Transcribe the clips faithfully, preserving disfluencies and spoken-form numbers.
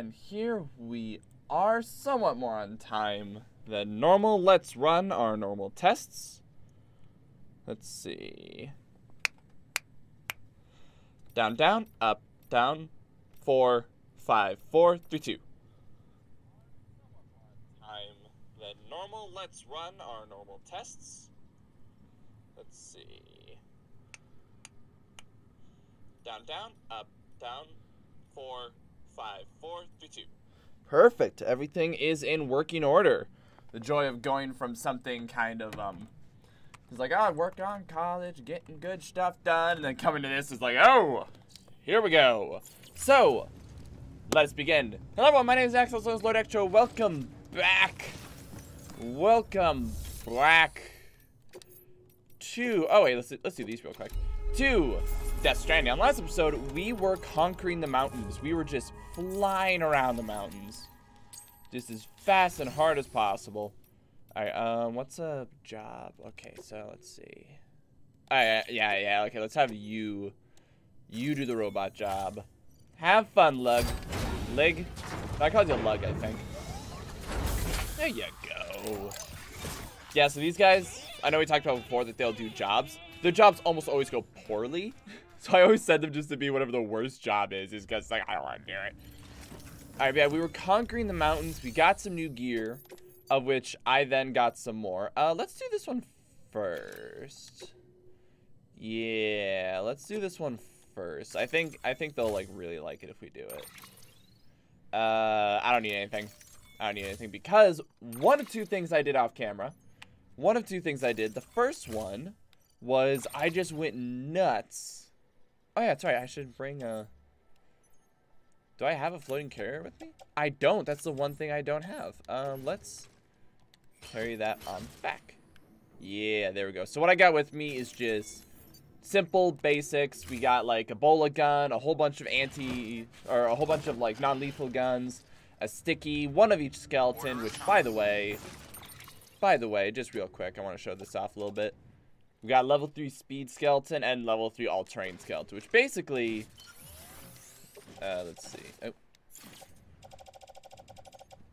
And here we are, somewhat more on time than normal. Let's run our normal tests. Let's see. Down, down, up, down, four, five, four, three, two. Time than normal. Let's run our normal tests. Let's see. Down, down, up, down, four, five, four, three, two. Perfect. Everything is in working order. The joy of going from something kind of um. It's like, oh, I worked on college, getting good stuff done, and then coming to this is like, oh, here we go. So, let us begin. Hello, everyone. My name is Axel. This is LordEctro. Welcome back. Welcome back to. Oh wait, let's do, let's do these real quick. To Death Stranding. On last episode, we were conquering the mountains. We were just flying around the mountains, just as fast and hard as possible. Alright, um, what's a job? Okay, so let's see. Alright, yeah, yeah, okay, let's have you. You do the robot job. Have fun, Lug. Lig? I called you Lug, I think. There you go. Yeah, so these guys, I know we talked about before that they'll do jobs. Their jobs almost always go poorly. So I always send them just to be whatever the worst job is, is because, like, I don't want to do it. Alright, yeah, we were conquering the mountains. We got some new gear. Of which I then got some more. Uh, let's do this one first. Yeah, let's do this one first. I think I think they'll like really like it if we do it. Uh, I don't need anything. I don't need anything because one of two things I did off camera. One of two things I did. The first one was I just went nuts. Oh yeah, that's right. I should bring a. Do I have a floating carrier with me? I don't. That's the one thing I don't have. Um, let's. Carry that on back. Yeah, there we go. So what I got with me is just simple basics. We got like a Ebola gun, a whole bunch of anti, or a whole bunch of like non-lethal guns, a sticky, one of each skeleton, which by the way, by the way, just real quick, I want to show this off a little bit. We got level three speed skeleton and level three all-terrain skeleton, which basically, uh, let's see. Oh.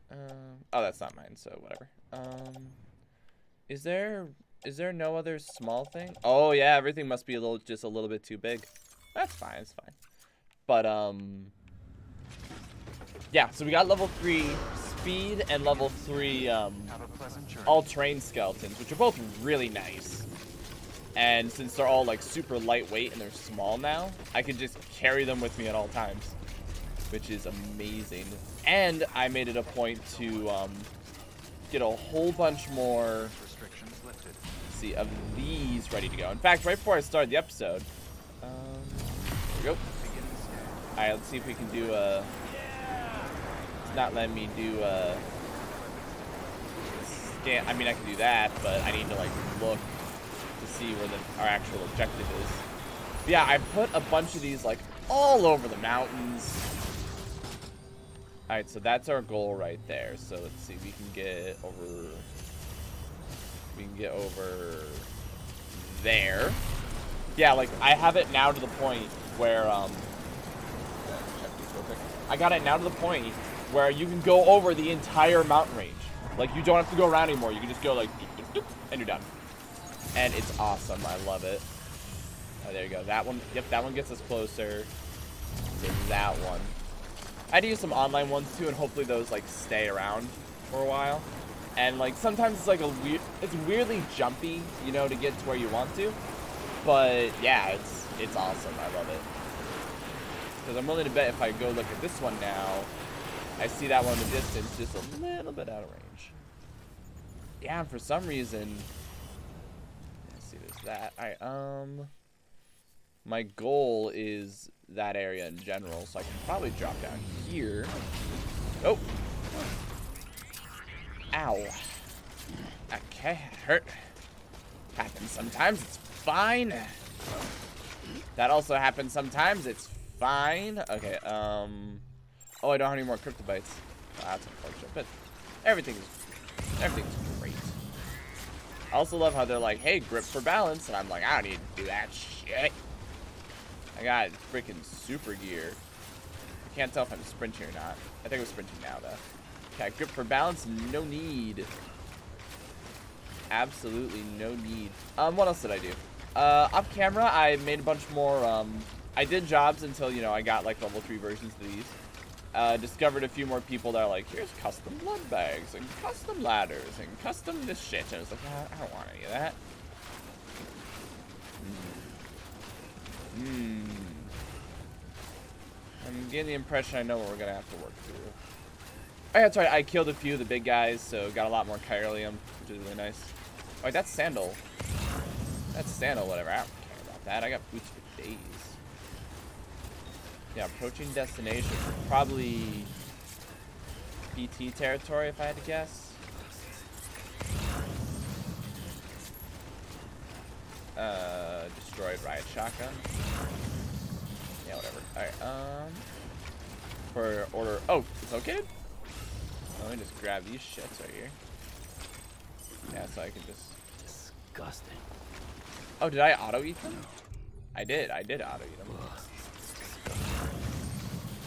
Um, oh, that's not mine, so whatever. Um, is there is there no other small thing? Oh yeah, everything must be a little just a little bit too big. That's fine, it's fine. But um, yeah. So we got level three speed and level three um all-terrain skeletons, which are both really nice. And since they're all like super lightweight and they're small now, I can just carry them with me at all times, which is amazing. And I made it a point to um, get a whole bunch more restrictions lifted. Let's see, of these ready to go. In fact, right before I started the episode, um, here we go. All right, let's see if we can do a. It's not letting me do a scan. I mean, I can do that, but I need to like look to see where the, our actual objective is. But yeah, I put a bunch of these like all over the mountains. Alright, so that's our goal right there. So let's see, we can get over, we can get over there. Yeah, like I have it now to the point where, um, I got it now to the point where you can go over the entire mountain range. Like you don't have to go around anymore. You can just go like, and you're done. And it's awesome, I love it. Oh, there you go, that one, yep, that one gets us closer to that one. I had to use some online ones too, and hopefully those like stay around for a while. And like sometimes it's like a weird, it's weirdly jumpy, you know, to get to where you want to. But yeah, it's it's awesome. I love it. Because I'm willing to bet if I go look at this one now, I see that one in the distance, just a little bit out of range. Yeah, and for some reason, let's see, there's that. All right, um, my goal is that area in general, so I can probably drop down here. Oh. Ow. Okay, hurt. Happens sometimes, it's fine. That also happens sometimes, it's fine. Okay, um. Oh, I don't have any more cryptobites. Oh, that's unfortunate, but everything is, everything's great. I also love how they're like, hey, grip for balance, and I'm like, I don't need to do that shit. I got freaking super gear. Can't tell if I'm sprinting or not. I think I'm sprinting now, though. Okay, grip for balance, no need. Absolutely no need. Um, what else did I do? Uh, off camera, I made a bunch more, um, I did jobs until, you know, I got, like, level three versions of these. Uh, discovered a few more people that are like, here's custom blood bags, and custom ladders, and custom this shit. And I was like, ah, I don't want any of that. Hmm. Mm. I'm getting the impression I know what we're gonna have to work through. Oh, yeah, that's right, I killed a few of the big guys, so got a lot more Kyrillium, which is really nice. Oh, wait, that's Sandal. That's Sandal, whatever. I don't care about that. I got boots for days. Yeah, approaching destination. Probably B T territory, if I had to guess. Uh, destroyed riot shotgun. Yeah, whatever. Alright, um... for order... Oh, it's okay? Let me just grab these shits right here. Yeah, so I can just... Disgusting. Oh, did I auto-eat them? I did. I did auto-eat them.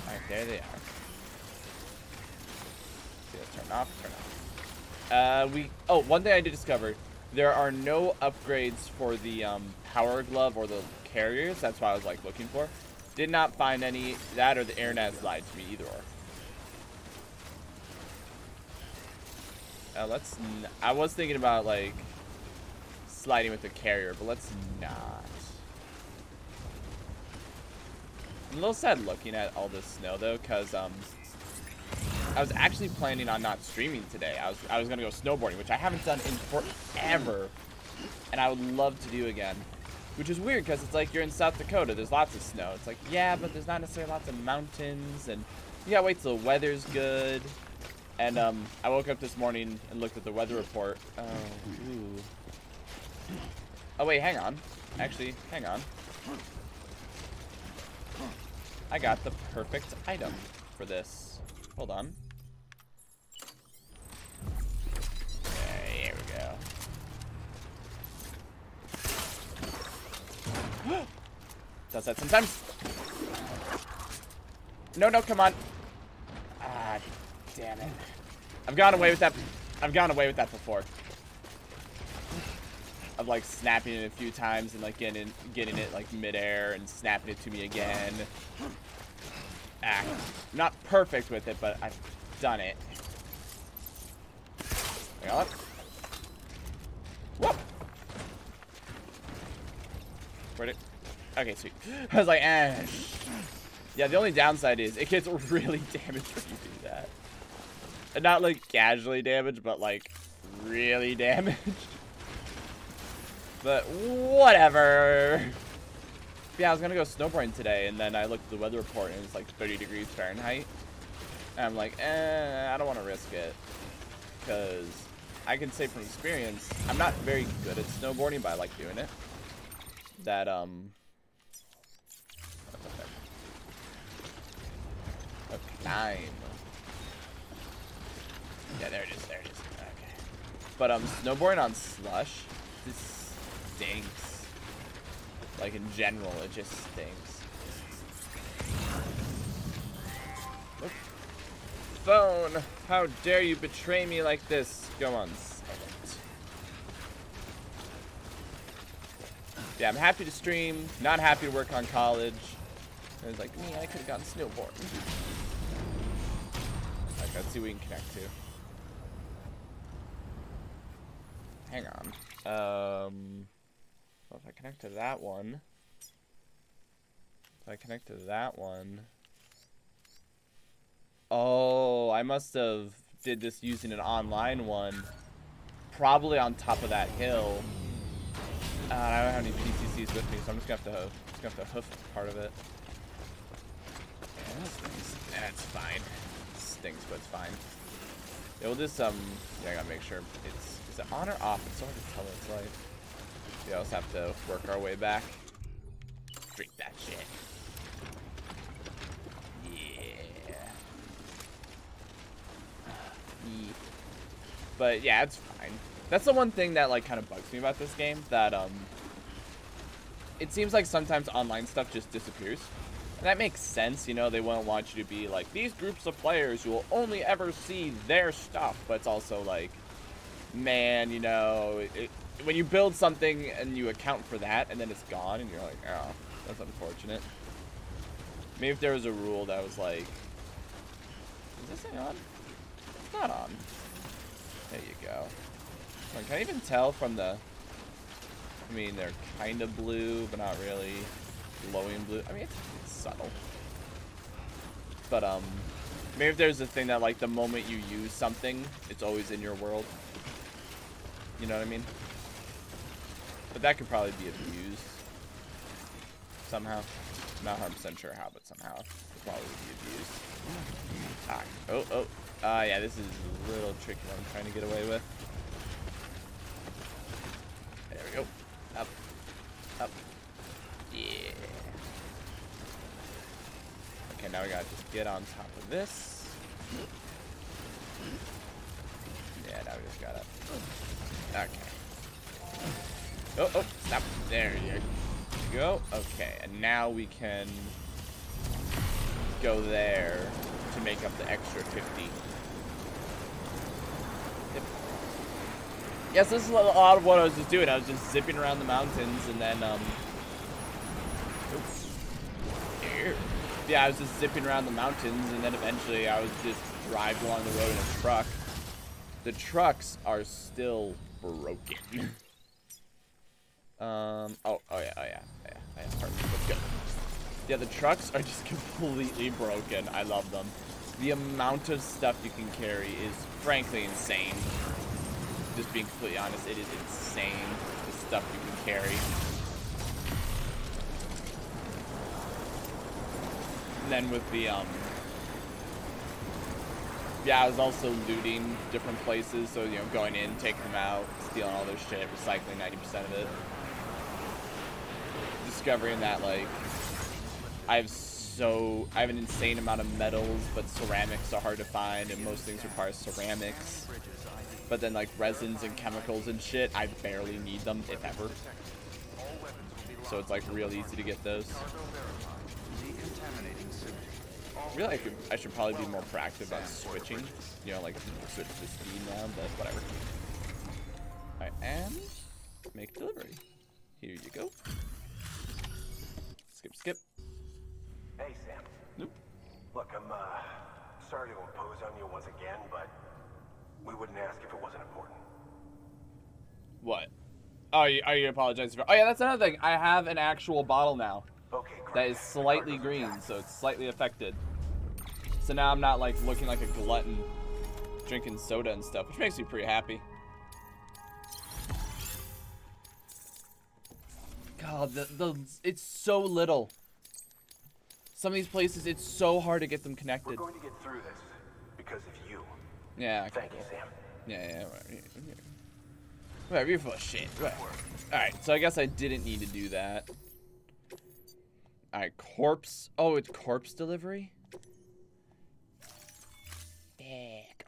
Alright, there they are. See, let's turn off, turn off. Uh, we... Oh, one thing I did discover. There are no upgrades for the, um, power glove or the carriers. That's what I was, like, looking for. Did not find any. That or the Eren has lied to me, either or. Uh, let's... N I was thinking about, like, sliding with the carrier, but let's not. I'm a little sad looking at all this snow, though, because, um... I was actually planning on not streaming today. I was, I was gonna go snowboarding, which I haven't done in forever. And I would love to do again. Which is weird, because it's like you're in South Dakota. There's lots of snow. It's like, yeah, but there's not necessarily lots of mountains. And you gotta wait till the weather's good. And um, I woke up this morning and looked at the weather report. Oh, ooh. Oh, wait, hang on. Actually, hang on. I got the perfect item for this. Hold on. There we go. Does that sometimes? No, no, come on. Ah, damn it. I've gone away with that. I've gone away with that before. Of like snapping it a few times and like getting in, getting it like midair and snapping it to me again. Ah, I'm not perfect with it, but I've done it. I got it. Whoop! Where'd it? Okay, sweet. I was like, eh. Yeah, the only downside is it gets really damaged when you do that. And not like casually damaged, but like really damaged. But whatever. Yeah, I was gonna go snowboarding today, and then I looked at the weather report, and it's like thirty degrees Fahrenheit. And I'm like, eh, I don't want to risk it. Because I can say from experience, I'm not very good at snowboarding, but I like doing it. That, um... Okay, nine. Yeah, there it is, there it is. Okay. But, um, snowboarding on slush, this stinks. Like, in general, it just stinks. Oop. Phone! How dare you betray me like this? Go on, silent. Yeah, I'm happy to stream. Not happy to work on college. I was like, man, I could've gotten snowboarding. Alright, let's see what we can connect to. Hang on. Um... Well, if I connect to that one, if I connect to that one, oh, I must have did this using an online one, probably on top of that hill. Uh, I don't have any P C Cs with me, so I'm just gonna have to, just gonna have to hoof part of it. Yeah, that's fine. It stinks, but it's fine. Yeah, we'll just um, yeah, I gotta make sure it's is it on or off? It's so hard to tell what it's like. We also have to work our way back. Drink that shit. Yeah. Yeah. But yeah, it's fine. That's the one thing that like kind of bugs me about this game. That um, it seems like sometimes online stuff just disappears. And that makes sense, you know, they wouldn't want you to be like, these groups of players, you will only ever see their stuff, but it's also like, man, you know, it, when you build something and you account for that, and then it's gone, and you're like, oh, that's unfortunate. Maybe if there was a rule that was like, is this thing on? It's not on. There you go. Like, can I even tell from the, I mean, they're kind of blue, but not really glowing blue. I mean, it's, it's subtle. But, um, maybe if there's a thing that, like, the moment you use something, it's always in your world. You know what I mean? But that could probably be abused somehow. I'm not one hundred percent sure how, but somehow it probably would be abused. Oh, oh. Uh, yeah, this is a little tricky what I'm trying to get away with. There we go. Up. Up. Yeah. Okay, now we gotta just get on top of this. Yeah, now we just gotta... Okay. Oh, oh, stop. There you go. Okay, and now we can go there to make up the extra fifty. Yep. Yes, this is a lot of what I was just doing. I was just zipping around the mountains and then, um... Oops. Yeah, I was just zipping around the mountains and then eventually I was just driving along the road in a truck. The trucks are still broken. um. Oh. Oh yeah. Oh yeah. Yeah. yeah perfect. Let's go. Yeah. The trucks are just completely broken. I love them. The amount of stuff you can carry is frankly insane. Just being completely honest, it is insane the stuff you can carry. And then with the um. Yeah, I was also looting different places, so, you know, going in, taking them out, stealing all their shit, recycling ninety percent of it. Discovering that, like, I have so... I have an insane amount of metals, but ceramics are hard to find, and most things require ceramics. But then, like, resins and chemicals and shit, I barely need them, if ever. So it's, like, real easy to get those. I feel like I should probably be more proactive about switching. You know, like, switch to speed now, but whatever. Alright, and make delivery. Here you go. Skip, skip. Hey, Sam. Nope. Look, I'm, uh, sorry to impose on you once again, but we wouldn't ask if it wasn't important. What? Oh, are you, are you apologizing for? Oh, yeah, that's another thing. I have an actual bottle now. Okay, great. That is slightly green, so it's slightly affected. So now I'm not like looking like a glutton drinking soda and stuff, which makes me pretty happy. God, the, the it's so little. Some of these places, it's so hard to get them connected. We're going to get through this because of you. Yeah. Okay. Thank you, Sam. Yeah, yeah, right. Whatever, you're full of shit. Right. All right, so I guess I didn't need to do that. All right, corpse. Oh, it's corpse delivery.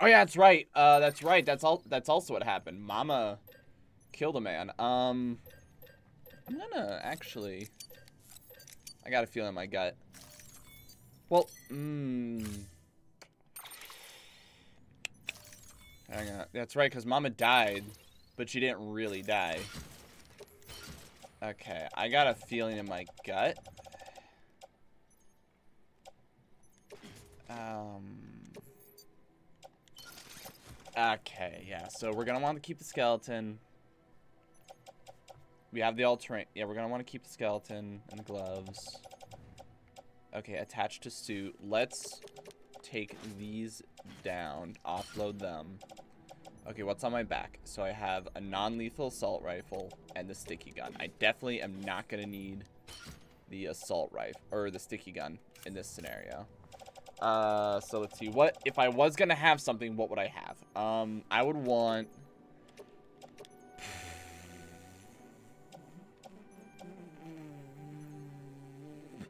Oh yeah, that's right. Uh, that's right. That's all. That's also what happened. Mama killed a man. Um, I'm gonna actually. I got a feeling in my gut. Well, mmm. Hang on. That's right, cause Mama died, but she didn't really die. Okay, I got a feeling in my gut. Um, okay, yeah, so we're gonna want to keep the skeleton. We have the all-terrain. Yeah, we're gonna want to keep the skeleton and the gloves. Okay, attached to suit. Let's take these down, offload them. Okay, what's on my back? So I have a non-lethal assault rifle and the sticky gun. I definitely am not gonna need the assault rifle or the sticky gun in this scenario. Uh, so let's see. What if I was gonna have something? What would I have? Um, I would want.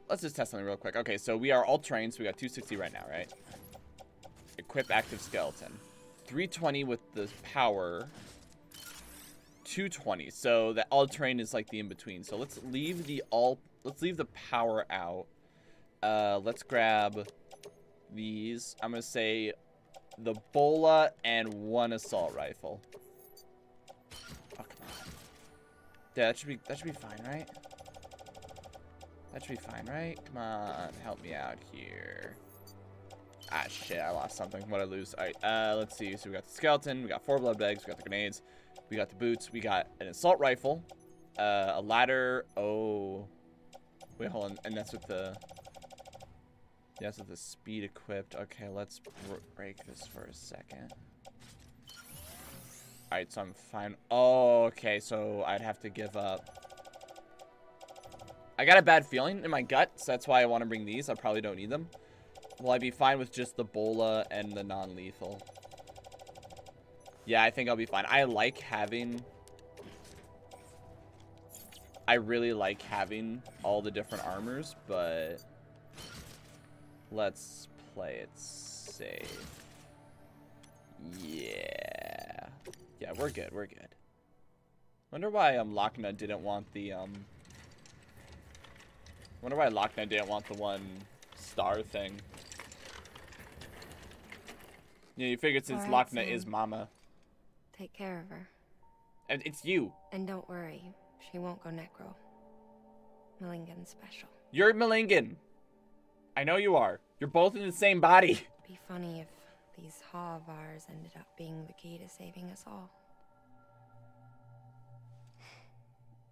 Let's just test something real quick. Okay, so we are all trained, so we got two sixty right now, right? Equip active skeleton, three twenty with the power, two twenty. So the all-terrain is like the in between. So let's leave the all. Let's leave the power out. Uh, let's grab these. I'm gonna say the bola and one assault rifle. Oh, come on. Yeah, that should be that should be fine, right? That should be fine, right? Come on, help me out here. Ah, shit, I lost something. What did I lose? All right, uh, let's see. So we got the skeleton, we got four blood bags, we got the grenades, we got the boots, we got an assault rifle, uh, a ladder. Oh, wait, hold on. And that's with the. Yeah, that's with the speed equipped. Okay, let's break this for a second. All right, so I'm fine. Oh, okay, so I'd have to give up. I got a bad feeling in my gut, so that's why I want to bring these. I probably don't need them. Will I be fine with just the bola and the non-lethal? Yeah, I think I'll be fine. I like having... I really like having all the different armors, but... Let's play it safe. Yeah. Yeah, we're good. We're good. Wonder why um, Lachna didn't want the... um. Wonder why Lachna didn't want the one star thing. Yeah, you figured since right, Lachna Sam. Is Mama. Take care of her. And it's you. And don't worry, she won't go necro. Mallingen's special. You're Mallingen. I know you are. You're both in the same body. It'd be funny if these haw of ours ended up being the key to saving us all.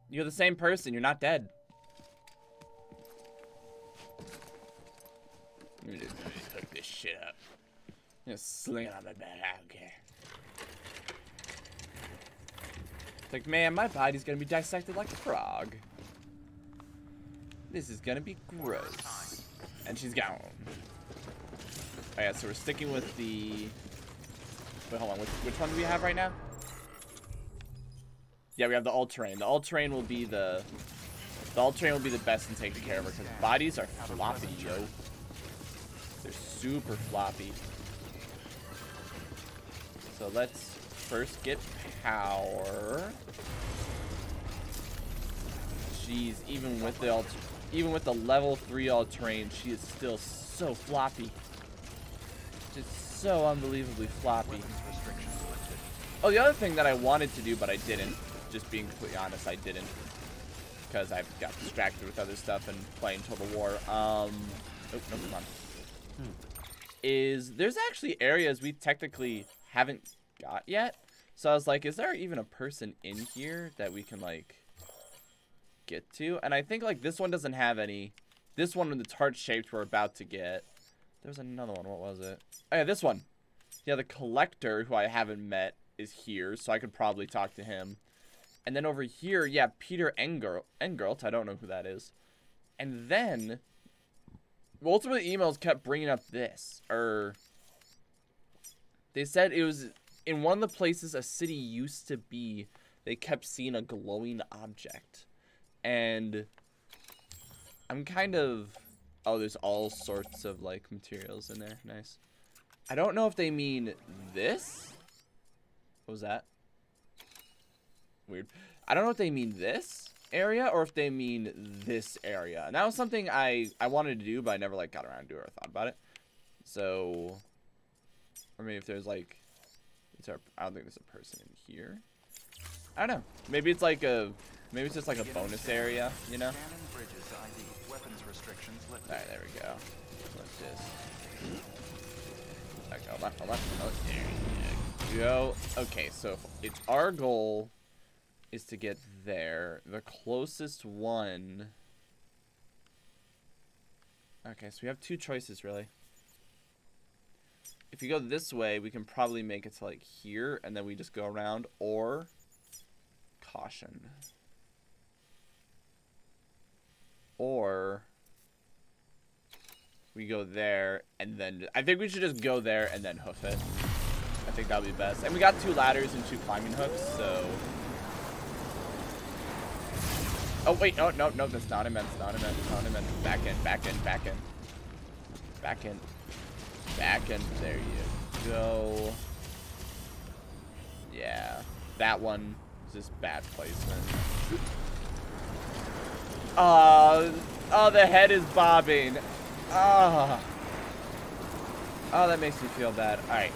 You're the same person. You're not dead. Let me just, let me just hook this shit up. Just sling it on my bed. I don't care. It's like, man, my body's gonna be dissected like a frog. This is gonna be gross. And she's gone. Alright, so we're sticking with the... Wait, hold on. Which, which one do we have right now? Yeah, we have the all-terrain. The all-terrain will be the... The all-terrain will be the best in taking care of her, because bodies are floppy, yo. They're super floppy. So let's first get power. Jeez, even with the all, even with the level three all-terrain, she is still so floppy. Just so unbelievably floppy. Oh, the other thing that I wanted to do, but I didn't. Just being completely honest, I didn't, because I got distracted with other stuff and playing Total War. Um, oh no, come on. Is there's actually areas we technically haven't got yet, so I was like, is there even a person in here that we can like get to? And I think like this one doesn't have any. This one that's heart shaped we're about to get. There was another one. What was it? Oh yeah, this one. Yeah, the collector who I haven't met is here, so I could probably talk to him. And then over here, yeah, Peter Engert. Engert, I don't know who that is. And then. Multiple emails kept bringing up this, or they said it was in one of the places a city used to be. They kept seeing a glowing object, and I'm kind of, oh, there's all sorts of like materials in there. Nice. I don't know if they mean this. What was that? Weird. I don't know if they mean this area or if they mean this area, and that was something I I wanted to do, but I never like got around to it or thought about it. So, or maybe if there's like, it's our, I don't think there's a person in here. I don't know. Maybe it's like a, maybe it's just like a bonus area, you know? All right, there we go. Let's just. Okay, hold on, hold on, hold on. There we go. Okay, so it's our goal. Is to get there. The closest one. Okay, so we have two choices, really. If you go this way, we can probably make it to, like, here, and then we just go around, or caution. Or we go there, and then... I think we should just go there and then hoof it. I think that'll be best. And we got two ladders and two climbing hooks, so... Oh, wait, no, no, no, that's not immense, not immense, not immense. Back in, back in, back in. Back in. Back in. There you go. Yeah. That one is just bad placement. Oh, oh, the head is bobbing. Ah. Oh, that makes me feel bad. All right.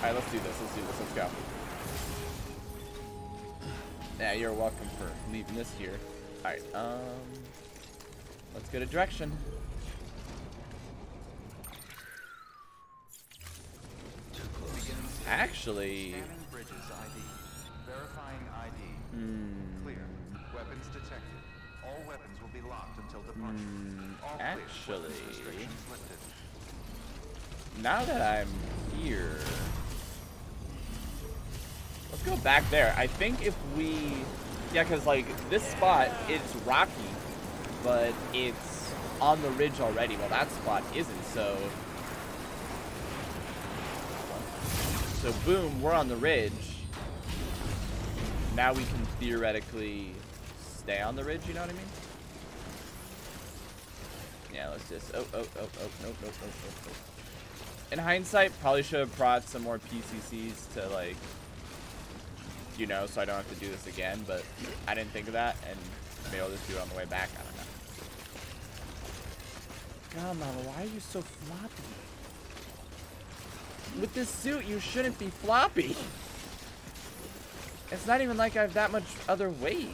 All right, let's do this. Let's do this. Let's go. Yeah, you're welcome for leaving this here. All right. Um, let's get a direction. Actually, scanning Bridges I D. Verifying I D. Hmm. Clear. Weapons detected. All weapons will be locked until departure. Hmm. All actually, restrictions lifted. Now that I'm here, let's go back there. I think if we, yeah, because like this spot, it's rocky, but it's on the ridge already. Well, that spot isn't, so. So boom, we're on the ridge. Now we can theoretically stay on the ridge, you know what I mean? Yeah, let's just, oh, oh, oh, oh, nope, nope, nope, nope, nope. In hindsight, probably should have brought some more P C Cs to like, you know, so I don't have to do this again, but I didn't think of that, and maybe I'll just do it on the way back, I don't know. God, Mama, why are you so floppy? With this suit, you shouldn't be floppy. It's not even like I have that much other weight.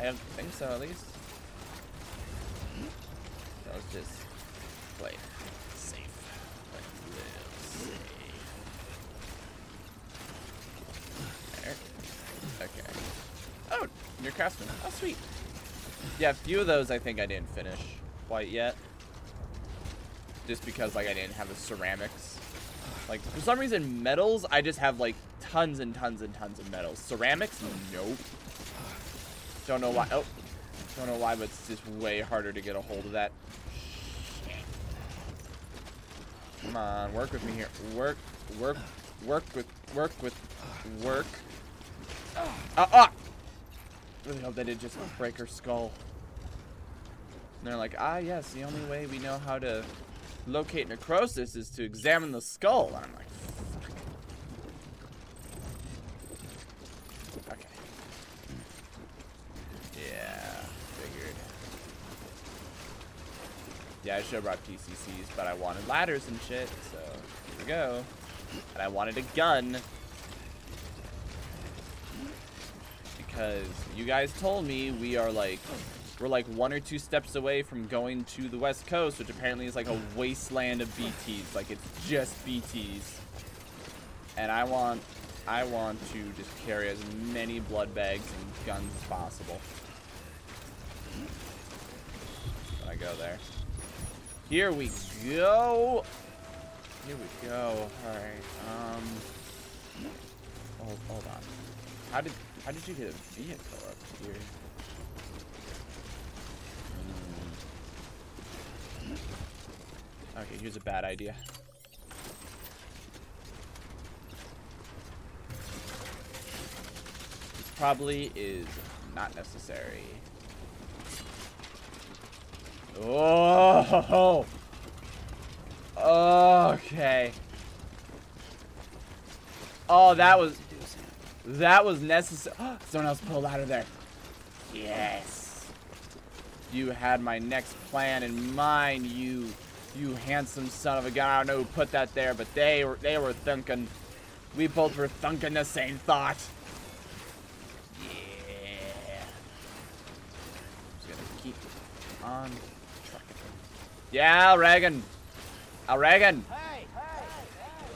I don't think so, at least. So let's just play safe. Play safe. There. Okay. Oh, your craftsman. Oh, sweet. Yeah, a few of those I think I didn't finish quite yet. Just because like I didn't have the ceramics. Like for some reason metals, I just have like tons and tons and tons of metals. Ceramics, nope. Don't know why, oh. Don't know why, but it's just way harder to get a hold of that. Shit. Come on, work with me here. Work, work, work with, work with, work. Ah, ah! Really hope that it just break her skull. And they're like, ah yes, the only way we know how to locate necrosis is to examine the skull. And I'm like, fuck. Okay. Yeah, figured. Yeah, I should have brought P C Cs, but I wanted ladders and shit, so here we go. And I wanted a gun. Because you guys told me we are like... We're like one or two steps away from going to the West Coast, which apparently is like a wasteland of B Ts. Like, it's just B Ts. And I want, I want to just carry as many blood bags and guns as possible. When I go there. Here we go. Here we go. All right. Um. Hold, hold on. How did, how did you get a vehicle up here? Okay, here's a bad idea. This probably is not necessary. Oh! Okay. Oh, that was... That was necessary. Someone else pulled out of there. Yes! You had my next plan in mind, you... You handsome son of a gun. I don't know who put that there, but they were they were thinking. We both were thinking the same thought. Yeah. Just gonna keep on trucking. Yeah, Reagan. Al Reagan. Hey, hey, hey.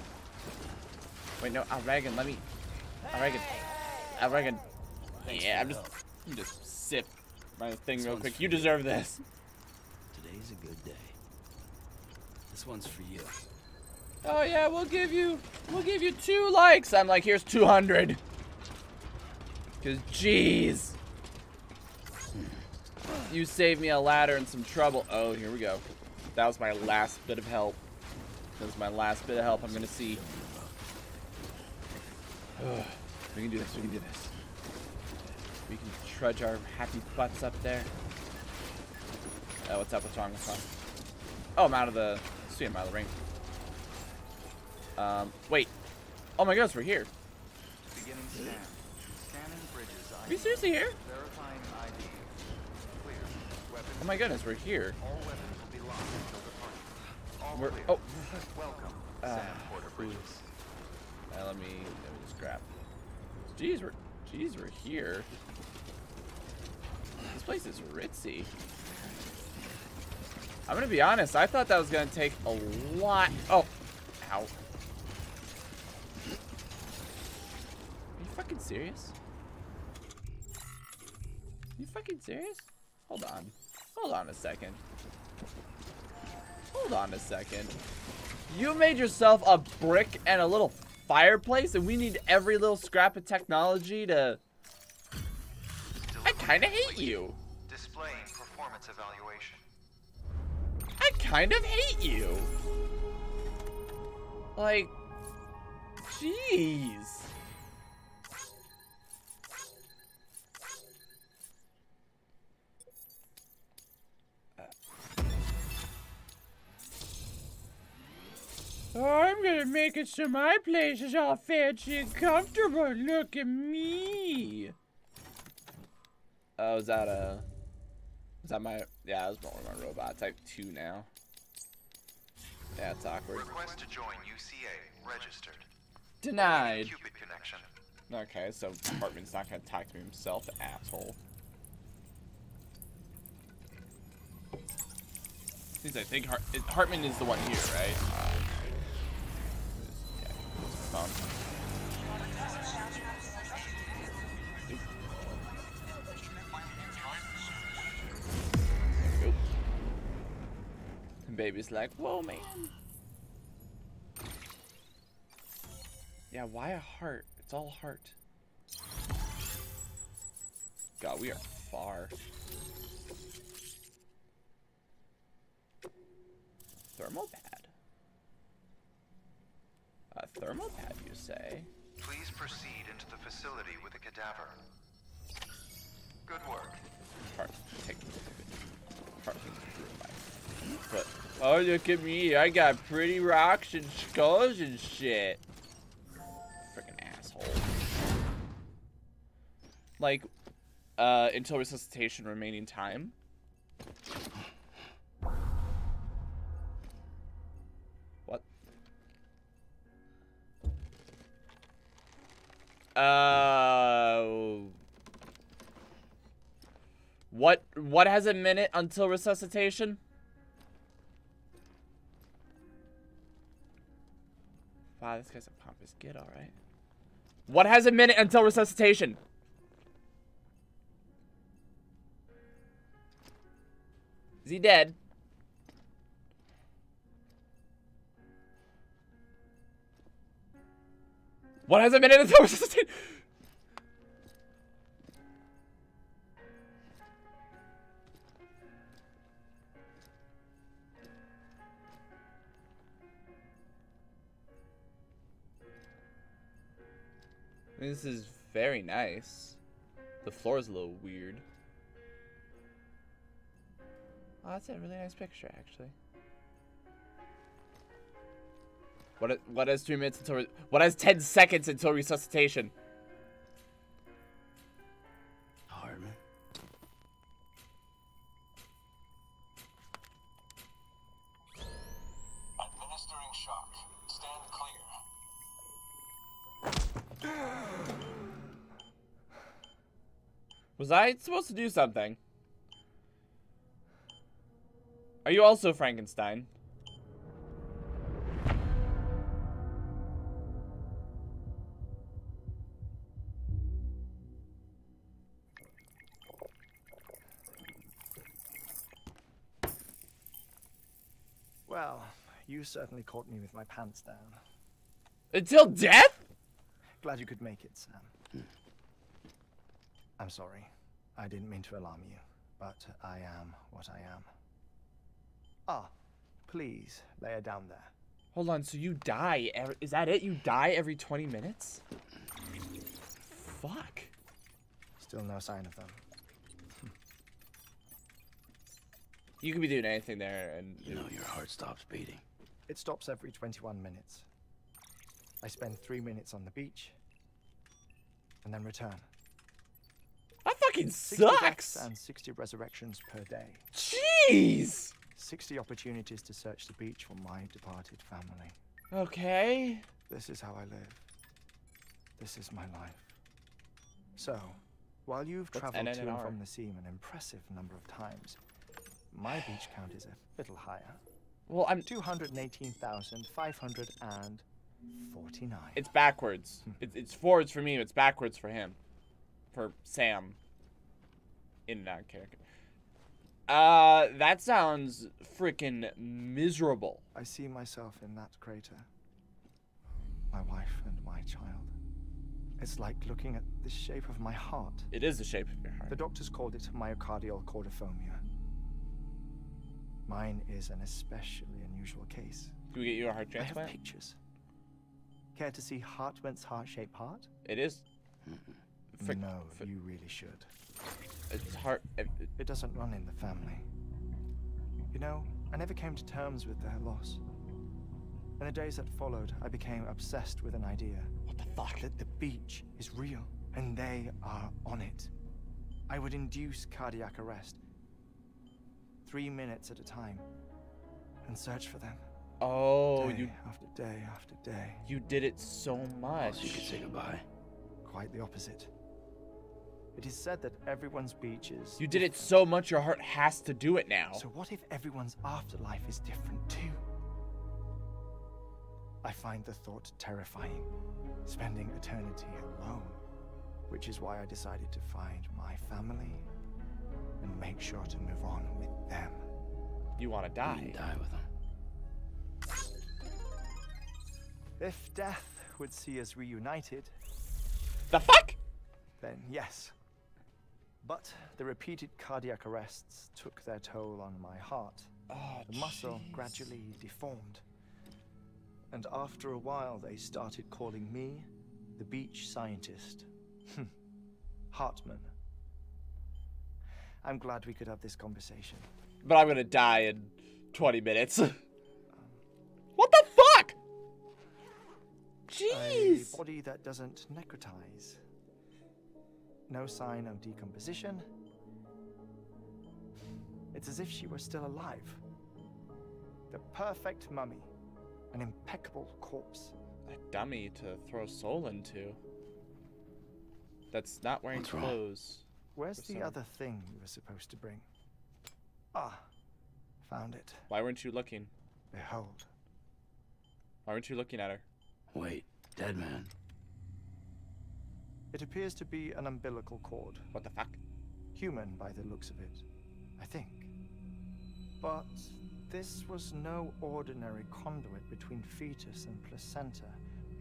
Wait, no, Al Reagan. Let me. Al Reagan. Al Reagan. Thanks yeah, I'm just I'm just sip my thing real quick. You deserve this. Today's a good day. This one's for you. Oh yeah, we'll give you, we'll give you two likes. I'm like, here's two hundred. Cause jeez. You saved me a ladder and some trouble. Oh, here we go. That was my last bit of help. That was my last bit of help. I'm gonna see. Oh, we can do this, we can do this. We can trudge our happy butts up there. Oh, what's up, what's wrong, what's wrong? Oh, I'm out of the... See, I'm out of the ring. Um, wait. Oh my gosh, we're here. Beginning scan. Scanning Bridges I D. Are we seriously here? Verifying I D. Oh my goodness, we're here. All weapons will be locked until the final. We're oh. Welcome, Sam Porter Bridges. Now let me let me just grab. Jeez, we're jeez we're here. This place is ritzy. I'm gonna be honest. I thought that was gonna take a lot. Oh, ow. Are you fucking serious? Are you fucking serious? Hold on. Hold on a second. Hold on a second. You made yourself a brick and a little fireplace, and we need every little scrap of technology to... I kind of hate you. Displaying performance evaluation. I kind of hate you. Like, jeez. Oh, I'm gonna make it so my place is all fancy and comfortable. Look at me. Oh, is that a... Is that my... Yeah, I was born with my robot. Type two now. Yeah, it's awkward. Request to join U C A. Registered. Denied. Cupid connection. Okay, so Hartman's not gonna talk to me himself, asshole. Since I think Hart Hartman is the one here, right? Uh, Um. There we go. And baby's like, whoa, man. Yeah, why a heart? It's all heart. God, we are far. Thermal pad. A thermal pad, you say? Please proceed into the facility with a cadaver. Good work. Heart, take Heart, but, oh, look at me. I got pretty rocks and skulls and shit. Freaking asshole. Like, uh, until resuscitation remaining time. Uh, what what has a minute until resuscitation? Wow, this guy's a pompous kid, all right. What has a minute until resuscitation? Is he dead? What has a minute until resuscitation? This is very nice. The floor is a little weird. Oh, that's a really nice picture, actually. What what has two minutes until what has ten seconds until resuscitation? Hartman. Administering shock. Stand clear. Was I supposed to do something? Are you also Frankenstein? Well, you certainly caught me with my pants down. Until death? Glad you could make it, Sam. I'm sorry. I didn't mean to alarm you, but I am what I am. Ah, please, lay her down there. Hold on, so you die every... Is that it? You die every twenty minutes? Fuck. Still no sign of them. You could be doing anything there, and you know your heart stops beating. It stops every twenty-one minutes. I spend three minutes on the beach, and then return. I thought fucking sucks. And sixty resurrections per day. Jeez. sixty opportunities to search the beach for my departed family. Okay. This is how I live. This is my life. So, while you've traveled to and from the seam an impressive number of times, my beach count is a little higher. Well, I'm two hundred eighteen thousand five hundred forty-nine. It's backwards. It's, it's forwards for me. It's backwards for him. For Sam. In that character. Uh, that sounds freaking miserable. I see myself in that crater. My wife and my child. It's like looking at the shape of my heart. It is the shape of your heart. The doctors called it myocardial chordophobia. Mine is an especially unusual case. Can we get you a heart transplant? I have pictures. Care to see Hartman's heart-shaped heart? It is. Frick. No, Frick. You really should. It's heart. It doesn't run in the family. You know, I never came to terms with their loss. In the days that followed, I became obsessed with an idea. What the fuck? That the beach is real, and they are on it. I would induce cardiac arrest, three minutes at a time, and search for them. Oh, day you... after day after day. You did it so much. Oh, so you could say goodbye. Quite the opposite. It is said that everyone's beach is... You did it so much, your heart has to do it now. So what if everyone's afterlife is different too? I find the thought terrifying, spending eternity alone, which is why I decided to find my family and make sure to move on with them. You want to die? You die with them. If death would see us reunited... The fuck? Then yes. But the repeated cardiac arrests took their toll on my heart. Oh, the muscle geez. gradually deformed. And after a while, they started calling me the beach scientist. Hartman. I'm glad we could have this conversation. But I'm gonna die in twenty minutes. um, what the fuck? Jeez! A body that doesn't necrotize. No sign of decomposition. It's as if she were still alive. The perfect mummy. An impeccable corpse. A dummy to throw soul into. That's not wearing What's clothes. Wrong? Where's the other thing you were supposed to bring? Ah, found it. Why weren't you looking? Behold. Why weren't you looking at her? Wait, dead man. It appears to be an umbilical cord. What the fuck? Human by the looks of it, I think. But... this was no ordinary conduit between fetus and placenta.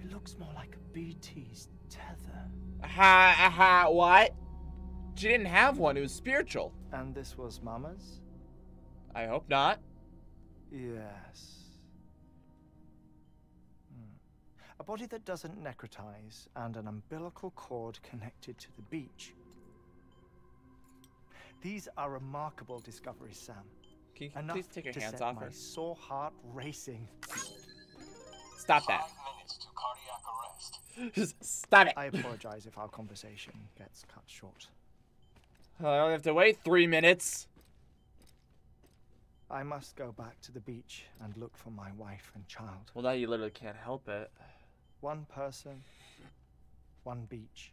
It looks more like a B T's tether. Aha, aha, what? She didn't have one, it was spiritual. And this was Mama's? I hope not. Yes. Hmm. A body that doesn't necrotize and an umbilical cord connected to the beach. These are remarkable discoveries, Sam. Can you Enough please take your to hands set off my her? Sore heart racing. Stop that. Just stop it. I apologize if our conversation gets cut short. I only have to wait three minutes. I must go back to the beach and look for my wife and child. Well, now you literally can't help it. One person, one beach.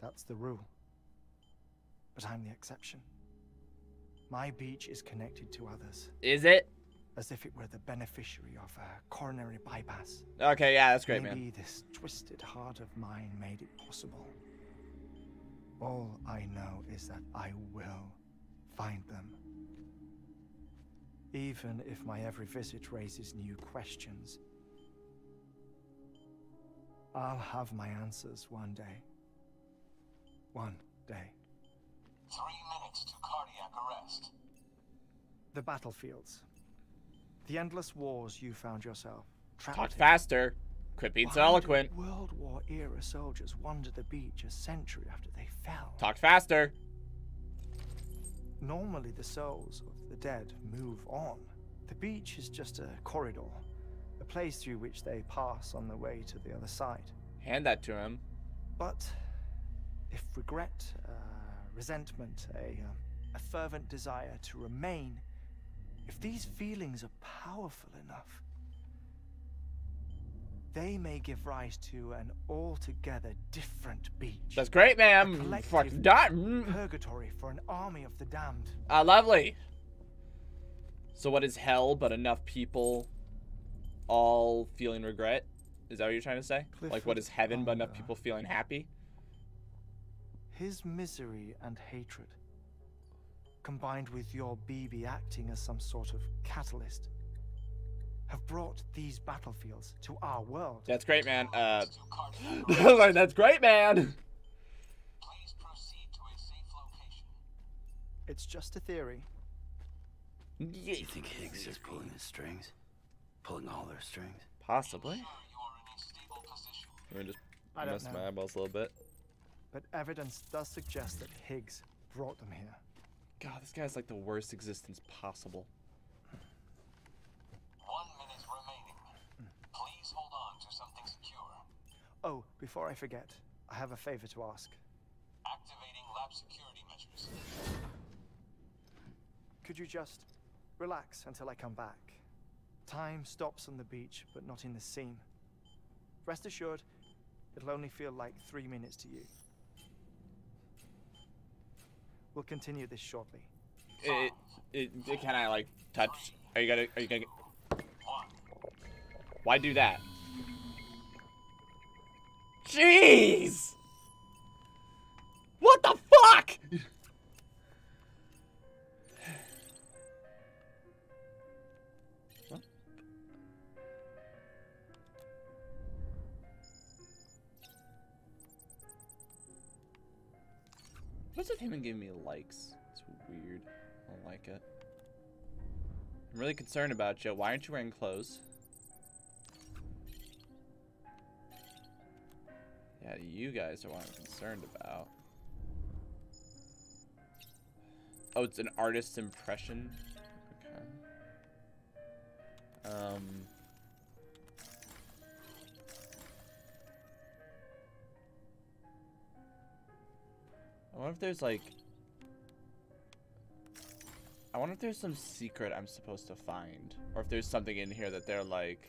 That's the rule. But I'm the exception. My beach is connected to others. Is it? As if it were the beneficiary of a coronary bypass. Okay, yeah, that's great, Maybe man. Maybe this twisted heart of mine made it possible. All I know is that I will find them. Even if my every visit raises new questions, I'll have my answers one day. One day. Three minutes to cardiac arrest. The battlefields. The endless wars you found yourself. Talk faster. Quit being so eloquent. World War era soldiers wandered the beach a century after they fell. Talk faster. Normally the souls of the dead move on. The beach is just a corridor. A place through which they pass on their way to the other side. Hand that to him. But if regret... Uh, resentment, a, uh, a fervent desire to remain, if these feelings are powerful enough, they may give rise to an altogether different beach. That's great, ma'am. Fucking done. Purgatory for an army of the damned. Ah, lovely. So what is hell but enough people all feeling regret? Is that what you're trying to say? Clifford, like, what is heaven but enough people feeling happy? His misery and hatred, combined with your B B acting as some sort of catalyst, have brought these battlefields to our world. That's great, man. Uh, that's great, man. Please proceed to a safe location. It's just a theory. Yeah, you think Higgs is pulling his strings? Pulling all their strings? Possibly. Let me just mess my eyeballs a little bit. But evidence does suggest that Higgs brought them here. God, this guy's like the worst existence possible. One minute remaining. Please hold on to something secure. Oh, before I forget, I have a favor to ask. Activating lab security measures. Could you just relax until I come back? Time stops on the beach, but not in the scene. Rest assured, it'll only feel like three minutes to you. We'll continue this shortly. It, it, it, can I like touch? Are you gonna? Are you gonna? Why do that? Jeez! What the fuck? What's with him and giving me likes? It's weird. I don't like it. I'm really concerned about you. Why aren't you wearing clothes? Yeah, you guys are what I'm concerned about. Oh, it's an artist's impression? Okay. Um... I wonder if there's like, I wonder if there's some secret I'm supposed to find, or if there's something in here that they're like,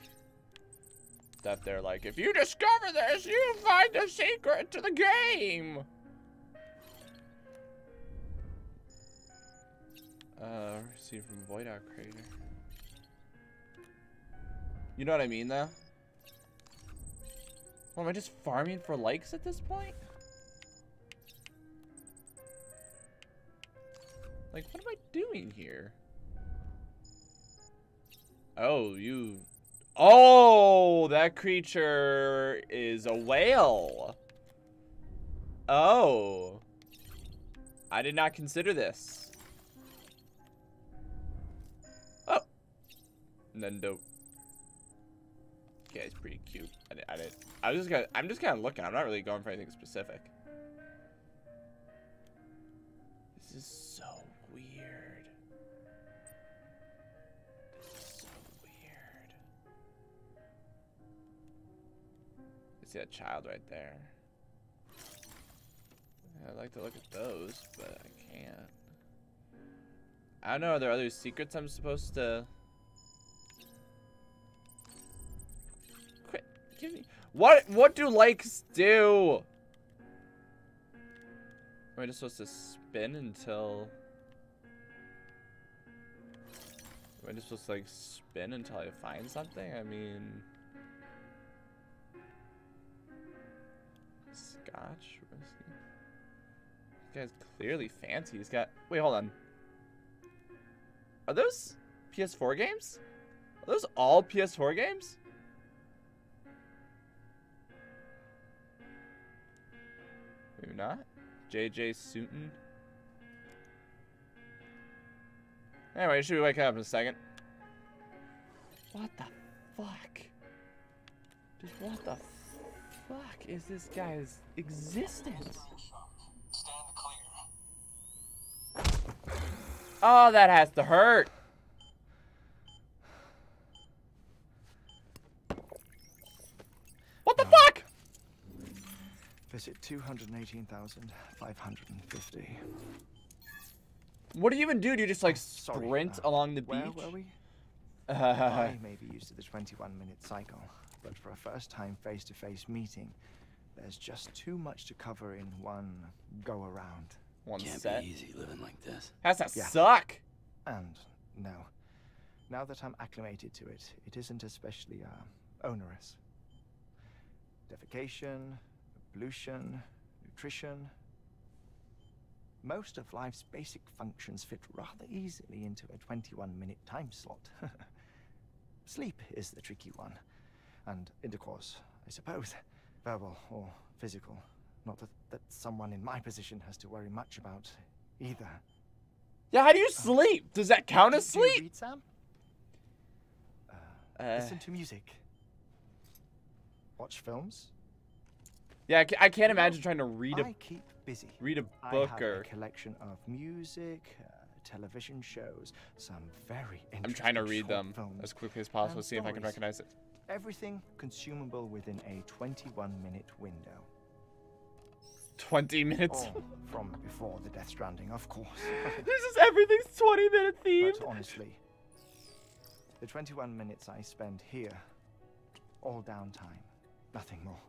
that they're like, if you discover this, you find the secret to the game. Uh, receive from Void Out Creator. You know what I mean, though? Well, am I just farming for likes at this point? Like, what am I doing here? Oh, you... Oh, that creature is a whale. Oh. I did not consider this. Oh. Nendo. Yeah, it's pretty cute. I did, I did. I was just gonna, I'm just kind of looking. I'm not really going for anything specific. This is so... weird. This is so weird. I see that child right there. I'd like to look at those, but I can't. I don't know. Are there other secrets I'm supposed to? Quit. Give me. What? What do likes do? Am I just supposed to spin until? Am I just supposed to like spin until I find something? I mean, Scotch whiskey. This guy's clearly fancy. He's got. Wait, hold on. Are those P S four games? Are those all P S four games? Maybe not. J J Sutton. Anyway, should we wake up in a second? What the fuck? Just what the fuck is this guy's existence? Oh, that has to hurt. What the fuck? Visit two hundred eighteen thousand five hundred fifty. What do you even do? Do you just, like, sprint Sorry, uh, along the where beach? Where were we? Uh, I may be used to the twenty-one minute cycle, but for a first-time face-to-face meeting, there's just too much to cover in one go-around. One Can't set. Be easy living like this. Has that yeah. suck? And no. Now that I'm acclimated to it, it isn't especially uh, onerous. Defecation, ablution, nutrition. Most of life's basic functions fit rather easily into a twenty-one minute time slot. Sleep is the tricky one. And intercourse, I suppose. Verbal or physical. Not that, that someone in my position has to worry much about either. Yeah, how do you sleep? Uh, Does that count as sleep? Did you read, Sam? Uh, uh, listen to music. Watch films. Yeah, I, c I can't imagine trying to read a I keep busy. Read a book I have or a collection of music, uh, television shows, some very interesting I'm trying to read them films. as quickly as possible, and see stories. If I can recognize it. Everything consumable within a twenty-one minute window. twenty minutes All from before the Death Stranding, of course. This is everything's twenty minute themed. But honestly, the twenty-one minutes I spend here, all downtime, nothing more.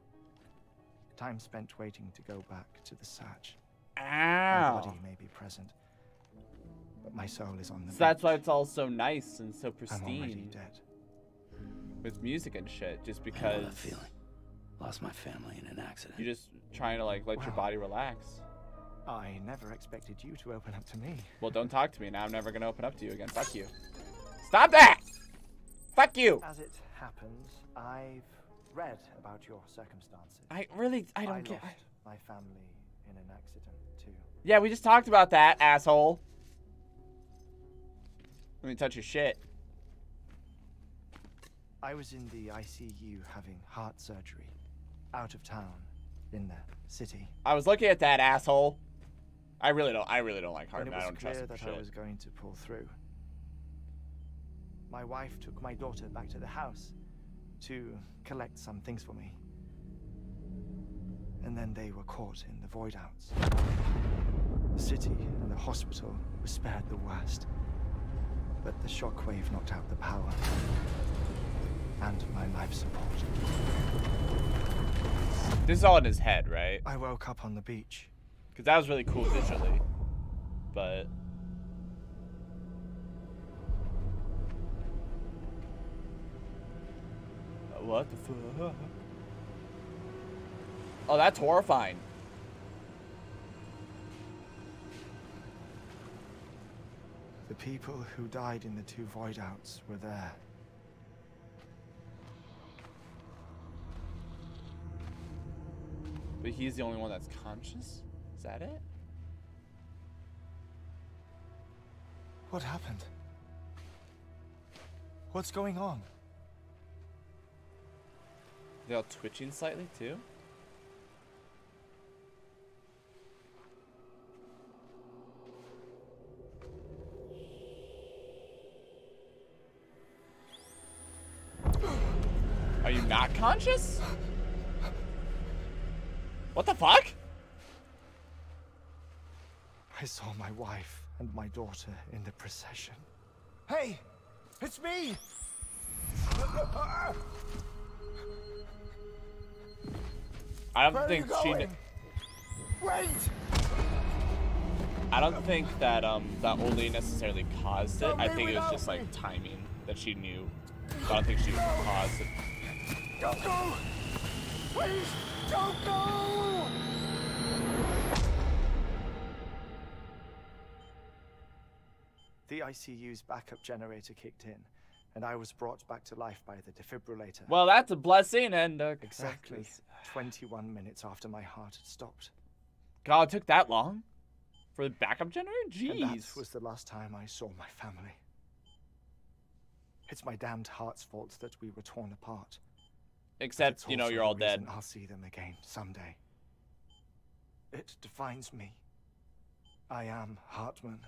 Time spent waiting to go back to the search. Ow. My body may be present, but my soul is on the So bench. That's why it's all so nice and so pristine. I'm already dead. With music and shit, just because. I know that feeling. Lost my family in an accident. You're just trying to like let wow. your body relax. I never expected you to open up to me. Well, don't talk to me now. I'm never gonna open up to you again. Fuck you. Stop that! Fuck you! As it happens, I've read about your circumstances. I really, I don't I get. Lost my family in an accident too. Yeah, we just talked about that, asshole. Let me touch your shit. I was in the I C U having heart surgery. Out of town, in the city. I was looking at that, asshole. I really don't. I really don't like Hartman. I don't trust him. It was clear that I was going to pull through. My wife took my daughter back to the house to collect some things for me, and then they were caught in the voidouts. The city and the hospital were spared the worst, but the shockwave knocked out the power and my life support. This is all in his head, right? I woke up on the beach. Because that was really cool visually. But... What the fuck? Oh, that's horrifying. The people who died in the two voidouts were there. But he's the only one that's conscious? Is that it? What happened? What's going on? They're all twitching slightly too. Are you not conscious? What the fuck? I saw my wife and my daughter in the procession. Hey, it's me! I don't think she. Wait! I don't think that um that only necessarily caused it. I think it was just like timing that she knew. I don't think she caused it. Don't go! Please, don't go! The I C U's backup generator kicked in, and I was brought back to life by the defibrillator. Well, that's a blessing and a exactly twenty-one minutes after my heart had stopped. God, it took that long for the backup generator? Jeez. And that was the last time I saw my family. It's my damned heart's fault that we were torn apart. Except, you know, you're all dead. I'll see them again someday. It defines me. I am Hartman.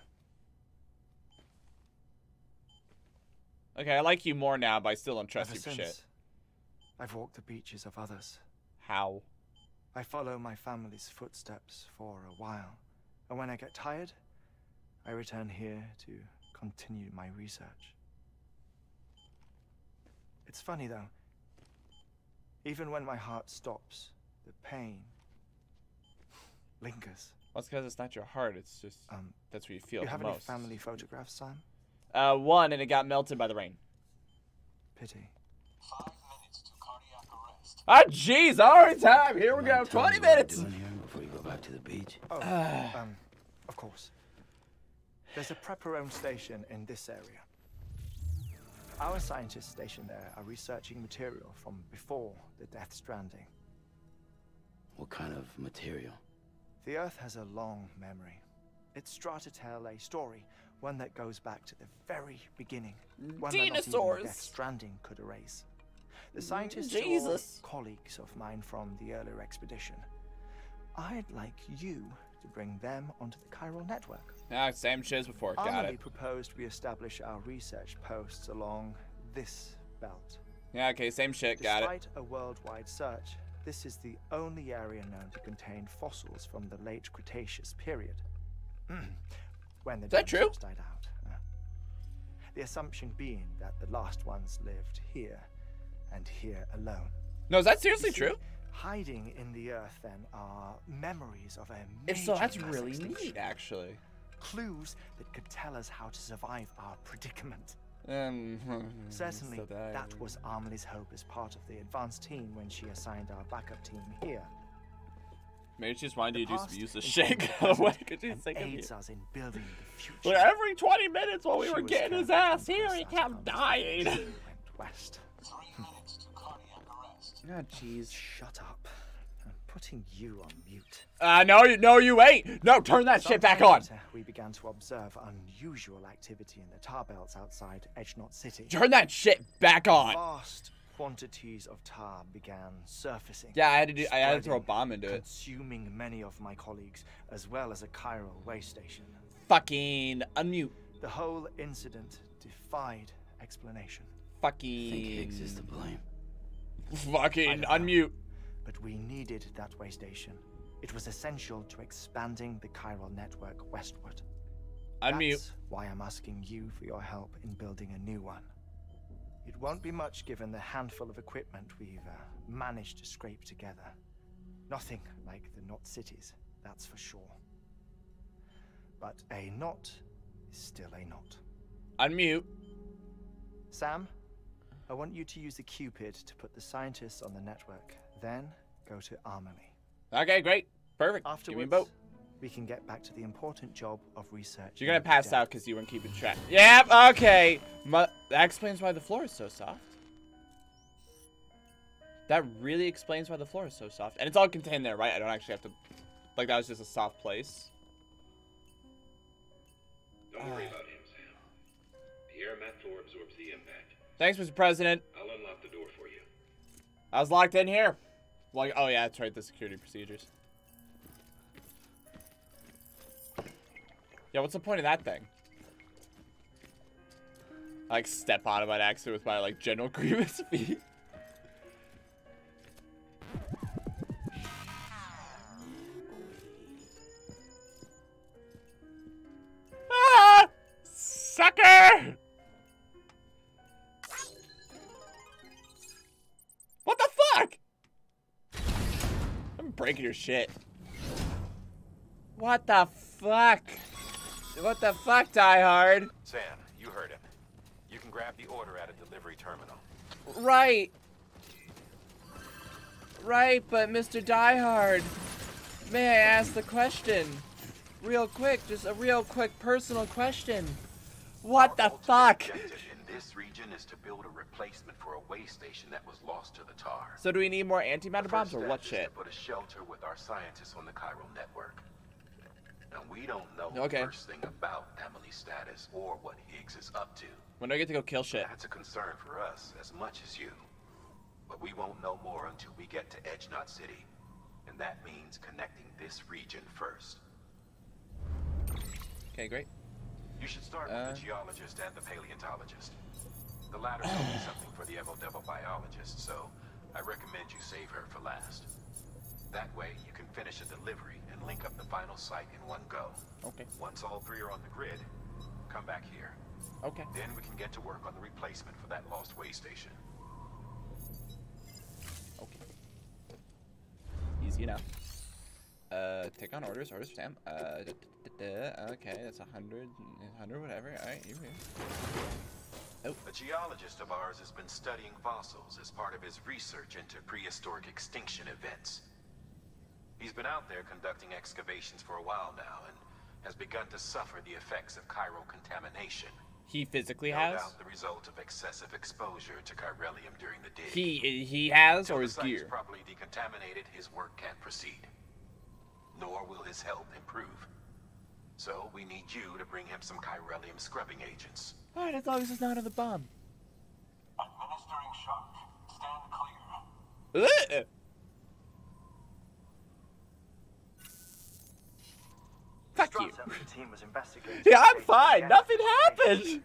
Okay, I like you more now, but I still don't trust you for shit. I've walked the beaches of others. How? I follow my family's footsteps for a while, and when I get tired, I return here to continue my research. It's funny though, even when my heart stops, the pain lingers. Well, it's because it's not your heart, it's just, um, that's what you feel the most. Do you have any family photographs, Sam? Uh, one, and it got melted by the rain. Pity. Five minutes to cardiac arrest. Ah, jeez, all right, time. Here we go, twenty minutes. What are you doing here before you go back to the beach? Oh, uh. um, of course. There's a prepperone station in this area. Our scientists stationed there are researching material from before the Death Stranding. What kind of material? The Earth has a long memory. It's trying to tell a story, one that goes back to the very beginning. One dinosaurs! That not even Death Stranding could erase. The scientists Jesus. are colleagues of mine from the earlier expedition. I'd like you to bring them onto the chiral network. Ah, same shit as before. Got Amelie it. proposed we establish our research posts along this belt. Yeah, okay, same shit. Despite got it. Despite a worldwide search, this is the only area known to contain fossils from the late Cretaceous period. When the is that true? died out. Uh, the assumption being that the last ones lived here and here alone. No, is that seriously see, true? Hiding in the earth then are memories of a major If so, that's really neat, actually. Clues that could tell us how to survive our predicament. Um, Certainly, so that was Amelie's hope as part of the advanced team when she assigned our backup team here. Maybe she just wanted you to use the shake away. Could you think aids us in building the future. Well, every twenty minutes while we were getting his ass here, he kept dying. Went west. Three minutes to cardiac arrest. Oh, jeez. Shut up. I'm putting you on mute. Uh, no, you, no, you ain't. No, turn that shit back on. We began to observe unusual activity in the tar belts outside Edgenot City. Turn that shit back on. Fast. Quantities of tar began surfacing. Yeah, I had to do. I had to throw a bomb into it. Consuming many of my colleagues, as well as a chiral way station. Fucking unmute. The whole incident defied explanation. Fucking. I think Higgs is to blame. Fucking unmute. But we needed that way station. It was essential to expanding the chiral network westward. Unmute. That's why I'm asking you for your help in building a new one. It won't be much given the handful of equipment we've uh, managed to scrape together. Nothing like the Knot cities, that's for sure. But a knot is still a knot. Unmute. Sam, I want you to use the Cupid to put the scientists on the network, then go to Amelie. Okay, great. Perfect. Afterwards, give me a boat. We can get back to the important job of research. You're gonna pass death. out because you weren't keeping track. Yep, okay. My, that explains why the floor is so soft. That really explains why the floor is so soft. And it's all contained there, right? I don't actually have to... Like, that was just a soft place. Don't worry about him, Sam. The air mat floor absorbs the impact. Thanks, Mister President. I'll unlock the door for you. I was locked in here. Like, oh yeah, that's right, the security procedures. Yeah, what's the point of that thing? I, like, step out of an accident with my, like, General Grievous feet. Ah! Sucker! What the fuck? I'm breaking your shit. What the fuck? What the fuck, Die Hard? Sam, you heard him. You can grab the order at a delivery terminal. Right. Right, but Mister Die Hard, may I ask the question? Real quick, just a real quick personal question. What the fuck? Our objective in this region is to build a replacement for a way station that was lost to the tar. So do we need more antimatter bombs or what shit? To put a shelter with our scientists on the chiral network. Now, we don't know the okay. first thing about Amelie's status or what Higgs is up to. When do I get to go kill shit? That's a concern for us as much as you. But we won't know more until we get to Edgenot City. And that means connecting this region first. Okay, great. You should start uh... with the geologist and the paleontologist. The latter will be something for the Evo Devil biologist, so I recommend you save her for last. That way, you can finish a delivery and link up the final site in one go. Okay. Once all three are on the grid, come back here. Okay. Then we can get to work on the replacement for that lost way station. Okay. Easy enough. Uh, take on orders, orders for Sam. Uh, da, da, da, da. Okay, that's a hundred, hundred whatever. All right, you here. Oh. A geologist of ours has been studying fossils as part of his research into prehistoric extinction events. He's been out there conducting excavations for a while now and has begun to suffer the effects of chiral contamination. He physically no has? Doubt the result of excessive exposure to chiralium during the dig. He, he has Until or his gear? Properly decontaminated, his work can't proceed. Nor will his health improve. So we need you to bring him some chiralium scrubbing agents. Alright, as long as it's not on the bomb. Administering shock. Stand clear. Uh! Fuck you. Team was investigating yeah, I'm fine. Nothing happened.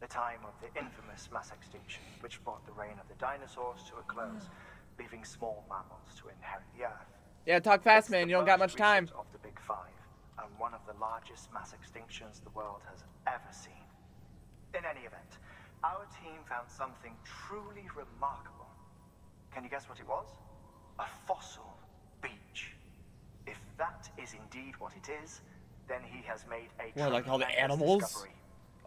The time of the infamous mass extinction, which brought the reign of the dinosaurs to a close, leaving small mammals to inherit the earth. Yeah, talk fast, man. You don't got much time. Of the big five, and one of the largest mass extinctions the world has ever seen. In any event, our team found something truly remarkable. Can you guess what it was? A fossil beach. If that is indeed what it is, then he has made a well, like all the animals? Discovery.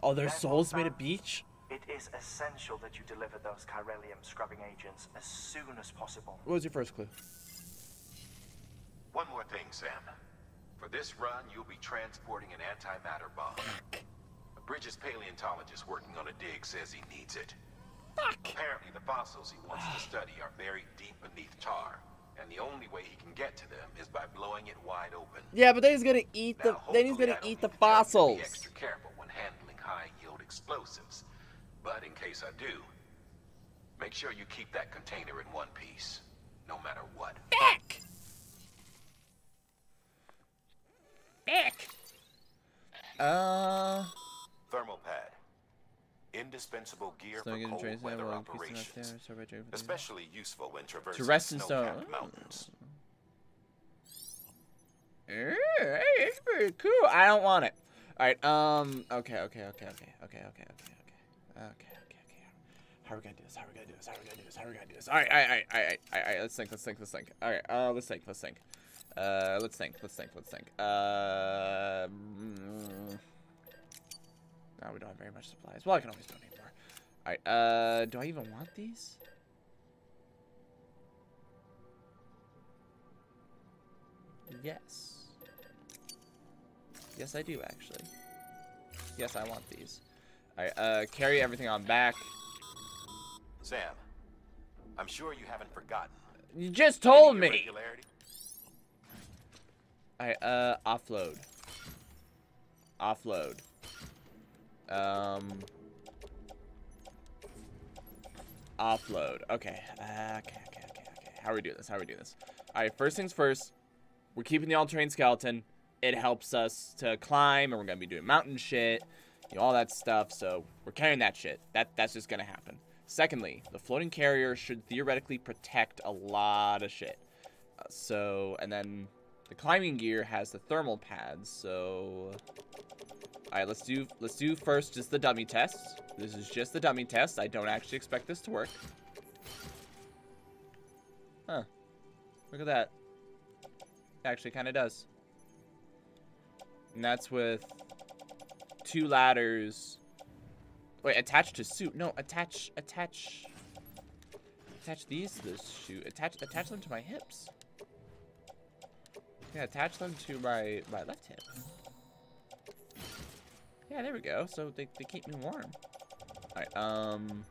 All their Therefore, souls made a beach? It is essential that you deliver those chiralium scrubbing agents as soon as possible. What was your first clue? One more thing, Sam. For this run, you'll be transporting an antimatter bomb. Fuck. A Bridges paleontologist working on a dig says he needs it. Fuck. Apparently, the fossils he wants to study are buried deep beneath tar. And the only way he can get to them is by blowing it wide open. Yeah, but then he's gonna eat the. Now, then he's gonna eat the fossils. Be extra careful when handling high-yield explosives, but in case I do, make sure you keep that container in one piece, no matter what. Back. Back. Uh. Thermal pad. Indispensable gear so for cold weather well, operations, there, so especially useful when traversing snow-capped oh. mountains. Hey, it's pretty cool. I don't want it. All right. Um. Okay. Okay. Okay. Okay. Okay. Okay. Okay. Okay. Okay. Okay. How are we gonna do this? How are we gonna do this? How are we gonna do this? How are we gonna do this? All right. All right. All right. All right. All right. Let's think. Let's think. Let's think. All right. Uh. Let's think. Let's think. Uh. Let's think. Let's think. Let's think. Uh. Mm, No, we don't have very much supplies. Well, I can always donate more. Alright, uh, do I even want these? Yes. Yes, I do, actually. Yes, I want these. Alright, uh, carry everything on back. Sam, I'm sure you haven't forgotten. You just told me! Alright, uh, offload. Offload. Um, offload. Okay. Uh, okay. Okay. Okay. Okay. How are we doing this? How are we doing this? All right. First things first. We're keeping the all-terrain skeleton. It helps us to climb, and we're gonna be doing mountain shit, you know, all that stuff. So we're carrying that shit. That that's just gonna happen. Secondly, the floating carrier should theoretically protect a lot of shit. Uh, so, and then the climbing gear has the thermal pads. So. All right, let's do let's do first just the dummy test. This is just the dummy test. I don't actually expect this to work. Huh. Look at that. It actually kind of does. And that's with two ladders. Wait, attach to suit. No, attach attach attach these to this chute. Attach attach them to my hips. Yeah, attach them to my my left hip. Yeah, there we go. So they, they keep me warm. Alright, um...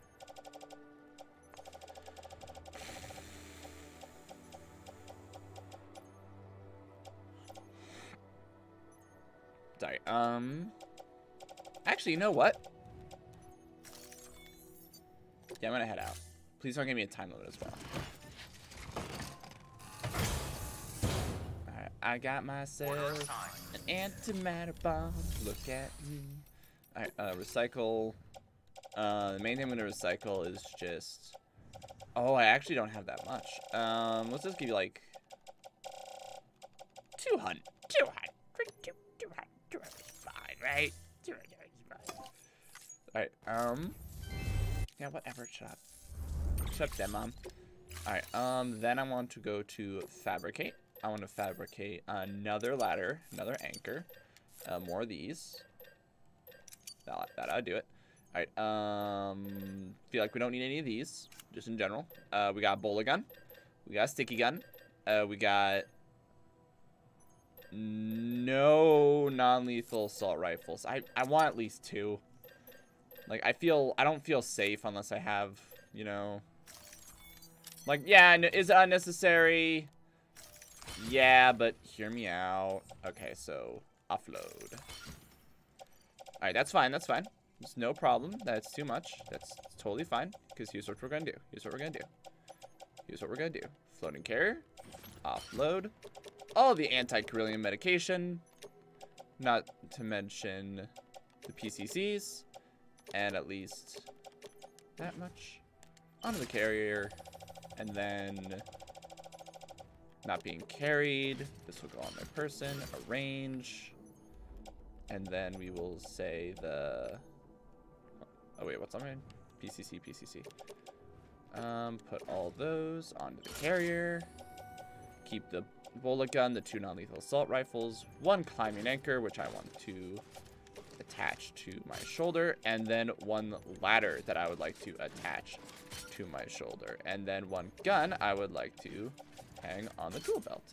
Sorry, um... Actually, you know what? Yeah, I'm gonna head out. Please don't give me a time limit as well. I got myself an antimatter bomb. Look at me. Alright, uh, recycle. Uh, the main thing I'm gonna recycle is just... Oh, I actually don't have that much. Um, let's just give you, like, two hundred. two hundred. two hundred. two hundred. Fine, right? Alright, um. Yeah, whatever. Shut up. Shut up, there, Mom. Alright, um, then I want to go to fabricate. I want to fabricate another ladder, another anchor. Uh, more of these. That, that'll do it. Alright, um, feel like we don't need any of these, just in general. Uh, we got a bola gun. We got a sticky gun. Uh, we got no non-lethal assault rifles. I, I want at least two. Like, I feel, I don't feel safe unless I have, you know. Like, yeah, is it unnecessary? Yeah, but hear me out. Okay, so, offload. Alright, that's fine, that's fine. It's no problem. That's too much. That's totally fine, because here's what we're going to do. Here's what we're going to do. Here's what we're going to do. Floating carrier. Offload. All the anti-Carillion medication. Not to mention the P C Cs. And at least that much. Onto the carrier. And then, not being carried, this will go on my person, arrange, and then we will say the, oh wait, what's on my, P C C, P C C. Um, put all those onto the carrier, keep the bola gun, the two non-lethal assault rifles, one climbing anchor, which I want to attach to my shoulder, and then one ladder that I would like to attach to my shoulder, and then one gun I would like to hang on the tool belt.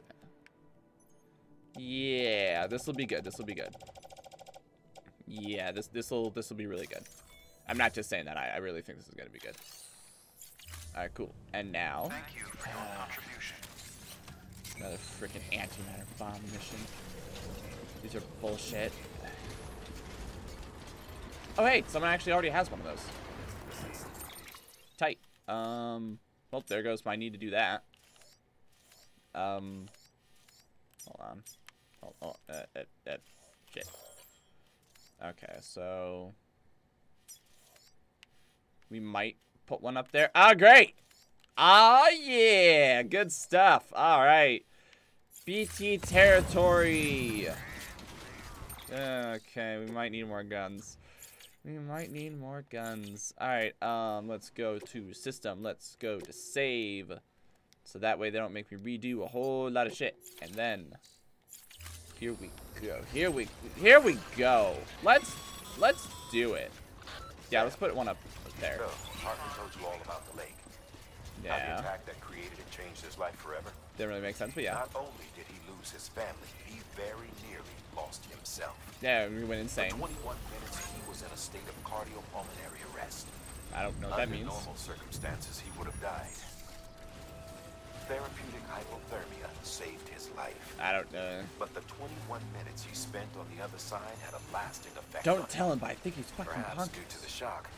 Yeah, this will be good. This will be good. Yeah, this this will this will be really good. I'm not just saying that. I, I really think this is gonna be good. All right, cool. And now, thank you for your uh, contribution. Another freaking antimatter bomb mission. These are bullshit. Oh hey, someone actually already has one of those. Tight. Um, well, there goes my need to do that. Um, hold on. Hold on. Uh, uh, uh, shit. Okay, so we might put one up there. Ah, oh, great. Ah, oh, yeah. Good stuff. All right. B T territory. Okay, we might need more guns. We might need more guns. Alright, um, let's go to system. Let's go to save. So that way they don't make me redo a whole lot of shit. And then, here we go. Here we, here we go. Let's, let's do it. Yeah, let's put one up there. So, Hartman told you all about the lake. Yeah. How the attack that created and changed his life forever. Didn't really make sense, but yeah. Not only did he lose his family, he very nearly lost himself. Yeah, we went insane. For twenty-one minutes, he was in a state of cardiopulmonary arrest. I don't know what that means. Under normal circumstances, he would have died. Therapeutic hypothermia saved his life. I don't know. But the twenty-one minutes he spent on the other side had a lasting effect. Don't tell him, but I think he's fucking bonkers. Perhaps due to the shock,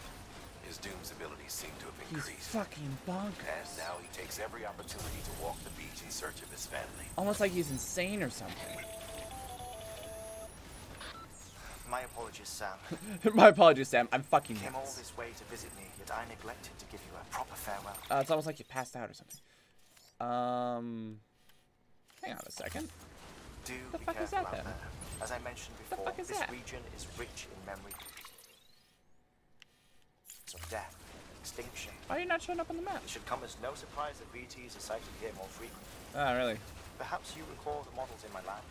his doom's abilities seem to have increased. He's fucking bonkers. And now he takes every opportunity to walk the beach in search of his family. Almost like he's insane or something. My apologies, Sam. My apologies, Sam. I'm fucking. You came nuts. all this way to visit me, yet I neglected to give you a proper farewell. Uh, it's almost like you passed out or something. Um, hang on a second. Do the fuck is that? Then? As I mentioned before, this that? region is rich in memory of death, extinction. Why are you not showing up on the map? It should come as no surprise that B Ts are sighted here more frequently. Ah, oh, really? Perhaps you recall the models in my lab.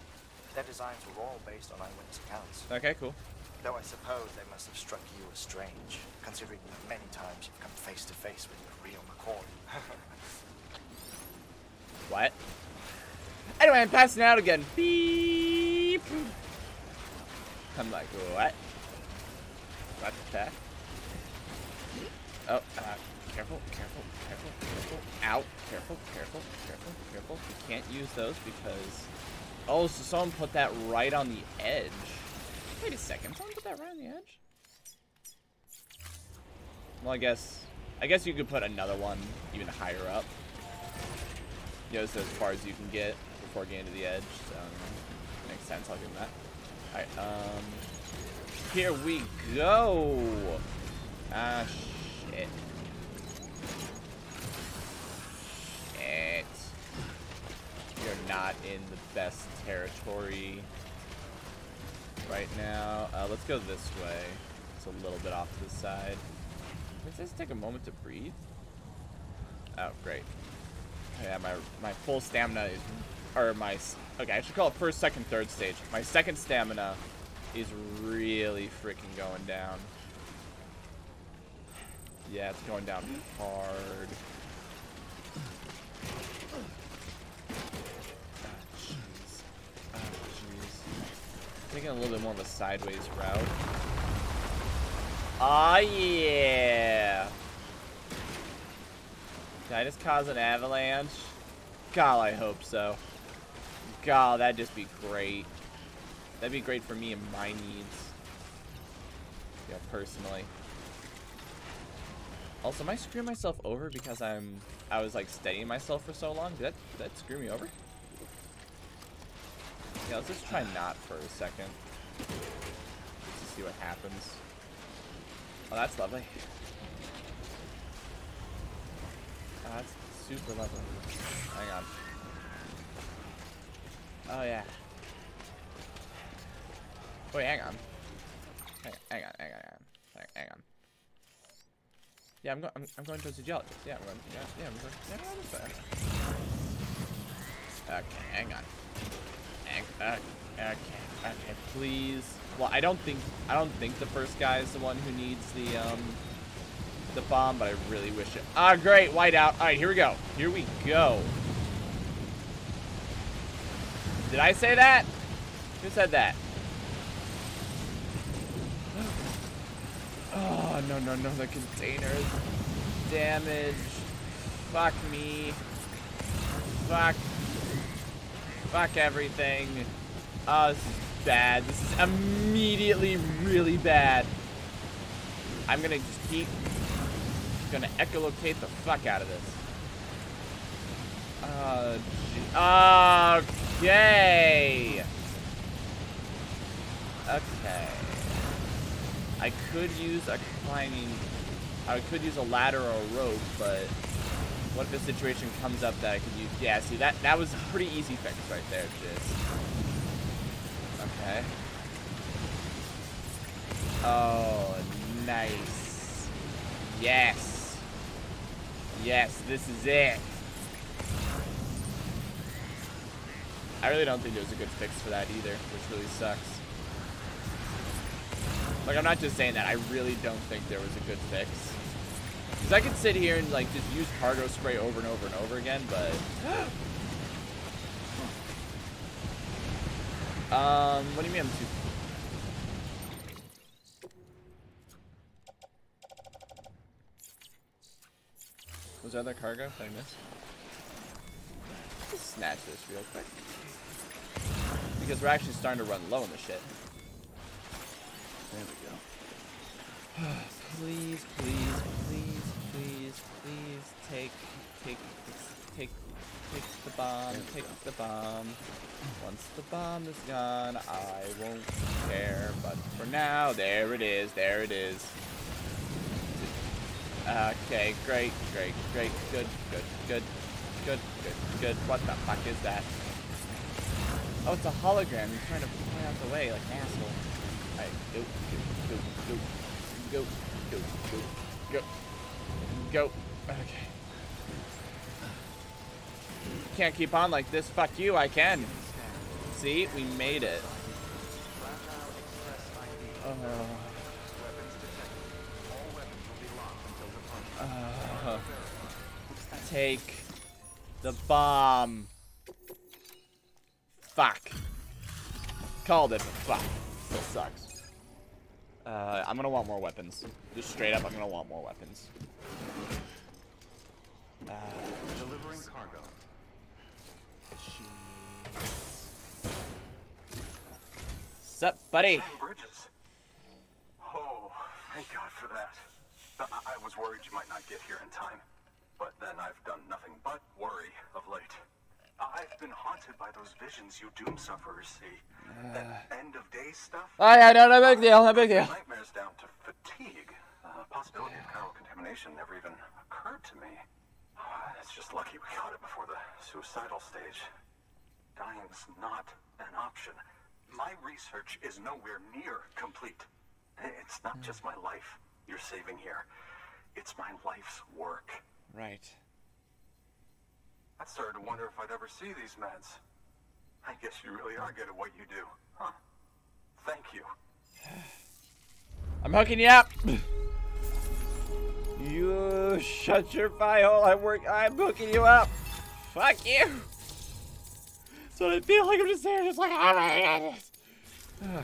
Their designs were all based on eyewitness accounts. Okay, cool. Though I suppose they must have struck you as strange, considering that many times you've come face to face with the real McCoy. What? Anyway, I'm passing out again. Beep. I'm like, what? What the heck? Oh, uh, careful, careful, careful, careful. Ow, careful, careful, careful, careful. We can't use those because. Oh, so someone put that right on the edge. Wait a second, someone put that right on the edge? Well, I guess, I guess you could put another one even higher up. You know, it's as far as you can get before getting to the edge, so um, makes sense, I'll give them that. Alright, um, here we go! Ah, shit. Shit. You're not not in the best territory right now. Uh, let's go this way. It's a little bit off to the side. Let's just take a moment to breathe. Oh, great. Yeah, my my full stamina is, or my, okay, I should call it first, second, third stage. My second stamina is really freaking going down. Yeah, it's going down hard. Taking a little bit more of a sideways route. Aw, oh, yeah! Did I just cause an avalanche? God, I hope so. God, that'd just be great. That'd be great for me and my needs. Yeah, personally. Also, am I screwing myself over because I'm... I was, like, steadying myself for so long? Did that, did that screw me over? Yeah, let's just try not for a second. Just to see what happens. Oh, that's lovely. Oh, that's super lovely. Hang on. Oh, yeah. Wait, hang on. Hang on, hang on, hang on, hang on. Hang on. Yeah, I'm going, I'm, I'm going towards the geologist. Yeah, I'm going, yeah, yeah, I'm going, yeah, I'm going to the side. Okay, hang on. Okay, okay, okay, please. Well, I don't think I don't think the first guy is the one who needs the um the bomb, but I really wish it. Ah, great, white out. All right, here we go. Here we go. Did I say that? Who said that? Oh no no no! The containers damage. Fuck me. Fuck. Fuck everything. Oh, this is bad. This is immediately really bad. I'm gonna just keep... gonna echolocate the fuck out of this. Uh, gee. Okay. Okay. I could use a climbing... I could use a ladder or a rope, but... what if a situation comes up that I could use? Yeah, see, that that was a pretty easy fix right there, Jizz. Okay. Oh, nice. Yes. Yes, this is it. I really don't think there's a good fix for that either, which really sucks. Like, I'm not just saying that. I really don't think there was a good fix. Cause I could sit here and like just use cargo spray over and over and over again, but um, what do you mean I'm too? Was there other cargo that I missed? Let's just snatch this real quick because we're actually starting to run low on the shit. There we go. Please, please, please. Please, please take, take, take, take the bomb, take the bomb. Once the bomb is gone, I won't care. But for now, there it is, there it is. Okay, great, great, great, good, good, good, good, good, good. What the fuck is that? Oh, it's a hologram. You're trying to fly out the way like an asshole. Alright, go, go, go, go, go, go, go, go. Go. Okay. Can't keep on like this. Fuck you, I can. See? We made it. Uh, uh, take the bomb. Fuck. Called it, but fuck. This sucks. Uh, I'm gonna want more weapons. Just straight up, I'm gonna want more weapons. Uh, Delivering cargo. Sup, buddy? Bridges. Oh, thank God for that. I, I was worried you might not get here in time, but then I've done nothing but worry of late. I've been haunted by those visions you doom sufferers see. Uh, that end of day stuff. Oh yeah, no, no big deal, no big deal. Nightmares down to fatigue. Uh, the possibility of chiral contamination never even occurred to me. Oh, it's just lucky we caught it before the suicidal stage. Dying's not an option. My research is nowhere near complete. It's not just my life you're saving here. It's my life's work. Right. I started to wonder if I'd ever see these meds. I guess you really are good at what you do. Huh. Thank you. I'm hooking you up. You shut your pie hole. I work. I'm hooking you up. Fuck you. So I feel like I'm just there, just like, oh my God.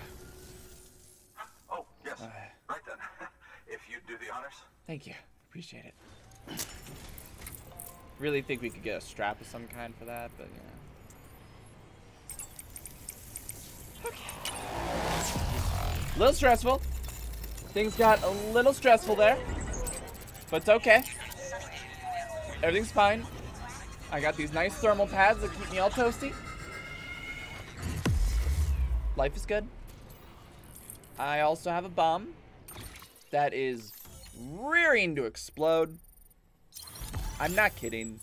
Oh, yes. Uh, right then. If you'd do the honors. Thank you. Appreciate it. Really think we could get a strap of some kind for that, but yeah. Okay. A little stressful. Things got a little stressful there. But it's okay. Everything's fine. I got these nice thermal pads that keep me all toasty. Life is good. I also have a bomb that is rearing to explode. I'm not kidding.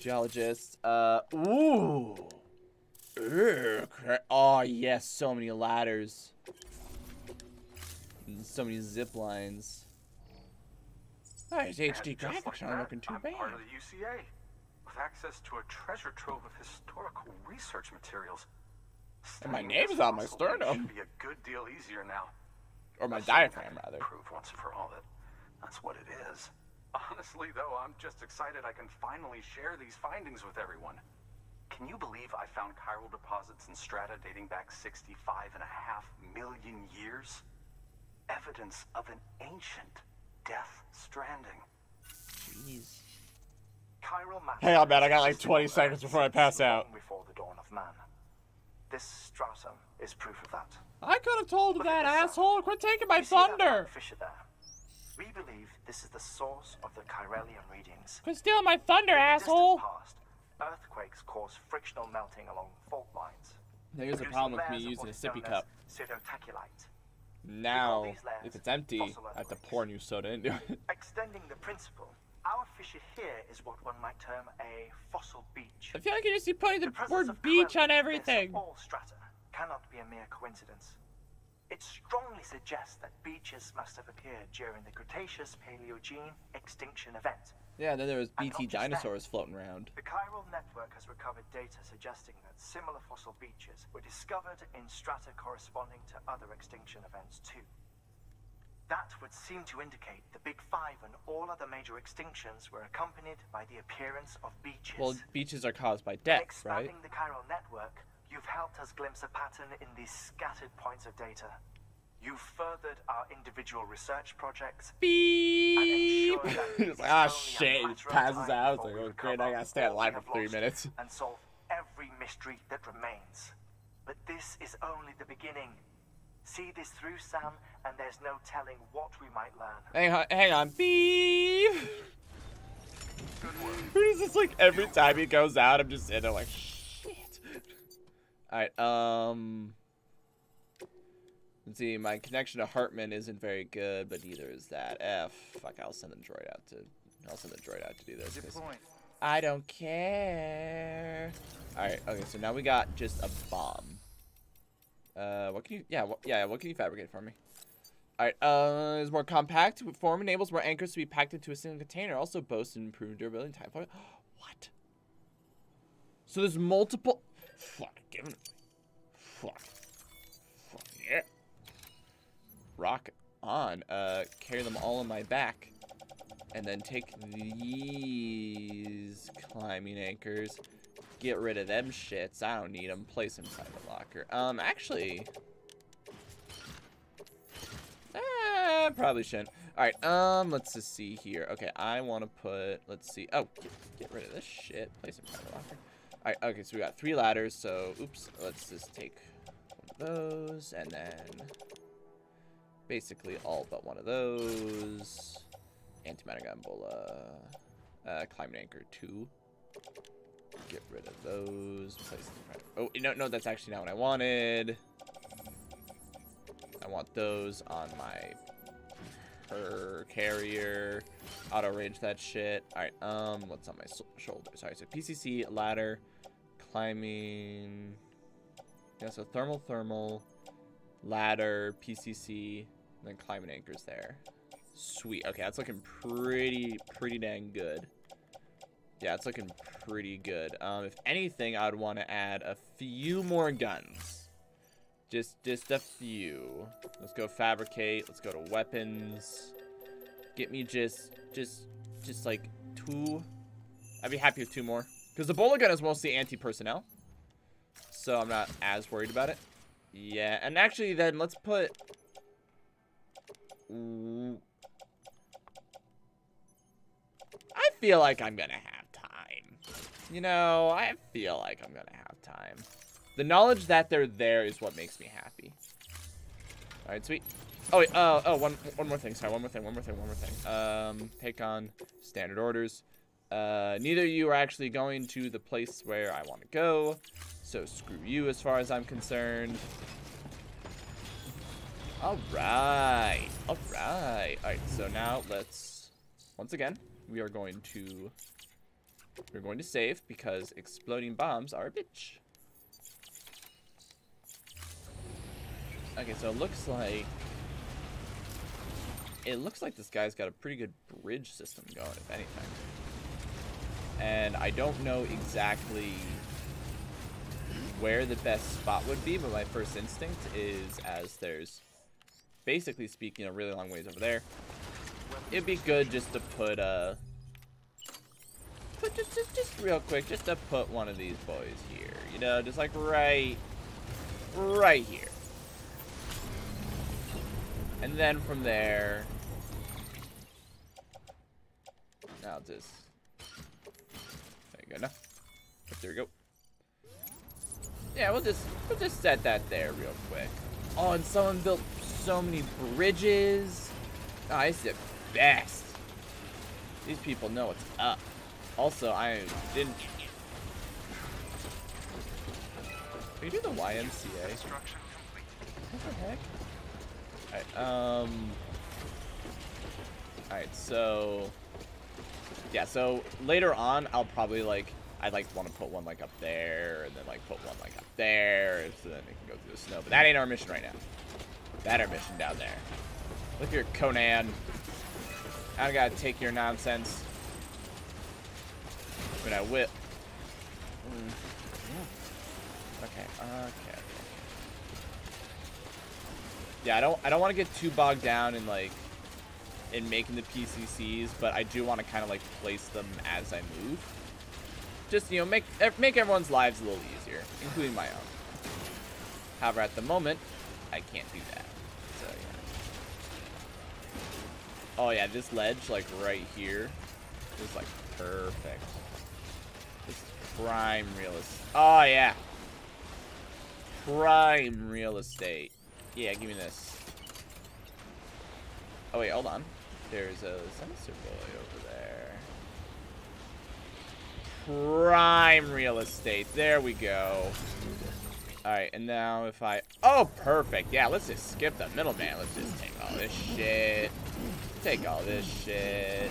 Geologist. Uh, ooh. Ugh, oh, yes. So many ladders. So many zip lines. Nice H D graphics aren't looking too bad. I'm part of the U C A, with access to a treasure trove of historical research materials. And my name's on my sternum. Should be a good deal easier now. Or my diaphragm, rather. Prove once for all that that's what it is. Honestly, though, I'm just excited I can finally share these findings with everyone. Can you believe I found chiral deposits in strata dating back sixty-five and a half million years? Evidence of an ancient Death Stranding. Jeez. Hang on, man. I got like twenty seconds before I pass out. Before the dawn of man. This stratum is proof of that. I could have told that asshole. Quit taking my thunder. We believe this is the source of the Kyrellian readings. Quit stealing my thunder, asshole. Past, earthquakes cause frictional melting along fault lines. There's a problem with me using a sippy cup. Now, if it's empty, I have to pour new soda into it. Extending the principle, our fissure here is what one might term a fossil beach. I feel like you just keep putting the, the word beach on everything. All strata cannot be a mere coincidence. It strongly suggests that beaches must have appeared during the Cretaceous Paleogene extinction event. Yeah, then there was B T dinosaurs that, floating around. The chiral network has recovered data suggesting that similar fossil beaches were discovered in strata corresponding to other extinction events too. That would seem to indicate the Big Five and all other major extinctions were accompanied by the appearance of beaches. Well, beaches are caused by death, right? Expanding the chiral network, you've helped us glimpse a pattern in these scattered points of data. You've furthered our individual research projects. Beep. And that ah, shit. He passes out. I was like, oh, great. I gotta stay alive for three minutes. And solve every mystery that remains. But this is only the beginning. See this through, Sam, and there's no telling what we might learn. Hang on. Hang on. Beep. It's just like every time he goes out, I'm just in there like, shit. Alright, um. Let's see, my connection to Hartman isn't very good, but neither is that. F. Fuck, I'll send a droid out to. I'll send a droid out to do this. I don't care. Alright, okay, so now we got just a bomb. Uh, what can you. Yeah, what, yeah, what can you fabricate for me? Alright, uh, it's more compact. Form enables more anchors to be packed into a single container. Also boasts an improved durability and time for it. What? So there's multiple. Fuck, give it. Fuck. Fuck, yeah. Rock on, uh, carry them all on my back, and then take these climbing anchors, get rid of them shits, I don't need them, place inside the locker. Um, actually, eh, probably shouldn't. Alright, um, let's just see here. Okay, I want to put, let's see, oh, get, get rid of this shit, place inside the locker. Alright, okay, so we got three ladders, so, oops, let's just take one of those, and then... basically all but one of those. Antimatter Gambola. Uh, climbing anchor two. Get rid of those. Place the oh, no, no, that's actually not what I wanted. I want those on my her carrier, auto range that shit. All right, um, what's on my shoulder? Sorry, so P C C, ladder, climbing. Yeah, so thermal, thermal, ladder, P C C, and then climbing anchors there. Sweet. Okay, that's looking pretty, pretty dang good. Yeah, it's looking pretty good. Um, if anything, I would want to add a few more guns. Just, just a few. Let's go fabricate. Let's go to weapons. Get me just, just, just like two. I'd be happy with two more. Because the bullet gun is mostly anti-personnel. So I'm not as worried about it. Yeah, and actually then let's put... Ooh. I feel like I'm going to have time. You know, I feel like I'm going to have time. The knowledge that they're there is what makes me happy. All right, sweet. Oh, wait, uh, oh, one, one more thing. Sorry, one more thing, one more thing, one more thing. Um, take on standard orders. Uh, neither of you are actually going to the place where I want to go. So screw you as far as I'm concerned. All right. All right. All right, so now let's, once again, we are going to, we're going to save because exploding bombs are a bitch. Okay, so it looks like, it looks like this guy's got a pretty good bridge system going, if anything. And I don't know exactly where the best spot would be, but my first instinct is as there's, basically speaking, a really long ways over there. It'd be good just to put a, put just, just, just real quick, just to put one of these boys here, you know, just like right, right here. And then from there, I'll just, there you go, no, there we go. Yeah, we'll just, we'll just set that there real quick. Oh, and someone built so many bridges. Oh, it's the best. These people know what's up. Also, I didn't. Can you do the Y M C A? What the heck? Alright, um. Alright, so. Yeah, so later on, I'll probably like. I'd like want to put one like up there, and then like put one like up there, so then it can go through the snow. But that ain't our mission right now. That our mission down there. Look here, Conan. I gotta take your nonsense. But I whip. Mm. Okay, okay. Yeah, I don't. I don't want to get too bogged down in like in making the P C Cs, but I do want to kind of like place them as I move. Just, you know, make make everyone's lives a little easier, including my own. However, at the moment, I can't do that. So, yeah. Oh, yeah, this ledge, like, right here is, like, perfect. This is prime real estate. Oh, yeah. Prime real estate. Yeah, give me this. Oh, wait, hold on. There's a sensor boy over there. Prime real estate. There we go. All right, and now if I... Oh, perfect. Yeah, let's just skip the middleman. Let's just take all this shit. Take all this shit.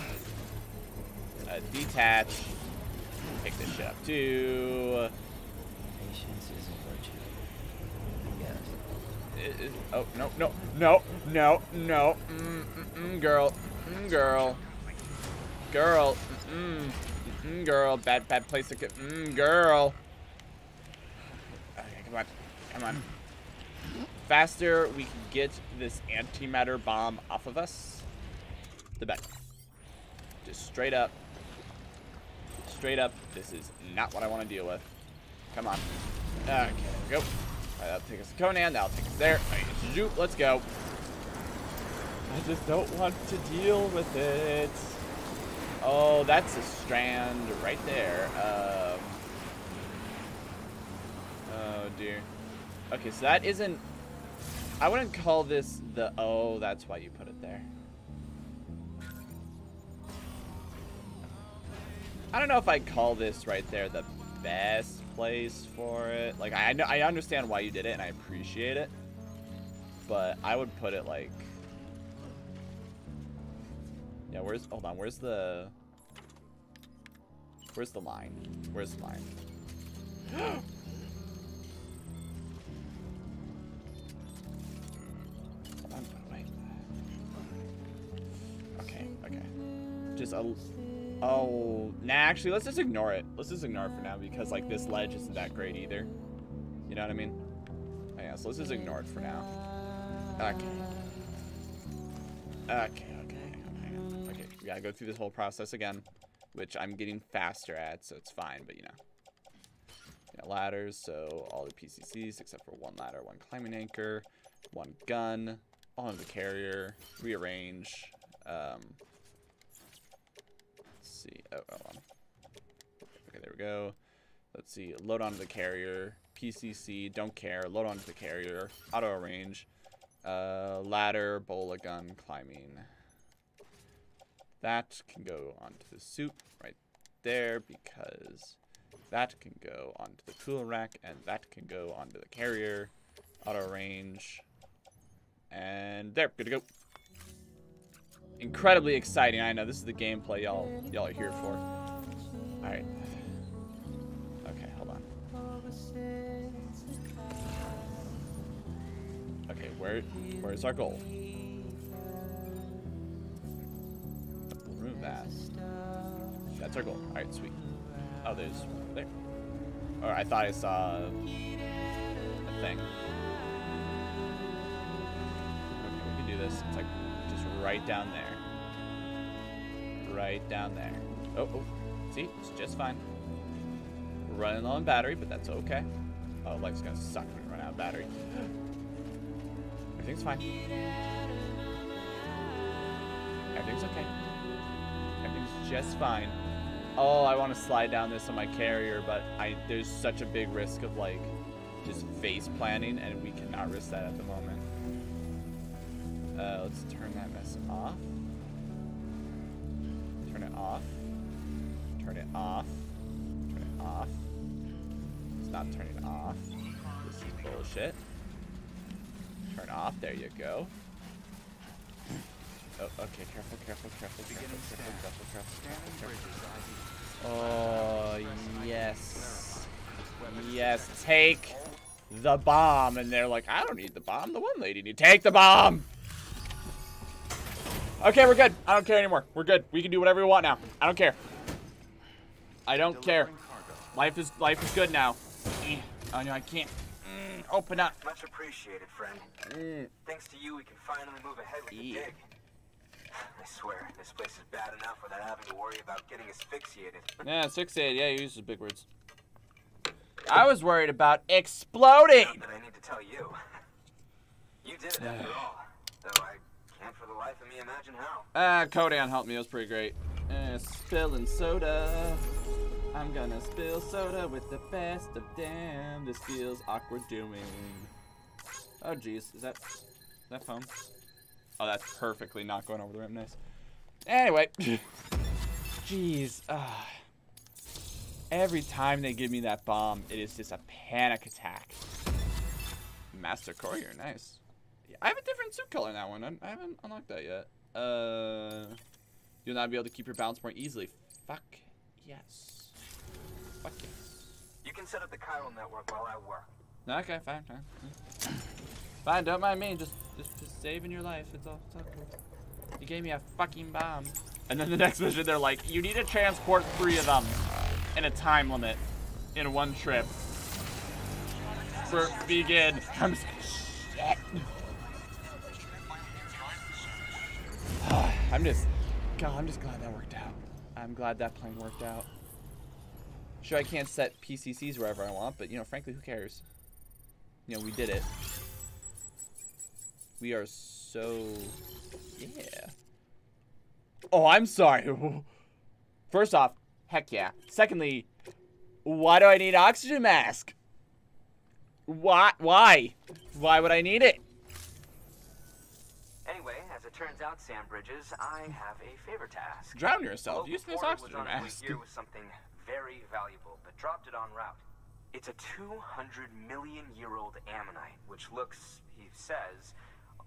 Uh, detach. Pick this shit up, too. Patience is a virtue. Yes. Oh, no, no, no, no, no. Mm, mm, mm, girl. Mm, girl. Girl. Mm, mm. Mm, girl, bad, bad place to go. Mm, girl. Okay, come on, come on. Faster we can get this antimatter bomb off of us, the better. Just straight up, straight up. This is not what I want to deal with. Come on. Okay, there we go. All right, that'll take us to Conan. That'll take us there. All right, let's go. I just don't want to deal with it. Oh, that's a strand right there. Um, oh, dear. Okay, so that isn't... I wouldn't call this the... Oh, that's why you put it there. I don't know if I'd call this right there the best place for it. Like, I, I understand why you did it, and I appreciate it. But I would put it, like... Yeah, where's... Hold on, where's the... Where's the line? Where's the line? Okay, okay. Just a... Oh... Nah, actually, let's just ignore it. Let's just ignore it for now, because, like, this ledge isn't that great either. You know what I mean? Yeah, so let's just ignore it for now. Okay. Okay, okay, okay. Okay, we gotta go through this whole process again, which I'm getting faster at, so it's fine, but, you know. Yeah, ladders, so all the P C Cs except for one ladder, one climbing anchor, one gun, all in the carrier, rearrange, um... Let's see, oh, oh, oh. Okay, there we go. Let's see, load onto the carrier, P C C, don't care, load onto the carrier, auto-arrange, uh, ladder, bola gun, climbing. That can go onto the soup right there because that can go onto the tool rack and that can go onto the carrier, auto-arrange, and there, good to go. Incredibly exciting, I know, this is the gameplay y'all y'all are here for. Alright. Okay, where where's our goal? Remove that. That's our goal. Alright, sweet. Oh, there's one over there. Or I thought I saw a thing. Okay, we can do this. It's like just right down there. Right down there. Oh, oh. See? It's just fine. We're running low on battery, but that's okay. Oh, life's gonna suck when we run out of battery. Everything's fine. Everything's okay. Everything's just fine. Oh, I want to slide down this on my carrier, but I there's such a big risk of, like, just face planting, and we cannot risk that at the moment. Uh, let's turn that mess off. Turn it off. Turn it off. Turn it off. It's not turning off. This is bullshit. Turn off. There you go. Oh, okay. Careful, careful, careful, careful, careful, careful, careful, careful. Oh, yes. Yes, take the bomb. And they're like, I don't need the bomb. The one lady needs. Take the bomb. Okay, we're good. I don't care anymore. We're good. We can do whatever we want now. I don't care. I don't care. Life is, life is good now. Oh, no, I can't. Mm, open up. Much appreciated, friend. Mm. Thanks to you, we can finally move ahead with the dig. I swear, this place is bad enough without having to worry about getting asphyxiated. Yeah, asphyxiated. Yeah, you use those big words. I was worried about exploding. Not that I need to tell you. You did it after all. Though I can't for the life of me imagine how. Ah, uh, Kodan helped me. It was pretty great. Uh, spilling soda. I'm gonna spill soda with the best of them. This feels awkward doing. Oh geez, is that is that foam? Oh, that's perfectly not going over the rim. Nice. Anyway, jeez. Uh, every time they give me that bomb, it is just a panic attack. Master Courier, nice. Yeah, I have a different suit color in that one. I, I haven't unlocked that yet. Uh, you'll not be able to keep your balance more easily. Fuck yes. Okay. You can set up the chiral network while I work. Okay, fine, fine. Fine, don't mind me. Just, just, just saving your life. It's all, it's all good. You gave me a fucking bomb. And then the next mission, they're like, you need to transport three of them in a time limit in one trip. For begin. I'm just like, shit. I'm just, God, I'm just glad that worked out. I'm glad that plan worked out. Sure, I can't set P C Cs wherever I want, but, you know, frankly, who cares? You know, we did it. We are so... Yeah. Oh, I'm sorry. First off, heck yeah. Secondly, why do I need an oxygen mask? Why? Why? Why would I need it? Anyway, as it turns out, Sam Bridges, I have a favor to ask. Drown yourself. Use this oxygen mask. Here was something very valuable, but dropped it en route. It's a two hundred million year old ammonite, which looks, he says,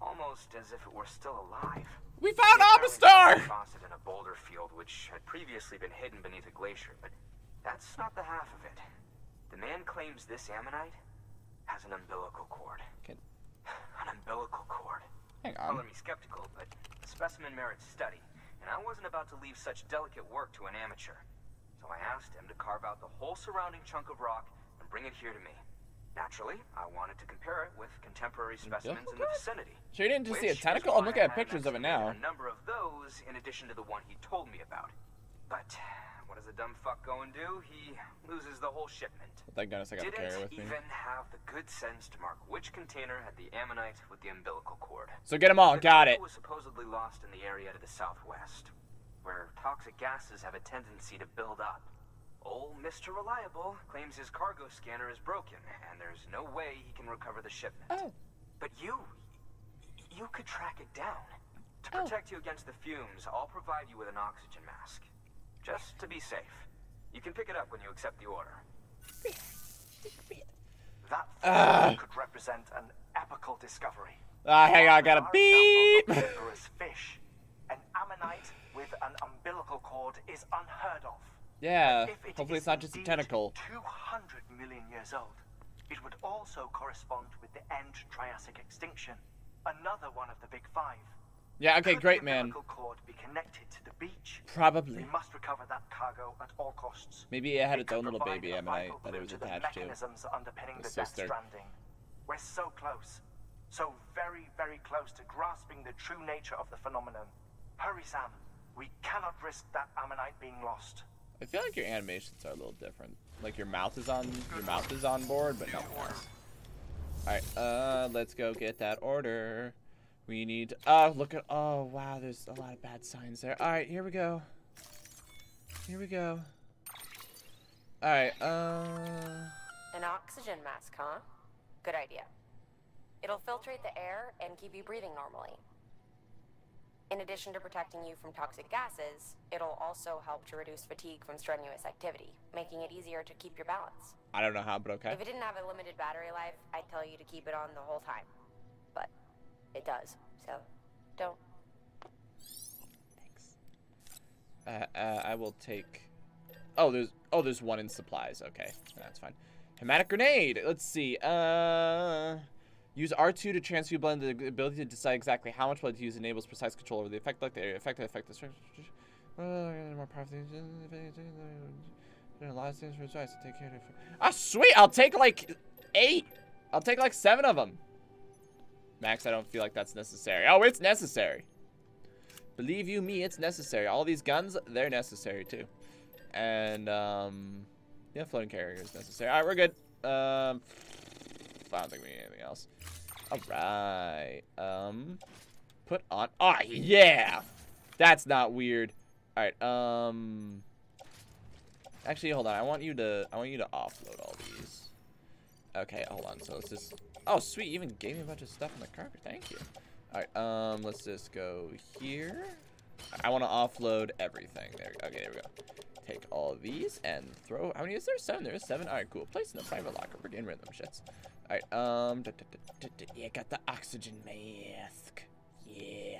almost as if it were still alive. We found Amistar! Frosted in a boulder field which had previously been hidden beneath a glacier, but that's not the half of it. The man claims this ammonite has an umbilical cord. Good. An umbilical cord. Hang on. Color me skeptical, but the specimen merits study, and I wasn't about to leave such delicate work to an amateur. So I asked him to carve out the whole surrounding chunk of rock and bring it here to me. Naturally, I wanted to compare it with contemporary specimens in the vicinity. Sure, you didn't just see a tentacle? I'm looking at pictures of it now. A number of those, in addition to the one he told me about. But what does the dumb fuck go and do? He loses the whole shipment. Thank goodness I got to carry it with me. Didn't even have the good sense to mark which container had the ammonite with the umbilical cord. So get them all. Got it. It was supposedly lost in the area to the southwest, where toxic gases have a tendency to build up. Old Mister Reliable claims his cargo scanner is broken, and there's no way he can recover the shipment. Oh. But you, you could track it down. To protect oh. you against the fumes, I'll provide you with an oxygen mask. Just to be safe. You can pick it up when you accept the order. That uh. could represent an epical discovery. Ah, uh, hang on, I gotta beep! Fish. An ammonite with an umbilical cord is unheard of. Yeah, it hopefully it's not just a tentacle. two hundred million years old. It would also correspond with the end Triassic extinction, another one of the big five. Yeah, okay, could great, the man. Cord be connected to the beach? Probably. We must recover that cargo at all costs. Maybe it had it its own little baby ammonite that it was attached to. Mechanisms underpinning the Death Stranding. We're so close. So very, very close to grasping the true nature of the phenomenon. Hurry, Sam. We cannot risk that ammonite being lost. I feel like your animations are a little different. Like your mouth is on your mouth is on board, but no more. Alright, uh let's go get that order. We need oh look at oh wow, there's a lot of bad signs there. Alright, here we go. Here we go. Alright, uh an oxygen mask, huh? Good idea. It'll filtrate the air and keep you breathing normally. In addition to protecting you from toxic gases, it'll also help to reduce fatigue from strenuous activity, making it easier to keep your balance. I don't know how, but okay. If it didn't have a limited battery life, I'd tell you to keep it on the whole time. But it does, so don't. Thanks. Uh, uh, I will take... Oh, there's oh, there's one in supplies. Okay, that's fine. Hematic grenade! Let's see. Uh... Use R two to transfuse blood. The ability to decide exactly how much blood to use enables precise control over the effect, like the area effect, the effect, the structure. Ah, sweet! I'll take like eight. I'll take like seven of them. Max, I don't feel like that's necessary. Oh, it's necessary. Believe you me, it's necessary. All these guns, they're necessary too. And um, yeah, floating carrier is necessary. All right, we're good. Um. I don't think we need anything else. Alright. Um put on ah oh, yeah! That's not weird. Alright, um actually hold on, I want you to I want you to offload all these. Okay, hold on, so let's just oh sweet, you even gave me a bunch of stuff in the carpet. Thank you. Alright, um let's just go here. I wanna offload everything. There we go. Okay, there we go. Take all these and throw how many is there? Seven? There is seven. Alright, cool. Place in the private locker. We're getting rid of them shits. Alright, um da, da, da, da, da, yeah, got the oxygen mask. Yeah.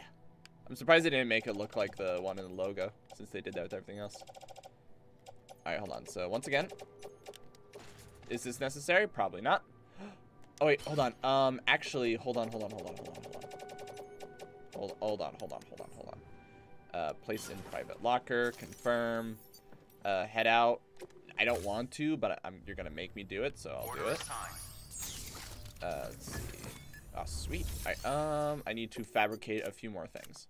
I'm surprised they didn't make it look like the one in the logo, since they did that with everything else. Alright, hold on. So once again. Is this necessary? Probably not. Oh wait, hold on. Um actually hold on, hold on, hold on, hold on, hold on. Hold hold on, hold on, hold on, hold on. Uh place in private locker, confirm. Uh, head out. I don't want to, but I'm, you're gonna make me do it, so I'll do it. Uh, let's see. Oh, sweet. Alright, um, I need to fabricate a few more things.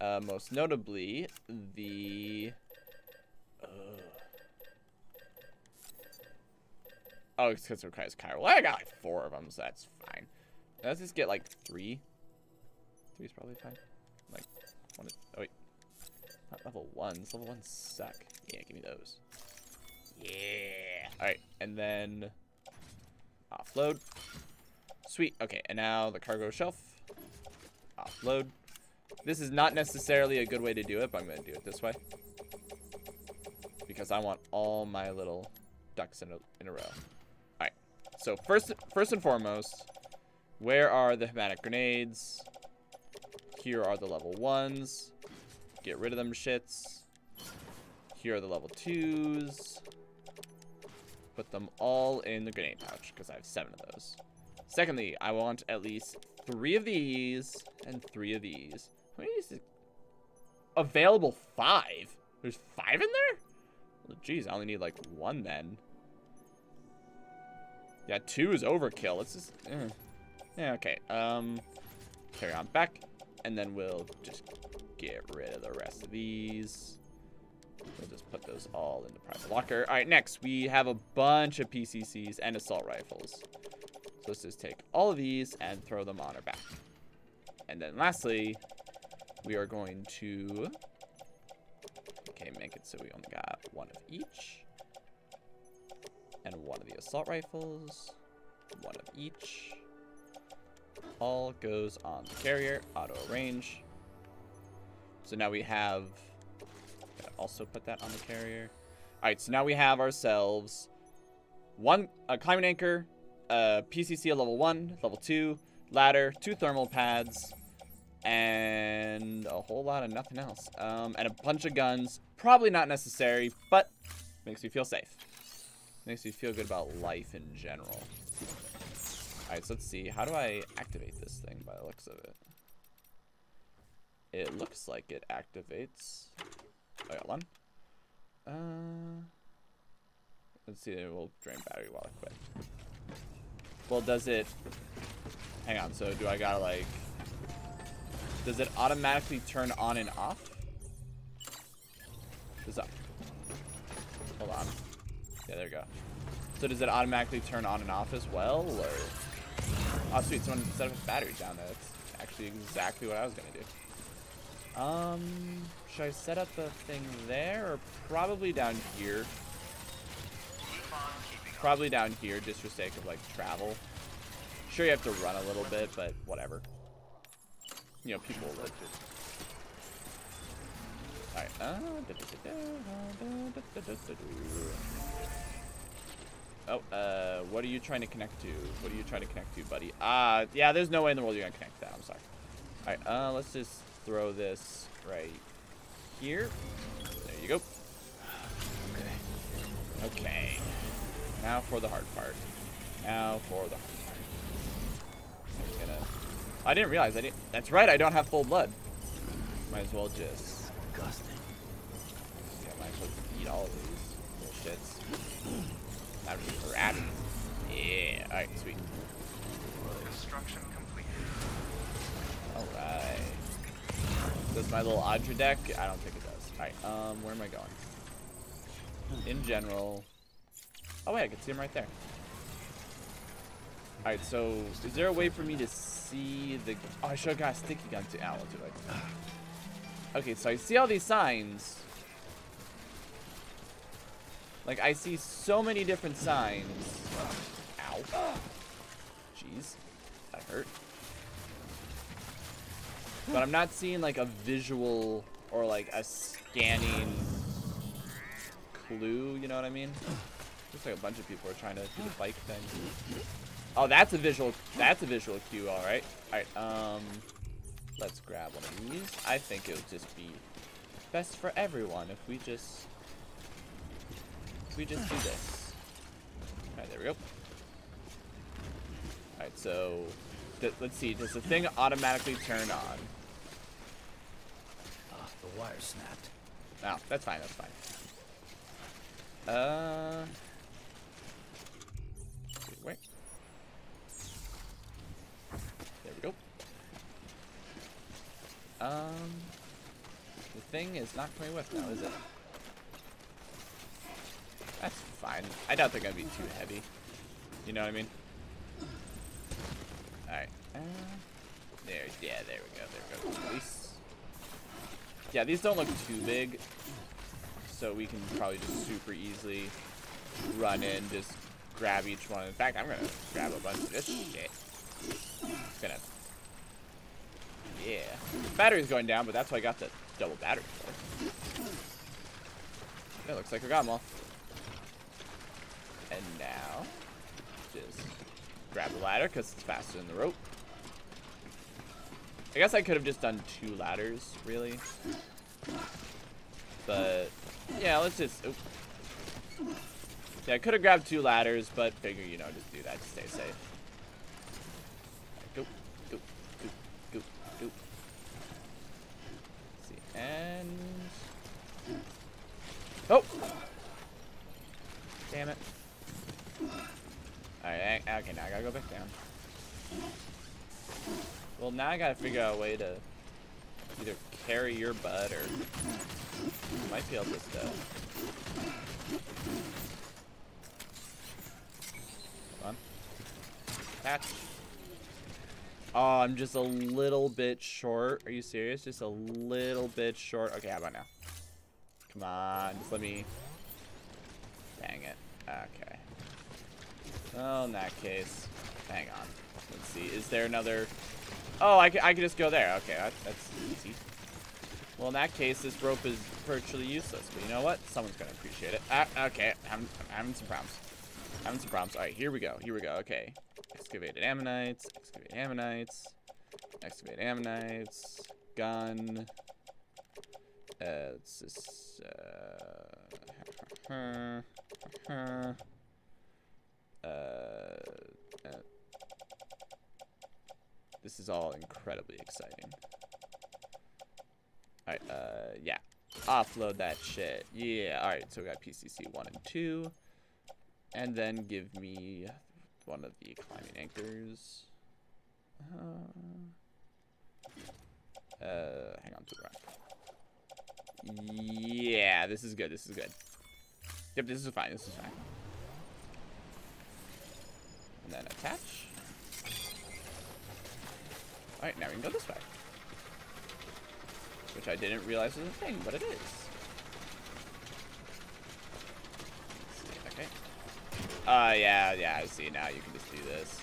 Uh, most notably, the... Uh... Oh, it's because it requires chiral. Well, I got like four of them, so that's fine. Let's just get like three. Three's probably fine. Like, one... Oh, wait. Not level ones. Level ones suck. Yeah, give me those. Yeah. Alright, and then offload. Sweet. Okay, and now the cargo shelf. Offload. This is not necessarily a good way to do it, but I'm going to do it this way. Because I want all my little ducks in a, in a row. Alright, so first, first and foremost, where are the hematic grenades? Here are the level ones. Get rid of them shits. Here are the level twos. Put them all in the grenade pouch, because I have seven of those. Secondly, I want at least three of these and three of these. How many is it? Available five? There's five in there? Well, geez, I only need like one then. Yeah, two is overkill. Let's just... Uh. Yeah, okay. Um, carry on back. And then we'll just get rid of the rest of these. We'll just put those all in the private locker. All right, next. We have a bunch of P C Cs and assault rifles. So let's just take all of these and throw them on our back. And then lastly, we are going to... Okay, make it so we only got one of each. And one of the assault rifles. One of each. All goes on the carrier. Auto arrange. So now we have... Also put that on the carrier. Alright, so now we have ourselves... One... A climbing anchor. A P C C at level one. Level two. Ladder. Two thermal pads. And... A whole lot of nothing else. Um, and a bunch of guns. Probably not necessary, but... Makes me feel safe. Makes me feel good about life in general. Alright, so let's see. How do I activate this thing by the looks of it? It looks like it activates. I got one. Uh, let's see. It will drain battery while I quit. Well, does it... Hang on. So do I gotta like... Does it automatically turn on and off? Does that... Hold on. Yeah, there we go. So does it automatically turn on and off as well, or... Oh, sweet. Someone set up a battery down there. That's actually exactly what I was going to do. Um, should I set up the thing there, or probably down here? Probably down here, just for sake of, like, travel. Sure, you have to run a little bit, but whatever. You know, people will live. Alright. Oh, uh, what are you trying to connect to? What are you trying to connect to, buddy? Ah, uh, yeah, there's no way in the world you're going to connect to that. I'm sorry. Alright, uh, let's just throw this right here. There you go. Okay. Okay. Now for the hard part. Now for the hard part. I'm gonna... I didn't realize I didn't... That's right, I don't have full blood. Might as well just... Disgusting. Yeah, might as well eat all of these little shits. That would be crap. Yeah. Alright, sweet. Construction complete. Alright. Does my little Audra deck? I don't think it does. Alright, um, where am I going? In general. Oh wait, I can see him right there. Alright, so is there a way for me to see the... Oh, I should have got a sticky gun to... Ow, I'll do it. Okay, so I see all these signs. Like, I see so many different signs. Ow. Jeez. That hurt. But I'm not seeing, like, a visual or, like, a scanning clue, you know what I mean? Looks like a bunch of people are trying to do the bike thing. Oh, that's a visual, that's a visual cue, alright. Alright, um, let's grab one of these. I think it would just be best for everyone if we just... We just do this. Alright, there we go. Alright, so th let's see. Does the thing automatically turn on? Ah, oh, the wire snapped. Oh, that's fine. That's fine. Uh, wait. There we go. Um, the thing is not coming with now, is it? That's fine. I doubt they're gonna be too heavy. You know what I mean? Alright. Uh, there. Yeah, there we go. There we go. Release. Yeah, these don't look too big. So we can probably just super easily run in, just grab each one. In fact, I'm gonna grab a bunch of this shit. Gonna. Yeah. Battery's going down, but that's why I got the double battery for. It looks like we got them all. And now, just grab the ladder because it's faster than the rope. I guess I could have just done two ladders, really. But yeah, let's just. Oops. Yeah, I could have grabbed two ladders, but figure, you know, just do that to stay safe. Goop, goop, goop, goop, goop. Let's see, and oh, damn it! All right, okay, now I gotta go back down. Well, now I gotta figure out a way to either carry your butt or I might be able to stuff. Come on. Catch. Oh, I'm just a little bit short. Are you serious? Just a little bit short. Okay, how about now? Come on, just let me. Dang it. Okay. Well, in that case, hang on. Let's see. Is there another? Oh, I can, I can just go there. Okay, that, that's easy. Well, in that case, this rope is virtually useless. But you know what? Someone's gonna appreciate it. Ah, okay, I'm, I'm having some problems. Having some problems. All right, here we go. Here we go. Okay. Excavated ammonites. Excavate ammonites. Excavate ammonites. Gun. Uh, let's just. Uh. Uh. uh, uh This is all incredibly exciting. Alright, uh, yeah. Offload that shit. Yeah, alright, so we got P C C one and two. And then give me one of the climbing anchors. Uh, uh hang on to the rock. Yeah, this is good, this is good. Yep, this is fine, this is fine. And then attach. Alright, now we can go this way. Which I didn't realize was a thing, but it is. Okay. Uh, yeah, yeah, I see. Now you can just do this.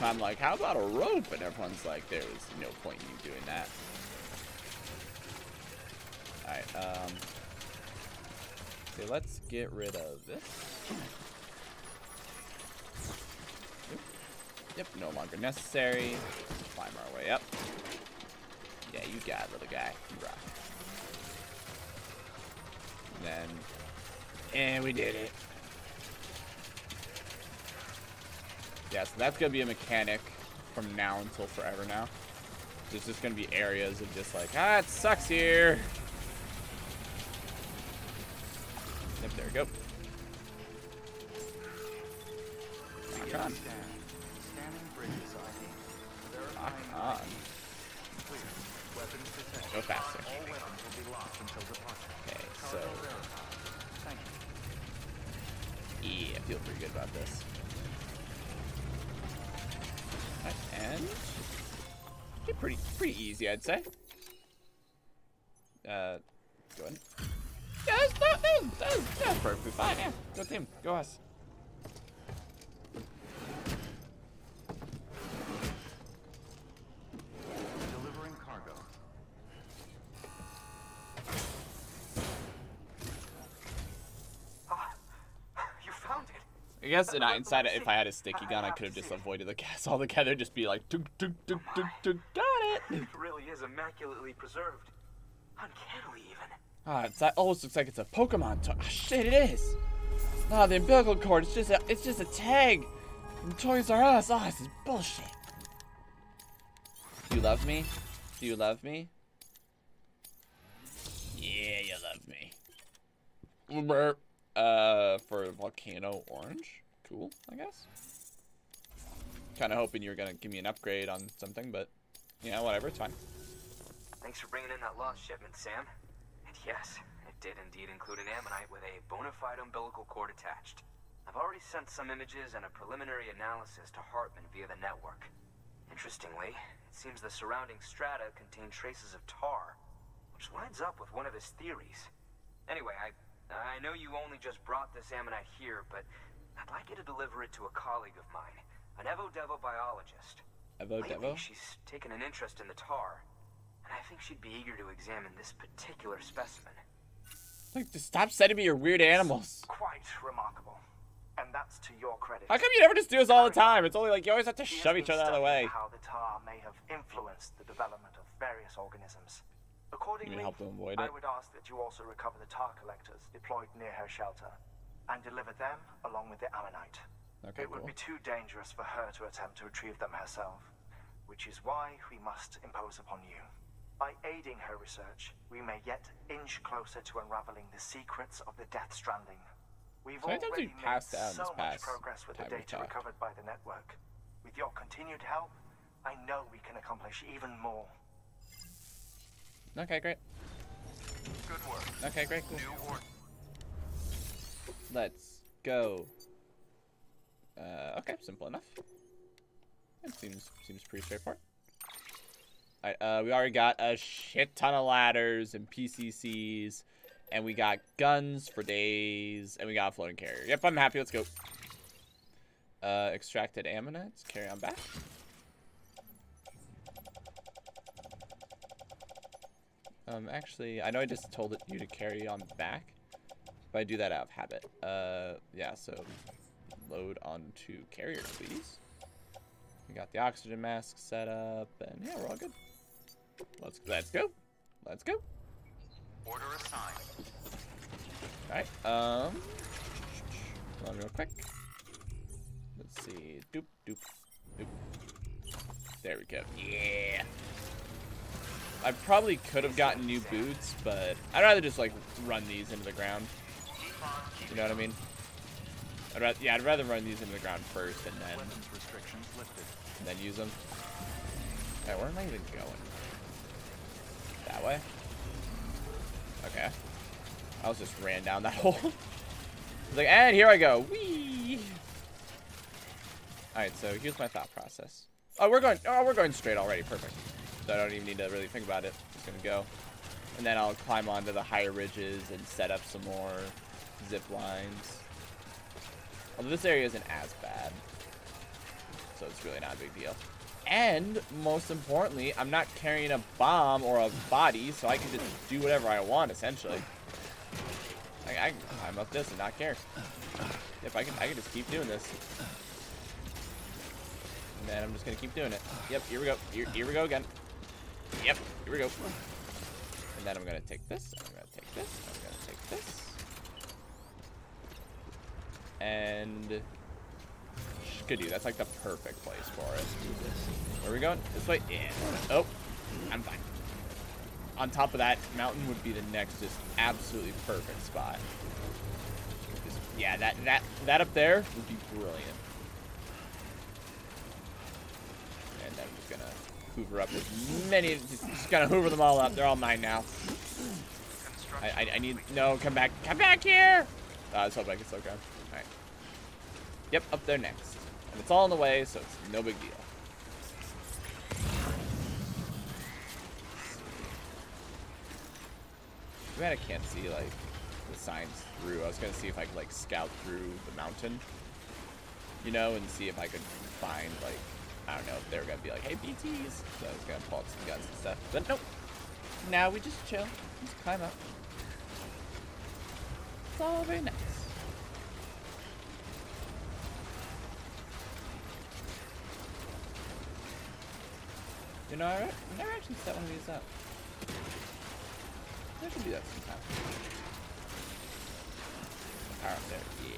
I'm like, how about a rope? And everyone's like, there was no point in you doing that. Alright, um. So let's get rid of this. Yep, yep, no longer necessary. Climb our way up. Yeah, you got it, little guy. You rock. And then, and we did it. Yeah, so that's gonna be a mechanic from now until forever. Now, there's just gonna be areas of just like, ah, it sucks here. Yep, there we go. Knock on. Knock on. Go faster. Okay, so. Yeah, I feel pretty good about this. And pretty, pretty easy, I'd say. Uh, go ahead. Yeah, that's not, that was, that was perfectly fine. Yeah, go team, go us. I guess in hindsight, if I had a sticky gun, I could have just avoided the gas altogether. Just be like, tuk, tuk, tuk, tuk, tuk, got it. It really is immaculately preserved, uncannily even. Ah, it's, that almost looks like it's a Pokemon. To oh, shit, it is. Ah, oh, the umbilical cord. It's just a, it's just a tag. And Toys R Us. Ah, oh, this is bullshit. Do you love me? Do you love me? Yeah, you love me. Burp. Uh, for Volcano Orange. Cool, I guess. Kind of hoping you were going to give me an upgrade on something, but, you know, whatever, it's fine. Thanks for bringing in that lost shipment, Sam. And yes, it did indeed include an ammonite with a bona fide umbilical cord attached. I've already sent some images and a preliminary analysis to Hartman via the network. Interestingly, it seems the surrounding strata contain traces of tar, which lines up with one of his theories. Anyway, I... I know you only just brought this ammonite here, but I'd like you to deliver it to a colleague of mine, an Evo-Devo biologist. Evo-Devo? She's taken an interest in the tar, and I think she'd be eager to examine this particular specimen. Like, just stop sending me your weird animals. It's quite remarkable. And that's to your credit. How come you never just do this all the time? It's only like you always have to shove each other out of the way. How the tar may have influenced the development of various organisms. Accordingly, help them avoid it. I would ask that you also recover the tar collectors deployed near her shelter and deliver them along with the ammonite. Okay, it would cool. be too dangerous for her to attempt to retrieve them herself, which is why we must impose upon you. By aiding her research, we may yet inch closer to unraveling the secrets of the Death Stranding. We've so already made so much progress with the data recovered by the network. With your continued help, I know we can accomplish even more. Okay, great. Good work. Okay, great. Cool. Let's go. Uh, okay, simple enough. It seems seems pretty straightforward. All right, uh, we already got a shit ton of ladders and P C Cs, and we got guns for days, and we got a floating carrier. Yep, I'm happy. Let's go. Uh, extracted ammonites. Carry on back. Um, actually, I know I just told it you to carry on back, but I do that out of habit. Uh, yeah, so load onto carrier, please. We got the oxygen mask set up, and yeah, we're all good. Let's let's go, let's go. Order assigned. All right, um, hold on real quick. Let's see, doop doop doop. There we go. Yeah. I probably could have gotten new boots, but I'd rather just like run these into the ground. You know what I mean? I'd rather, yeah, I'd rather run these into the ground first and then and then use them. All right, where am I even going? That way? Okay. I was just ran down that hole. I was like, and here I go. Whee! All right, so here's my thought process. Oh, we're going. Oh, we're going straight already. Perfect. So I don't even need to really think about it. It's gonna go. And then I'll climb onto the higher ridges and set up some more zip lines. Although this area isn't as bad. So it's really not a big deal. And most importantly, I'm not carrying a bomb or a body, so I can just do whatever I want essentially. Like I can climb up this and not care. If I can I can just keep doing this. And then I'm just gonna keep doing it. Yep, here we go. Here, here we go again. Yep, here we go. And then I'm gonna take this, I'm gonna take this, I'm gonna take this. And good dude, that's like the perfect place for it. Where are we going? This way? Yeah. Oh, I'm fine. On top of that, mountain would be the next just absolutely perfect spot. Just, yeah, that that that up there would be brilliant. And then I'm just gonna hoover up as many, just, just gonna hoover them all up. They're all mine now. I, I, I need, no, come back, come back here! Uh, I was hoping I could slow down. Alright. Yep, up there next. And it's all in the way, so it's no big deal. Too bad I can't see, like, the signs through. I was gonna see if I could, like, scout through the mountain, you know, and see if I could find, like, I don't know, if they were gonna be like, hey, B Ts. So I was gonna pull out some guns and stuff. But nope. Now we just chill. Just climb up. It's all very nice. You know, I never actually set one of these up. I should do that sometime. Power up there, yeah.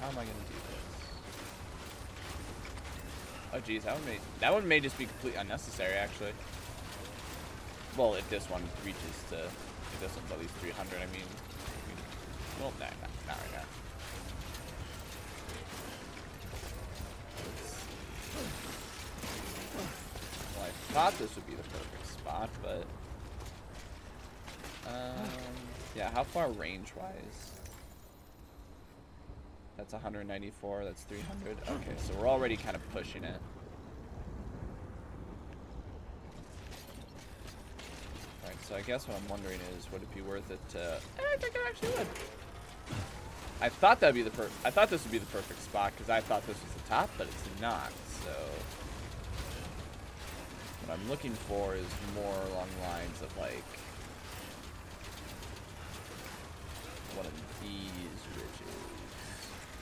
How am I gonna do this? Oh geez, that one may that one may just be completely unnecessary actually. Well, if this one reaches to, if this one's at least three hundred, I mean, well, no, not, not right now. Well, I thought this would be the perfect spot, but, um, yeah, how far range-wise? That's one ninety-four, that's three hundred. Okay, so we're already kind of pushing it. So I guess what I'm wondering is, would it be worth it to... I think it actually would. I thought that'd be the per I thought this would be the perfect spot because I thought this was the top, but it's not. So what I'm looking for is more along the lines of like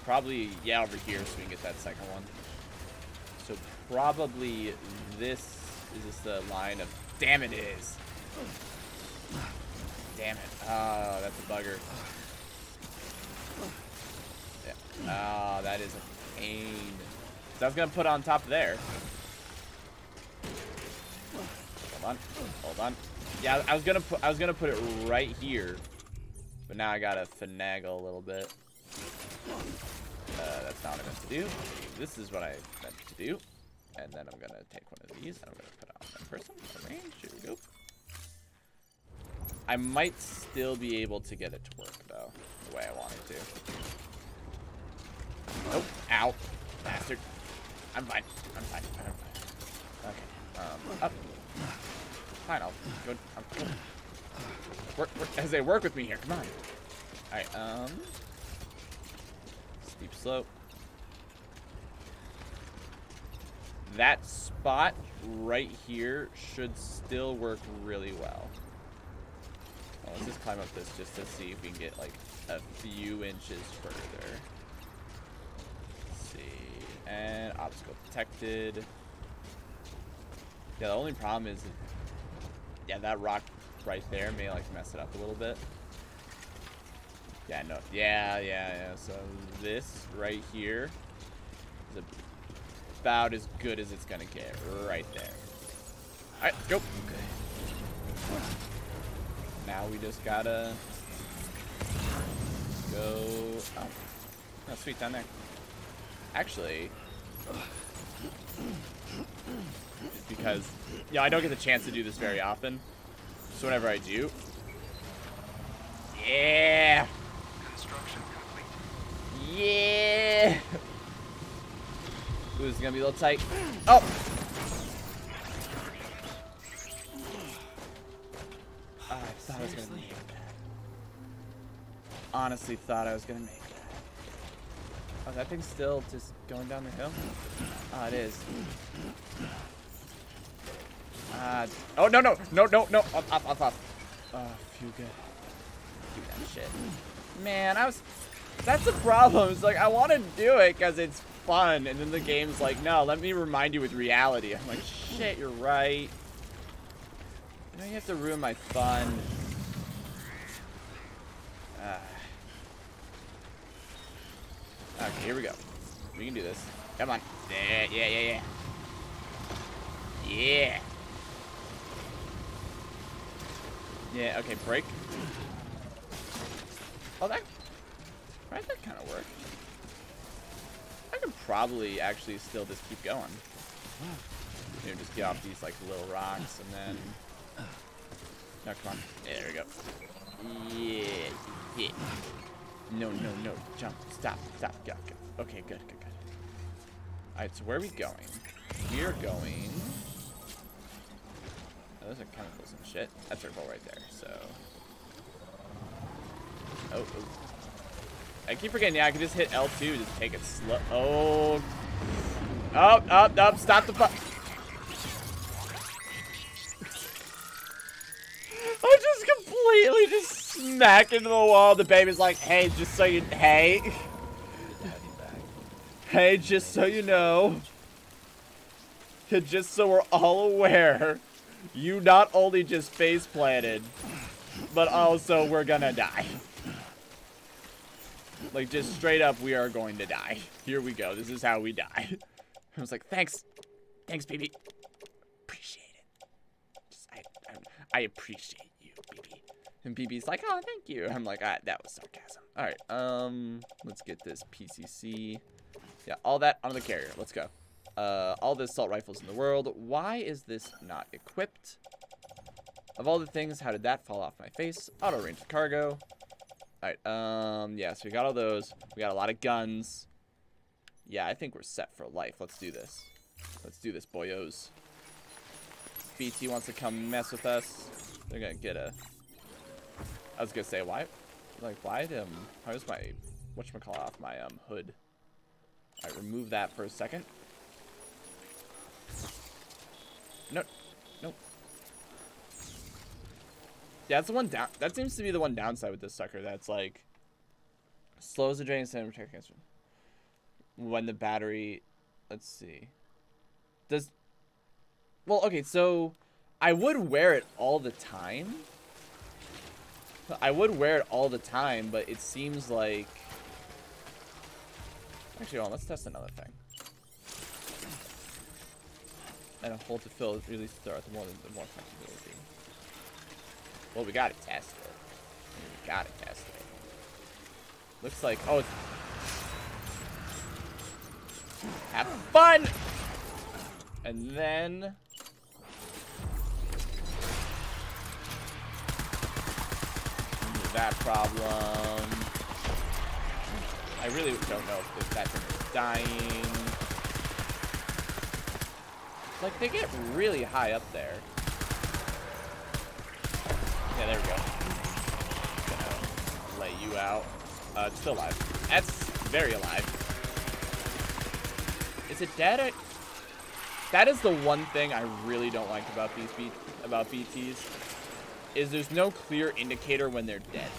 probably, yeah, over here so we can get that second one. So probably this, is this the line of, damn it is. Damn it. Oh, that's a bugger. Yeah. Oh, that is a pain. So I was going to put on top there. Hold on. Hold on. Yeah, I was going to put, I was going to put it right here. But now I got to finagle a little bit. Uh, that's not what I meant to do. This is what I meant to do. And then I'm going to take one of these. And I'm going to put it on that person. Arrange. Here we go. I might still be able to get it to work, though, the way I want it to. Nope. Ow. Bastard. I'm fine. I'm fine. I'm fine. Okay. Um, up. Fine, I'll go. I'm cool. Work, work, as they work with me here. Come on. Alright, um. Steep slope. That spot right here should still work really well. Let's just climb up this just to see if we can get like a few inches further. Let's see. And obstacle detected. Yeah, the only problem is, yeah, that rock right there may like mess it up a little bit. Yeah, no. Yeah, yeah, yeah. So this right here is about as good as it's gonna get right there. Alright, let's go. Okay. Now we just gotta go. Oh, oh sweet, down there. Actually, because yeah, I don't get the chance to do this very often. So whenever I do, yeah, construction complete. Yeah. Ooh, this is gonna be a little tight. Oh. Thought I was gonna make that. Honestly thought I was gonna make that. Oh, that thing's still just going down the hill? Ah, oh, it is. Uh, oh, no, no, no, no, no. Up, up, up, up. Oh, phew, good. Do that shit. Man, I was... That's the problem. It's like, I want to do it because it's fun. And then the game's like, no, let me remind you with reality. I'm like, shit, you're right. Now you have to ruin my fun. Uh. Okay, here we go. We can do this. Come on. Yeah, yeah, yeah, yeah. Yeah. Yeah, okay, break. Oh, that... Right, that kind of worked. I could probably actually still just keep going. You know, just get off these, like, little rocks and then... No, come on. Yeah, there we go. Yeah, yeah. No, no, no. Jump. Stop. Stop. Go, go. Okay, good, good, good. Alright, so where are we going? We're going... Oh, those are chemicals and shit. That's circle right there, so... Oh, oh. I keep forgetting, yeah, I can just hit L two, just take it slow. Oh. Oh, oh, oh, stop the fu- I just completely just smack into the wall. The baby's like, hey, just so you, hey. Hey, just so you know. Just so we're all aware. You not only just face planted, but also we're gonna die. Like, just straight up, we are going to die. Here we go. This is how we die. I was like, thanks. Thanks, baby. Appreciate it. Just, I, I, I appreciate it. And B B's like, oh, thank you. I'm like, ah, that was sarcasm. All right, um, let's get this P C C. Yeah, all that onto the carrier. Let's go. Uh, all the assault rifles in the world. Why is this not equipped? Of all the things, how did that fall off my face? Auto range of cargo. All right, um, yeah, so we got all those. We got a lot of guns. Yeah, I think we're set for life. Let's do this. Let's do this, boyos. B T wants to come mess with us. They're gonna get a... I was gonna say, why, like, why, um, how is my, whatchamacallit off my, um, hood? Alright, remove that for a second. No, nope. Yeah, that's the one down, that seems to be the one downside with this sucker, that's, like, slows the draining sand protection. when the battery, let's see, does, well, okay, so I would wear it all the time. I would wear it all the time, but it seems like, actually, hold on, let's test another thing. And a hole to fill really starts more than the more flexibility. Well, we gotta test it. We gotta test it. Looks like, oh, it's, have fun! And then, that problem. I really don't know if that thing is dying. Like, they get really high up there. Yeah, there we go. Gonna lay you out. Uh, it's still alive. That's very alive. Is it dead? That is the one thing I really don't like about these B about B Ts. Is there's no clear indicator when they're dead.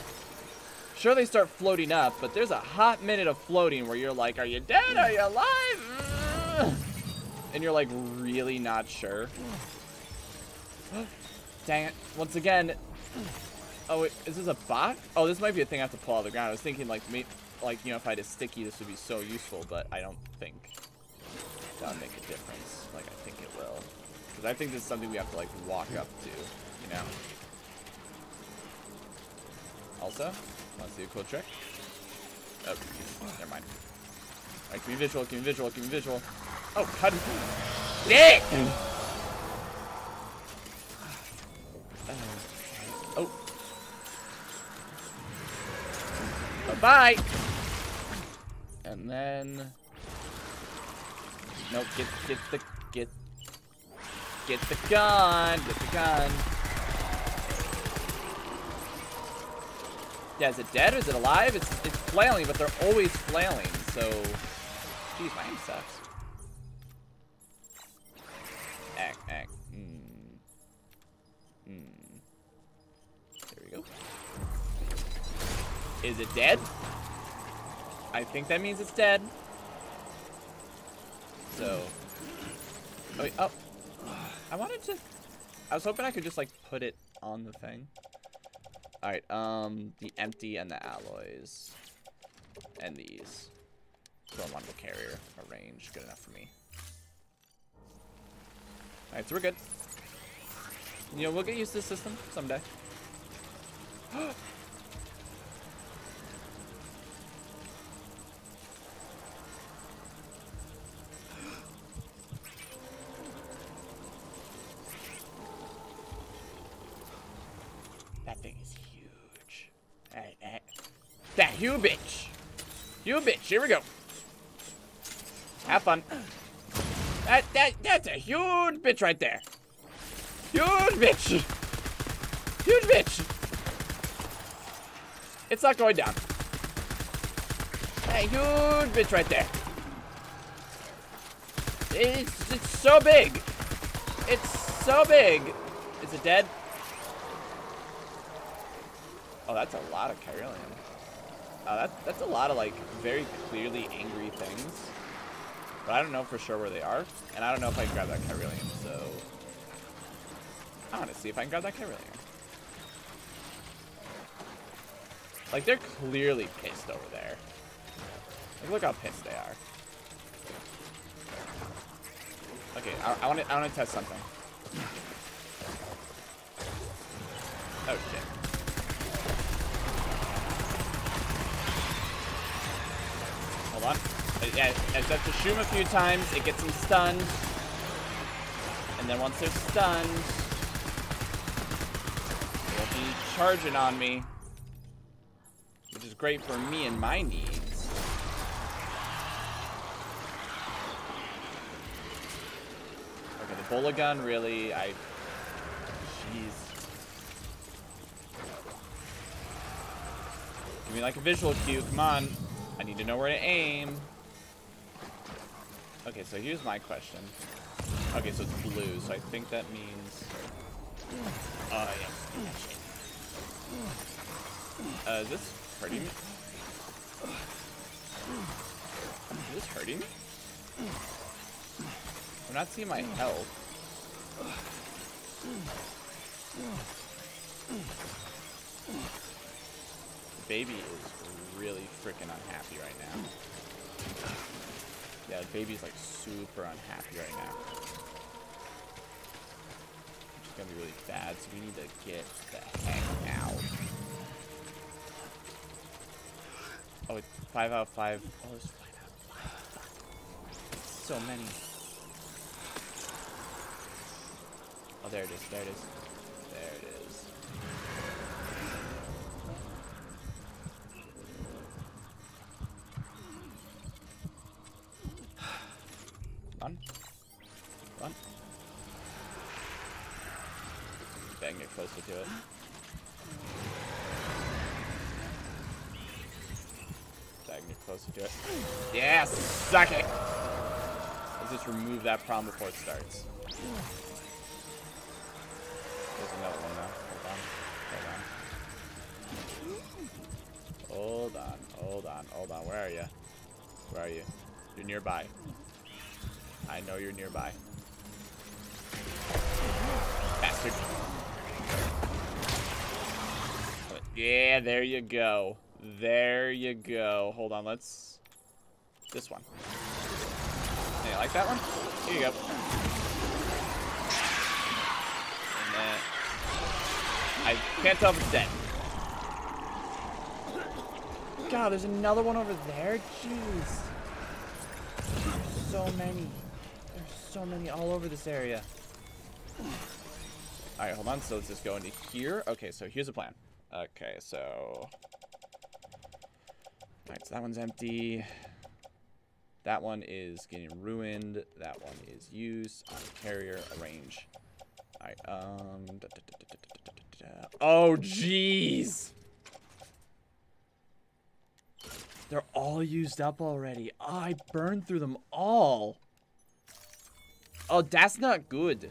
Sure, they start floating up, but there's a hot minute of floating where you're like, are you dead? Are you alive? And you're like, really not sure. Dang it. Once again. Oh, wait, is this a bot? Oh, this might be a thing I have to pull out of the ground. I was thinking, like, me, like, you know, if I had a sticky, this would be so useful, but I don't think that would make a difference. Like, I think it will. Because I think this is something we have to, like, walk up to, you know? Also, let's do a cool trick. Oh, never mind. All right, give me visual, give me visual, give me visual. Oh, cut it. Get it! Oh. Bye-bye! And then... Nope, get, get the... Get... Get the gun! Get the gun! Yeah, is it dead or is it alive? It's it's flailing, but they're always flailing, so... Jeez, my aim sucks. Ack, ack. Mm. Mm. There we go. Is it dead? I think that means it's dead. So... Oh, wait, oh. I wanted to... I was hoping I could just, like, put it on the thing. Alright, um, the empty and the alloys. And these. So I'm on the carrier. Arrange. Good enough for me. Alright, so we're good. You know, we'll get used to this system someday. You bitch. You bitch. Here we go. Have fun. That, that, that's a huge bitch right there. Huge bitch. Huge bitch. It's not going down. That huge bitch right there. It's, it's so big. It's so big. Is it dead? Oh, that's a lot of Kyrillian. Uh, that, that's a lot of, like, very clearly angry things. But I don't know for sure where they are. And I don't know if I can grab that Kyrillium, so... I want to see if I can grab that Kyrillium. Like, they're clearly pissed over there. Like, look how pissed they are. Okay, I, I want to I want to test something. Oh, shit. Hold on. I, I, I just have to shoot him a few times. It gets him stunned. And then once they're stunned, they'll be charging on me. Which is great for me and my needs. Okay, the bullet gun, really, I... Jeez. Give me, like, a visual cue. Come on. I need to know where to aim. Okay, so here's my question. Okay, so it's blue, so I think that means... Oh, uh, yeah. Uh, is this hurting me? Is this hurting me? I'm not seeing my health. The baby is really freaking unhappy right now. Yeah, the baby's like super unhappy right now. Which is gonna be really bad, so we need to get the heck out. Oh, it's five out of five. Oh, there's five out of five. So many. Oh, there it is. There it is. There it is. Run. Run. That can get closer to it. Closer to it. Yeah, suck it! Let's just remove that problem before it starts. There's another one now. Hold on. Hold on. Hold on. Hold on. Hold on. Where are you? Where are you? You're nearby. I know you're nearby. Bastard. Yeah, there you go. There you go. Hold on, let's... This one. Hey, you like that one? Here you go. And then... I can't tell if it's dead. God, there's another one over there? Jeez. There's so many. There's so many all over this area. Alright, hold on. So let's just go into here. Okay, so here's the plan. Okay, so... Alright, so that one's empty. That one is getting ruined. That one is used. On carrier, arrange. Alright, um... Da, da, da, da, da, da, da. Oh, jeez! They're all used up already. Oh, I burned through them all. Oh, that's not good.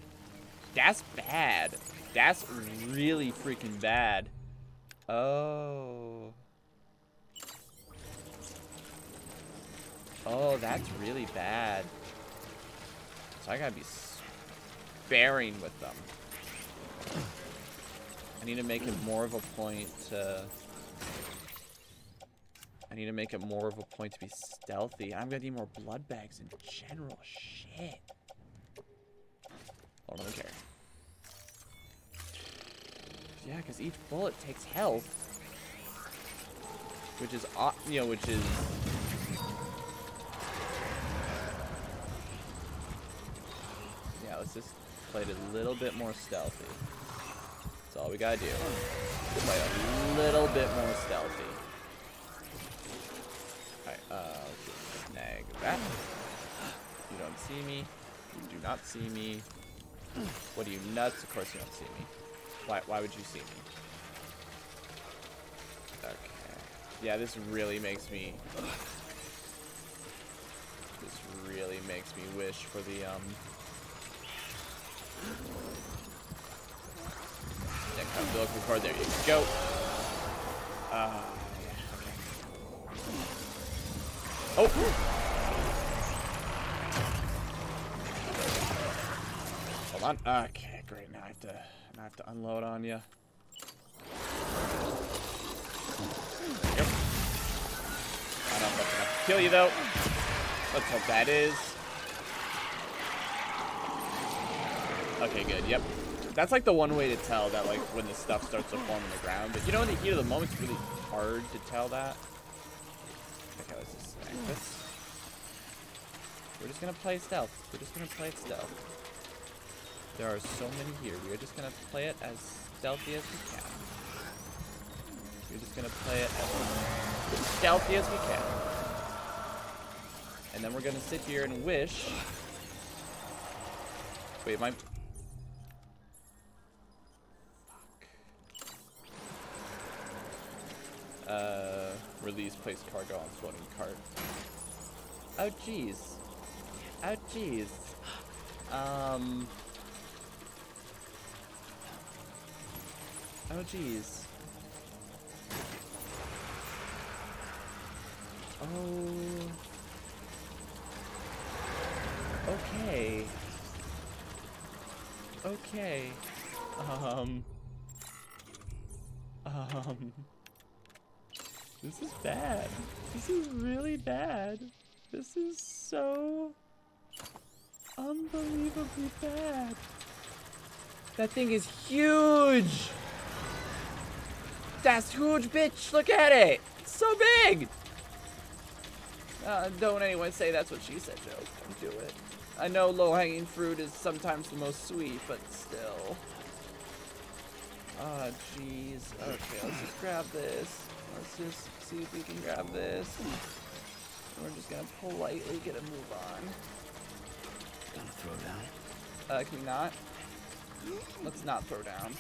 That's bad. That's really freaking bad. Oh... Oh, that's really bad. So I gotta be sparing with them. I need to make it more of a point to... I need to make it more of a point to be stealthy. I'm gonna need more blood bags in general. Shit. Hold on, I don't care. Yeah, because each bullet takes health. Which is, you know, which is... Let's just play it a little bit more stealthy. That's all we gotta do. Just play a little bit more stealthy. Alright, uh, let's just snag that. You don't see me. You do not see me. What are you, nuts? Of course you don't see me. Why, why would you see me? Okay. Yeah, this really makes me... This really makes me wish for the, um... Record. There you go. Uh, yeah, okay. Oh! Hold on. Okay, great. Now I have to, now I have to unload on you. Yep. I don't know if that's enough to kill you though. Let's hope that is. Okay, good. Yep. That's like the one way to tell that, like, when the stuff starts to form in the ground. But you know, in the heat of the moment, it's really hard to tell that. Okay, let's just snag this. We're just gonna play stealth. We're just gonna play it stealth. There are so many here. We're just gonna play it as stealthy as we can. We're just gonna play it as stealthy as we can. And then we're gonna sit here and wish. Wait, my. Uh, release, place cargo on floating cart. Oh, jeez. Oh, jeez. Um. Oh, jeez. Oh. Okay. Um. Um. This is bad. This is really bad. This is so unbelievably bad. That thing is huge! That's huge, bitch! Look at it! It's so big! Uh, don't anyone say that's what she said, Joe. Don't do it. I know low-hanging fruit is sometimes the most sweet, but still. Ah, oh, jeez. Okay, let's just grab this. Let's just see if we can grab this. We're just gonna politely get a move on. Gonna throw down? Uh, can we not? Let's not throw down.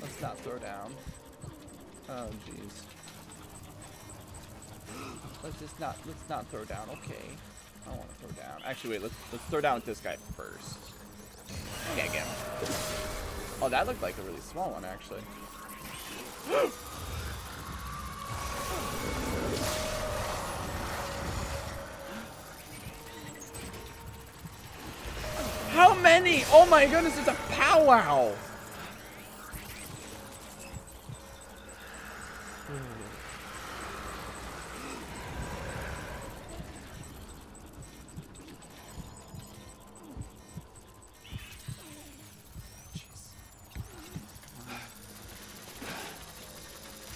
Let's not throw down. Oh, jeez. Let's just not. Let's not throw down. Okay. I don't want to throw down. Actually, wait. Let's let's throw down at this guy first. Okay, again. Oh, that looked like a really small one, actually. How many? Oh my goodness! It's a powwow.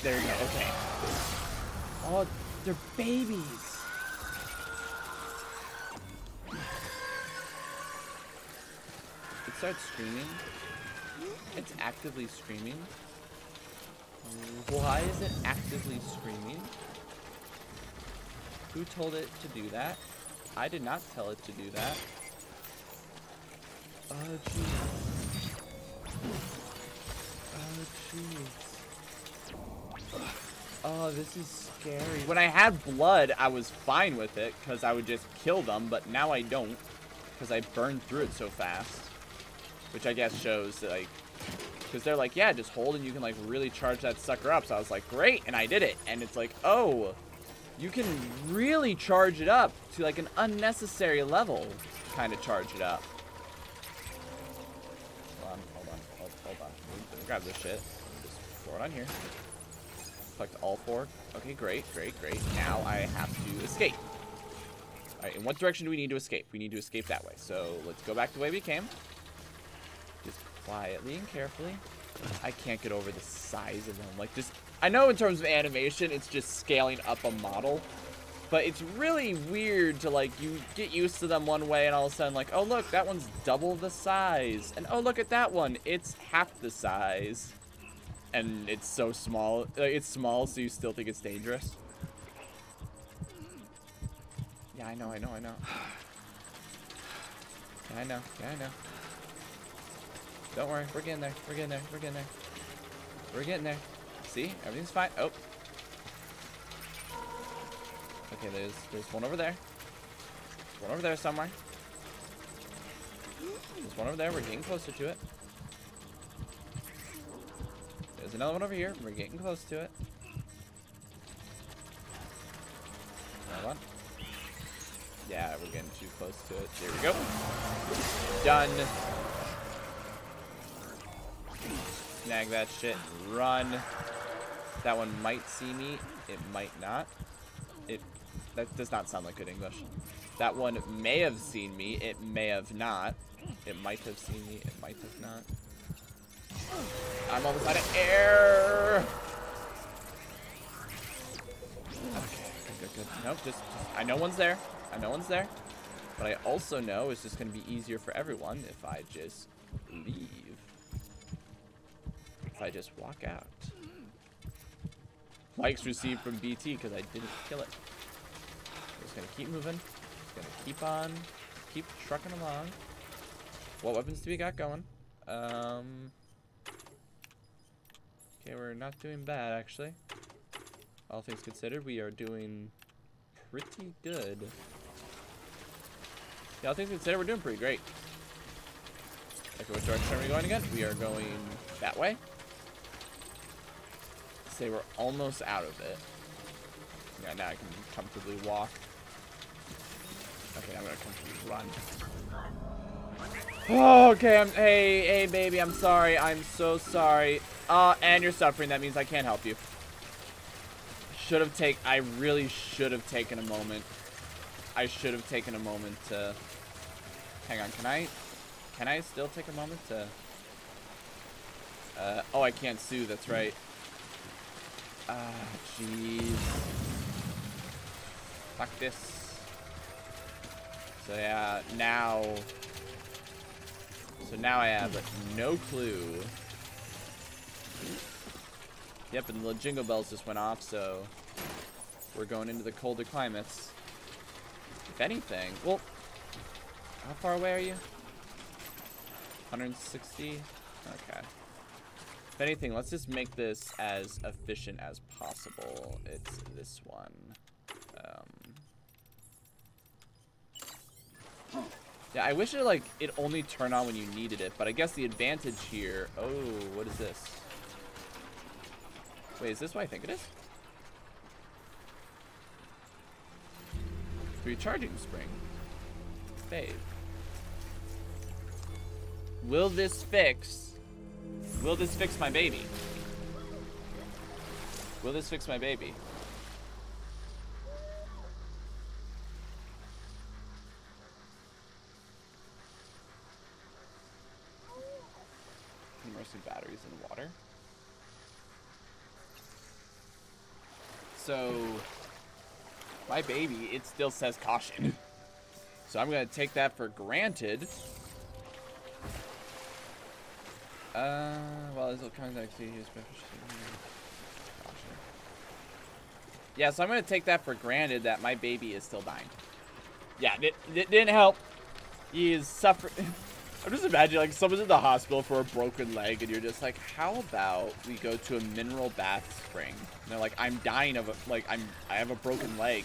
There you go, okay. Oh, they're babies. It starts screaming. It's actively screaming. Why is it actively screaming? Who told it to do that? I did not tell it to do that. Oh, jeez. Oh, jeez. Oh, this is scary. When I had blood, I was fine with it because I would just kill them, but now I don't because I burned through it so fast, which I guess shows that, like, because they're like, yeah, just hold and you can, like, really charge that sucker up. So I was like, great, and I did it. And it's like, oh, you can really charge it up to, like, an unnecessary level, kind of charge it up. Hold on, hold on, hold, hold on. Grab this shit. Just throw it on here. Collect all four. Okay, great, great, great. Now I have to escape. Alright, in what direction do we need to escape? We need to escape that way. So let's go back the way we came. Just quietly and carefully. I can't get over the size of them. Like, just, I know in terms of animation, it's just scaling up a model. But it's really weird to, like, you get used to them one way and all of a sudden, like, oh, look, that one's double the size. And, oh, look at that one. It's half the size. And it's so small. It's small, so you still think it's dangerous. Yeah, I know, I know, I know. Yeah, I know, yeah, I know. Don't worry, we're getting there, we're getting there, we're getting there. We're getting there. See, everything's fine. Oh. Okay, there's there's one over there. There's one over there somewhere. There's one over there, we're getting closer to it. There's another one over here. We're getting close to it. Hold on. Yeah, we're getting too close to it. There we go. Done. Snag that shit. Run. That one might see me. It might not. It. That does not sound like good English. That one may have seen me. It may have not. It might have seen me. It might have not. I'm almost out of air. Okay, good, good, good. Nope, just, just, I know one's there. I know one's there. But I also know it's just going to be easier for everyone if I just leave. If I just walk out. Likes received from B T because I didn't kill it. I'm just going to keep moving. Just going to keep on. Keep trucking along. What weapons do we got going? Um... Okay, we're not doing bad, actually. All things considered, we are doing pretty good. Yeah, all things considered, we're doing pretty great. Okay, which direction are we going again? We are going that way. Let's say we're almost out of it. Yeah, now I can comfortably walk. Okay, I'm gonna comfortably run. Oh, okay, I'm, hey, hey, baby, I'm sorry. I'm so sorry. Uh, and you're suffering. That means I can't help you. Should have taken, I really should have taken a moment. I should have taken a moment to, hang on, can I, can I still take a moment to, uh, oh, I can't sue, that's right. Ah, jeez. Fuck this. So yeah, now, so now I have no clue. Yep, and the jingle bells just went off, so we're going into the colder climates. If anything, well, how far away are you? one hundred sixty? Okay. If anything, let's just make this as efficient as possible. It's this one. Um, yeah, I wish it, like, it only turned on when you needed it, but I guess the advantage here... Oh, what is this? Wait, is this what I think it is? Recharging spring. Save. Will this fix... Will this fix my baby? Will this fix my baby? Immersing batteries in water. So, my baby, it still says caution. So I'm gonna take that for granted. Uh, well, there's all kinds of actually here. Yeah, so I'm gonna take that for granted that my baby is still dying. Yeah, it, it didn't help. He is suffering. I'm just imagining, like, someone's in the hospital for a broken leg, and you're just like, how about we go to a mineral bath spring? And they're like, I'm dying of, a, like, I'm, I have a broken leg,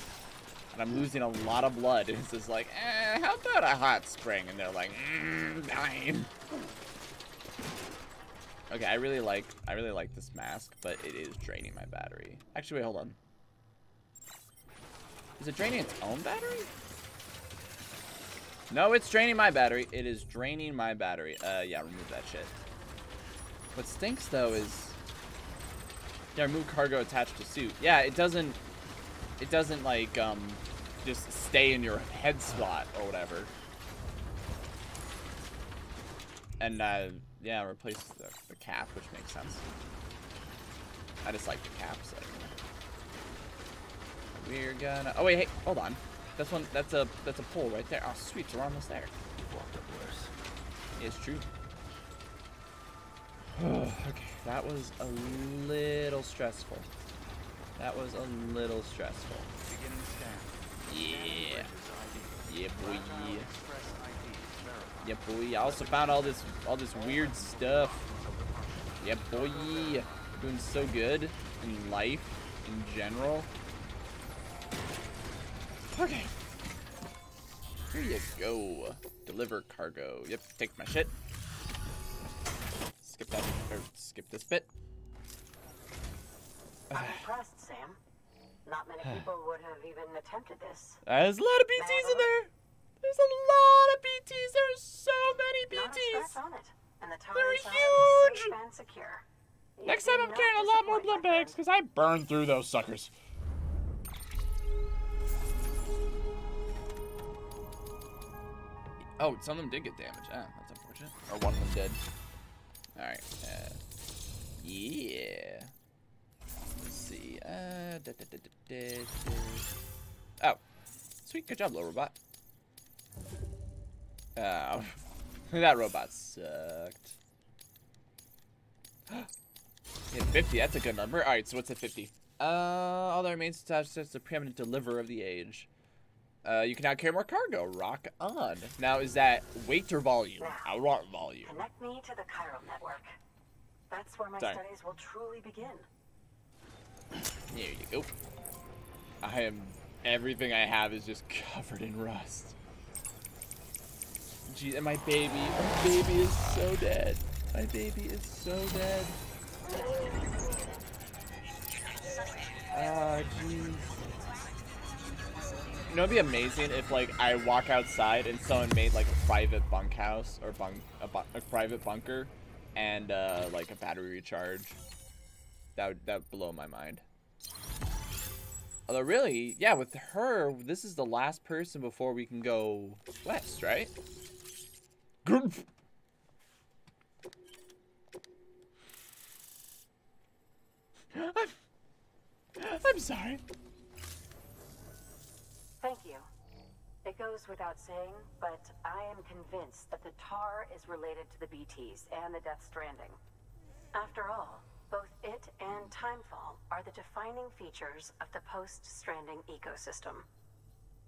and I'm losing a lot of blood. And it's just like, eh, how about a hot spring? And they're like, mm, dying. Okay, I really like, I really like this mask, but it is draining my battery. Actually, wait, hold on. Is it draining its own battery? No, it's draining my battery. It is draining my battery. Uh, yeah, remove that shit. What stinks, though, is... Yeah, remove cargo attached to suit. Yeah, it doesn't... It doesn't, like, um... just stay in your head slot or whatever. And, uh... yeah, replace the, the cap, which makes sense. I just like the cap, so... We're gonna... Oh, wait, hey, hold on. That's one. That's a that's a pole right there. Oh, sweet, we're almost there. It's true. Okay, that was a little stressful. That was a little stressful. Yeah. Yeah, boy. Yeah, boy. I also found all this all this weird stuff. Yeah, boy. Doing so good in life in general. Okay. Here you go. Deliver cargo. Yep, take my shit. Skip that, or skip this bit. I'm impressed, Sam. Not many people would have even attempted this. There's a lot of B Ts in there. There's a lot of B Ts. There's so many B Ts. They're huge. Next time I'm carrying a lot more blood bags because I burned through those suckers. Oh, some of them did get damaged. Ah, that's unfortunate. Or one of them did. Alright. Uh, yeah. Let's see. Uh, da, da, da, da, da, da. Oh. Sweet. Good job, little robot. Oh. That robot sucked. Hit fifty. That's a good number. Alright, so what's at fifty? Uh, all that remains attached is the preeminent deliverer of the age. Uh, you can now carry more cargo. Rock on. Now, is that weight or volume? Now, I want volume. Connect me to the chiral network. That's where my Sorry. studies will truly begin. There you go. I am... Everything I have is just covered in rust. Jeez, and my baby. My baby is so dead. My baby is so dead. Ah, jeez. You know, it'd be amazing if, like, I walk outside and someone made, like, a private bunkhouse or bunk a, bu a private bunker and, uh, like, a battery recharge. That would, that would blow my mind. Although, really, yeah, with her, this is the last person before we can go west, right? Grrmph! I'm, I'm sorry. Thank you. It goes without saying, but I am convinced that the tar is related to the B Ts and the Death Stranding. After all, both it and Timefall are the defining features of the post-stranding ecosystem.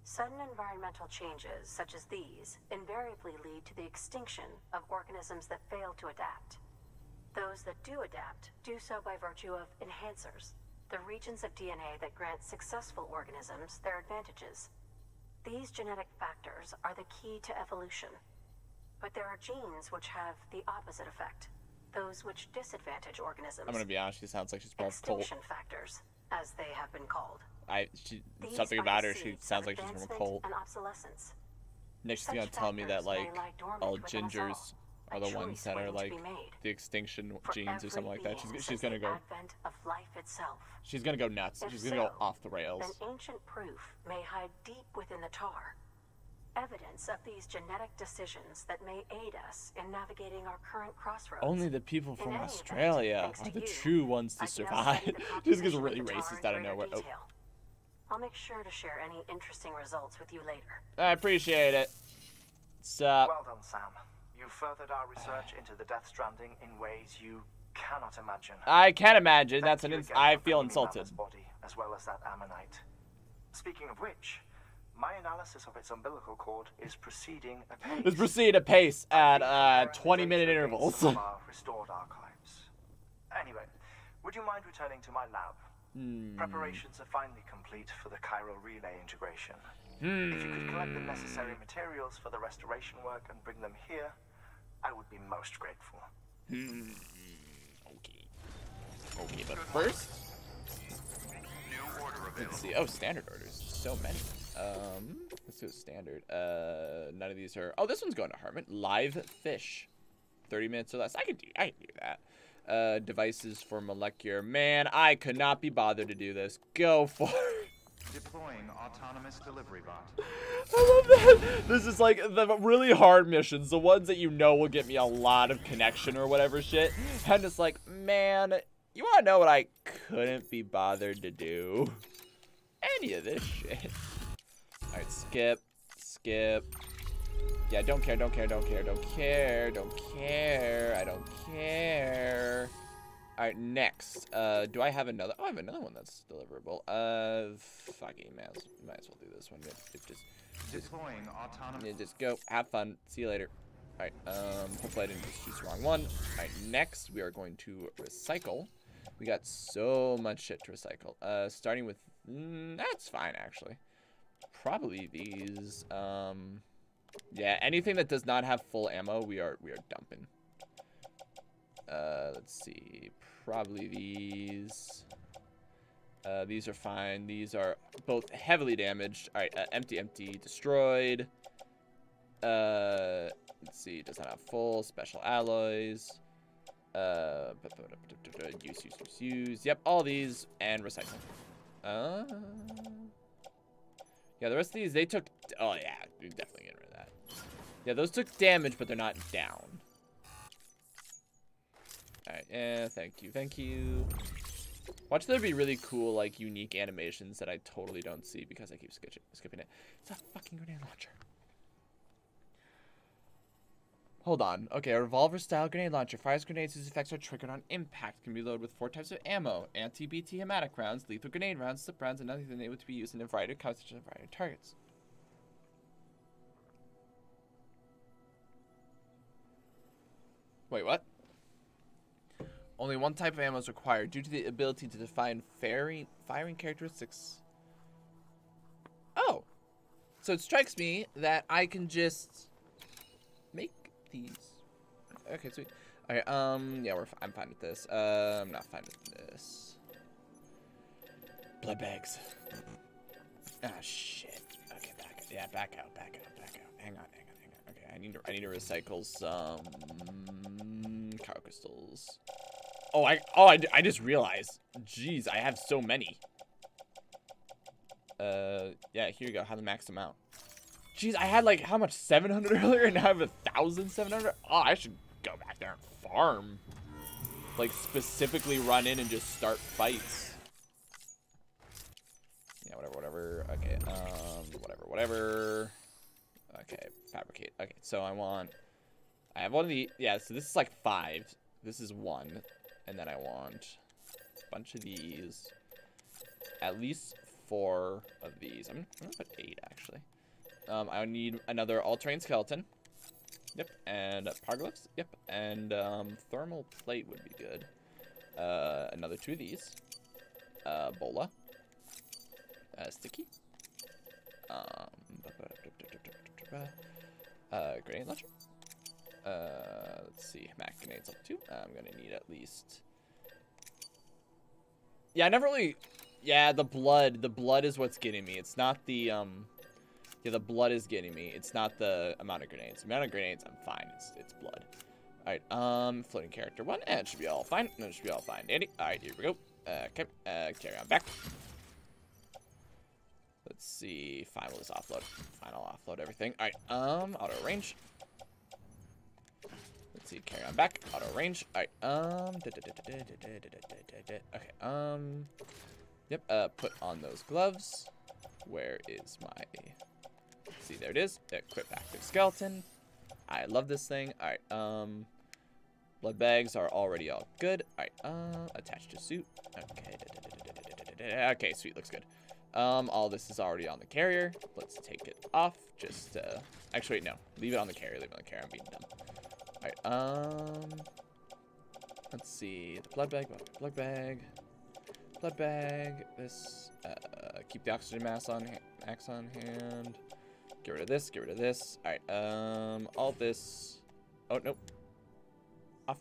Sudden environmental changes, such as these, invariably lead to the extinction of organisms that fail to adapt. Those that do adapt do so by virtue of enhancers, the regions of D N A that grant successful organisms their advantages. These genetic factors are the key to evolution. But there are genes which have the opposite effect, those which disadvantage organisms. I'm gonna be honest, she sounds like she's part of cult. Extinction factors, as they have been called. I, she, something about her, she sounds like she's from a cult. And obsolescence. Next, she's gonna tell me that, like, all gingers are the ones that are like the extinction genes or something like that. She's, she's gonna go. Of life itself. She's gonna go nuts. If she's gonna so, go off the rails. An ancient proof may hide deep within the tar, evidence of these genetic decisions that may aid us in navigating our current crossroads. Only the people from Australia event, are the you, true ones to survive. This gets really racist out of nowhere. Oh. I'll make sure to share any interesting results with you later. I appreciate it. What's up? Well done, Sam. You furthered our research into the Death Stranding in ways you cannot imagine. I can't imagine. That's an ins I feel insulted. Body, as well as that ammonite. Speaking of which, my analysis of its umbilical cord is proceeding apace. It's proceeding apace at uh, twenty minute intervals. Of our restored archives. Anyway, would you mind returning to my lab? Hmm. Preparations are finally complete for the chiral relay integration. Hmm. If you could collect the necessary materials for the restoration work and bring them here, I would be most grateful. Hmm. Okay. Okay, but first, let's see. Oh, standard orders. So many. Um, let's do standard. Uh, none of these are. Oh, this one's going to Hartman. Live fish, thirty minutes or less. I can do. I can do that. Uh, devices for molecular. Man, I could not be bothered to do this. Go for it. Deploying autonomous delivery bot. I love that. This is like the really hard missions, the ones that you know will get me a lot of connection or whatever shit. And it's like, man, you want to know what I couldn't be bothered to do? Any of this shit. All right, skip, skip. Yeah, don't care, don't care, don't care, don't care, don't care. I don't care. All right, next. Uh, do I have another? Oh, I have another one that's deliverable. Uh, fucking might as, might as well do this one. It, it just, just, deploying autonomous. Yeah, just go. Have fun. See you later. All right. Um, hopefully I didn't just choose the wrong one. All right, next we are going to recycle. We got so much shit to recycle. Uh, starting with mm, that's fine actually. Probably these. Um, yeah, anything that does not have full ammo, we are we are dumping. Uh, let's see, probably these, uh, these are fine. These are both heavily damaged. All right, uh, empty, empty, destroyed. Uh, let's see, does not have full, special alloys. Uh, use, use, use, use. Yep, all these, and recycling. Uh, yeah, the rest of these, they took, oh yeah, we're definitely getting rid of that. Yeah, those took damage, but they're not down. Alright, eh, thank you, thank you. Watch there be really cool, like, unique animations that I totally don't see because I keep skipping skipping it. It's a fucking grenade launcher. Hold on. Okay, a revolver-style grenade launcher. Fires grenades whose effects are triggered on impact. Can be loaded with four types of ammo. Anti-B T hematic rounds, lethal grenade rounds, slip rounds, and nothing that's able to be used in a variety of combinations and a variety of targets. Wait, what? Only one type of ammo is required due to the ability to define firing, firing characteristics. Oh. So it strikes me that I can just make these. Okay, sweet. Alright, um, yeah, we're f I'm fine with this. Uh, I'm not fine with this. Blood bags. Ah, shit. Okay. yeah, back out, back out, back out. Hang on, hang on, hang on. Okay, I need to, I need to recycle some cow crystals. Oh, I, oh, I, I just realized. Jeez, I have so many. Uh, yeah, here you go. How to max them out. Jeez, I had like how much seven hundred earlier, and now I have a thousand seven hundred. Oh, I should go back there and farm. Like specifically run in and just start fights. Yeah, whatever, whatever. Okay, um, whatever, whatever. Okay, fabricate. Okay, so I want. I have one of the. Yeah, so this is like five. This is one, and then I want a bunch of these. At least four of these. I'm, I'm gonna put eight actually. Um, I need another all-terrain skeleton. Yep, and uh, Parglyphs. Yep, and um, thermal plate would be good. Uh, another two of these. Uh, Bola. Uh, sticky. Um, uh, grenade launcher. Uh, let's see. Mac grenades up two. I'm gonna need at least. Yeah, I never really. Yeah, the blood. The blood is what's getting me. It's not the um. Yeah, the blood is getting me. It's not the amount of grenades. The amount of grenades, I'm fine. It's it's blood. All right. Um, floating character one. And it should be all fine. No, it should be all fine. Dandy. All right, here we go. Uh, okay. Uh, carry on back. Let's see. Fine, we'll just offload. Fine, I'll offload everything. All right. Um, auto range. Let's see. Carry on back. Auto range. All right. Um. Da, da, da, da, da, da, da, da, da, da. Okay. Um. Yep. Uh, put on those gloves. Where is my? See, there it is. Equip active skeleton. I love this thing. All right. Um, blood bags are already all good. All right. Uh, attached to suit. Okay. Okay. Sweet. Looks good. Um, all this is already on the carrier. Let's take it off. Just uh, actually no. Leave it on the carrier. Leave it on the carrier. I'm being dumb. All right. Um, let's see. The blood bag. Blood bag. Blood bag. This. Uh, keep the oxygen mask on max on hand. Get rid of this, get rid of this. All right, um, all this. Oh, nope. Off.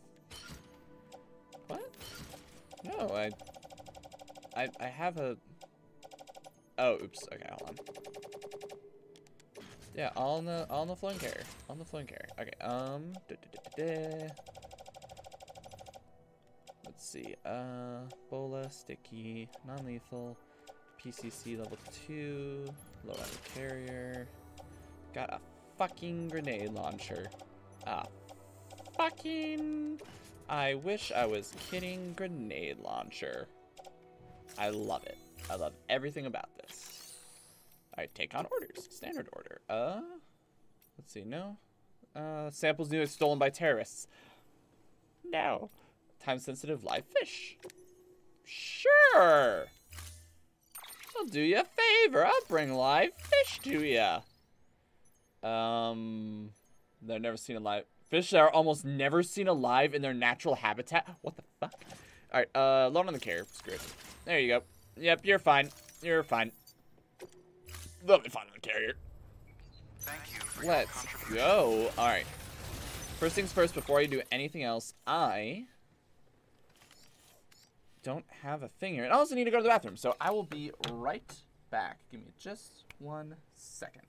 What? No, I, I, I have a, oh, oops, okay, hold on. Yeah, all on the, all on the floating carrier, on the floating carrier. Okay, um, da, da, da, da, da. Let's see, uh, Bola, sticky, non-lethal, P C C level two, low on the carrier. Got a fucking grenade launcher. Ah, fucking. I wish I was kidding. Grenade launcher. I love it. I love everything about this. All right, take on orders. Standard order. Uh, let's see. No. Uh, samples new is stolen by terrorists. No. Time sensitive live fish. Sure. I'll do you a favor. I'll bring live fish to you. Um, they're never seen alive. Fish are almost never seen alive in their natural habitat. What the fuck? All right, uh, load on the carrier. Screw it. There you go. Yep, you're fine. You're fine. They'll be fine on the carrier. Thank you for your contribution. Let's go. All right. First things first. Before you do anything else, I. Don't have a thing here. I also need to go to the bathroom, so I will be right back. Give me just one second.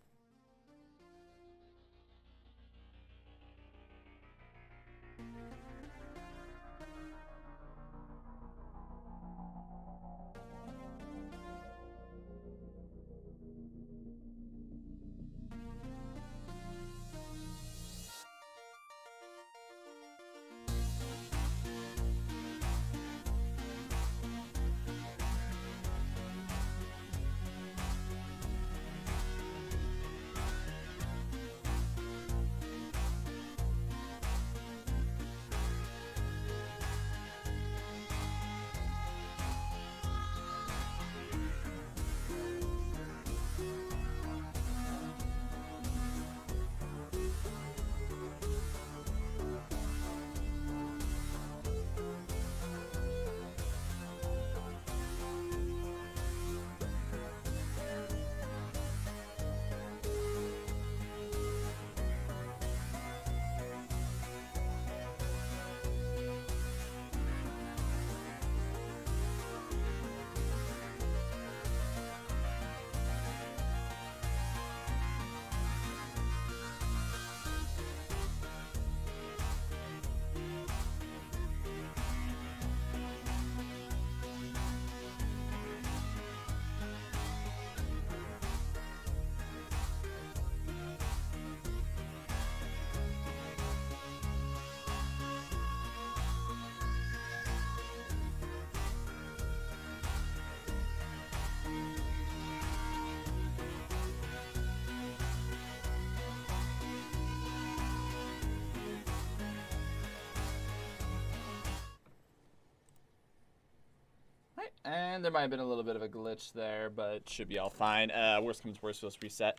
And there might have been a little bit of a glitch there, but it should be all fine. Uh, worst comes worst, let's reset.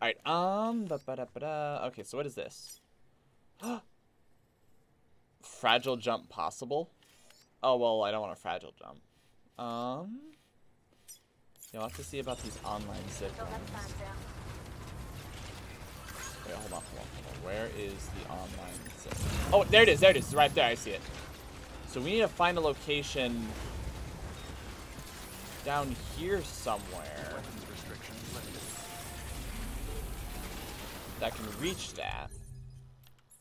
All right. Um. Ba -ba -da -ba -da. Okay. So what is this? Fragile jump possible. Oh well, I don't want a fragile jump. Um. You'll have to see about these online zip lines. Wait, hold on, hold on, hold on. Where is the online zip? Oh, there it is. There it is. It's right there. I see it. So we need to find a location down here somewhere that can reach that,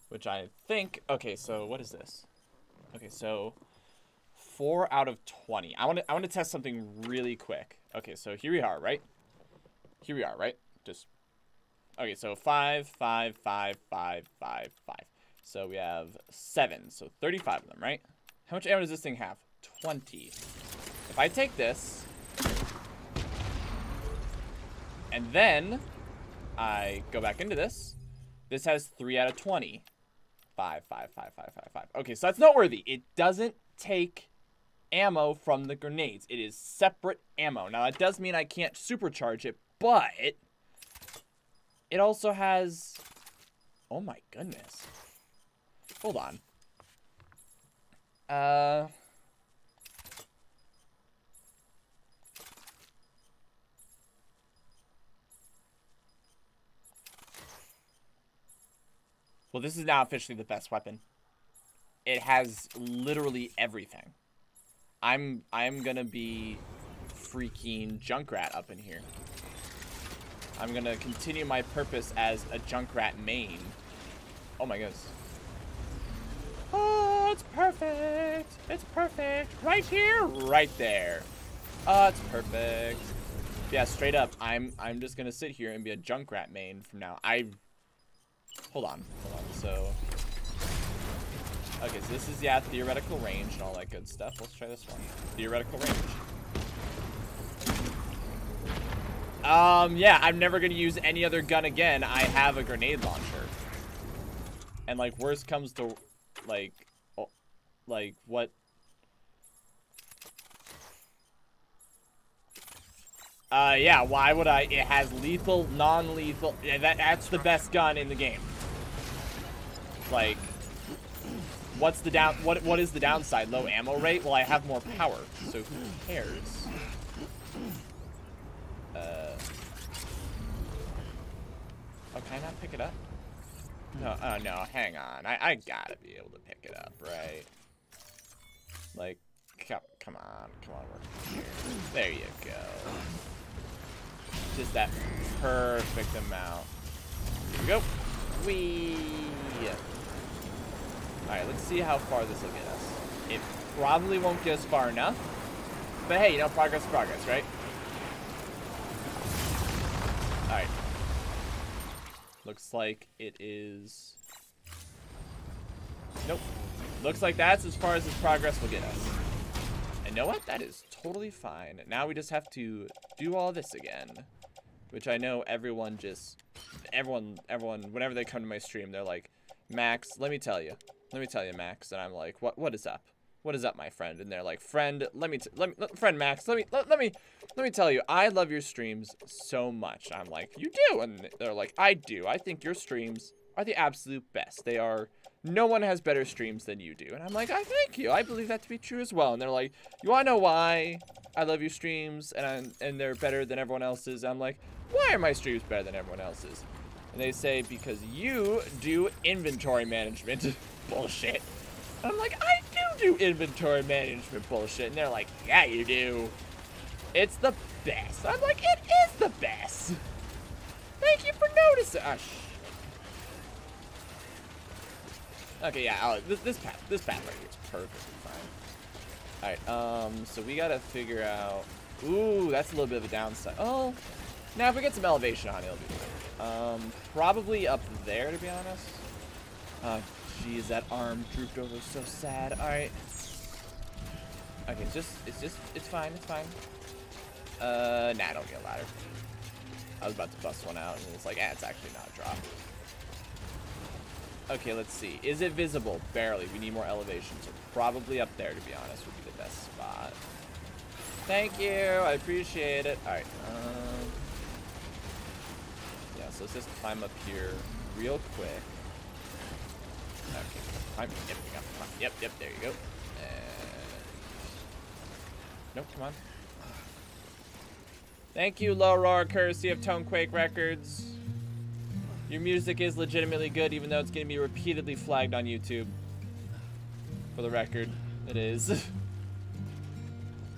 which I think. Okay, so what is this? Okay, so four out of twenty. I want to I want to test something really quick. Okay, so here we are, right? Here we are, right? Just okay. So five, five, five, five, five, five. So we have seven. So thirty-five of them, right? How much ammo does this thing have? twenty. If I take this, and then I go back into this, this has three out of twenty. five, five, five, five, five, five. Okay, so that's noteworthy. It doesn't take ammo from the grenades. It is separate ammo. Now, that does mean I can't supercharge it, but it also has... Oh, my goodness. Hold on. Uh... Well, this is now officially the best weapon. It has literally everything. I'm I'm gonna be freaking Junkrat up in here. I'm gonna continue my purpose as a Junkrat main. Oh my goodness. Oh, it's perfect. It's perfect. Right here, right there. Oh, it's perfect. Yeah, straight up. I'm I'm just gonna sit here and be a Junkrat main from now. I. Hold on, hold on, so... Okay, so this is, yeah, theoretical range and all that good stuff. Let's try this one. Theoretical range. Um, yeah, I'm never gonna use any other gun again. I have a grenade launcher. And, like, worst comes to, like... Oh, like, what? Uh, yeah, why would I? It has lethal, non-lethal. Yeah, that, that's the best gun in the game. Like, what's the down, what, what is the downside? Low ammo rate? Well, I have more power, so who cares? Uh. Oh, can I not pick it up? No, oh no, hang on. I, I gotta be able to pick it up, right? Like, come, come on, come on, we're here. There you go. Just that perfect amount. Here we go. Whee! Alright, let's see how far this will get us. It probably won't get us far enough. But hey, you know, progress, progress, right? Alright. Looks like it is... Nope. Looks like that's as far as this progress will get us. You know what? That is totally fine. Now we just have to do all this again, which I know everyone just, everyone, everyone, whenever they come to my stream, they're like, Max, let me tell you, let me tell you, Max. And I'm like, what, what is up? What is up, my friend? And they're like, friend, let me, t let me, let, friend Max, let me, let, let me, let me tell you, I love your streams so much. I'm like, you do? And they're like, I do. I think your streams are the absolute best. They are. No one has better streams than you do. And I'm like, I thank you. I believe that to be true as well. And they're like, you want to know why I love your streams and I'm, and they're better than everyone else's? I'm like, why are my streams better than everyone else's? And they say, because you do inventory management bullshit. And I'm like, I do do inventory management bullshit. And they're like, yeah, you do. It's the best. I'm like, it is the best. Thank you for noticing. Oh, shit. Okay, yeah, I'll, this, this path, this path right here is perfectly fine. All right, um, so we gotta figure out. Ooh, that's a little bit of a downside. Oh, now if we get some elevation on it, it'll be good. Um, probably up there, to be honest. Oh, jeez, that arm drooped over, so sad. All right. Okay, it's just, it's just, it's fine, it's fine. Uh, nah, don't get a ladder. I was about to bust one out, and it's like, ah, eh, it's actually not a drop. Okay, let's see. Is it visible? Barely. We need more elevation, so probably up there, to be honest, would be the best spot. Thank you. I appreciate it. All right. Um, yeah, so let's just climb up here real quick. Okay. Climb. Yep, we got to climb. Yep, yep. There you go. And... Nope, come on. Thank you, Low Roar, courtesy of Tonequake Records. Your music is legitimately good, even though it's going to be repeatedly flagged on YouTube. For the record, it is.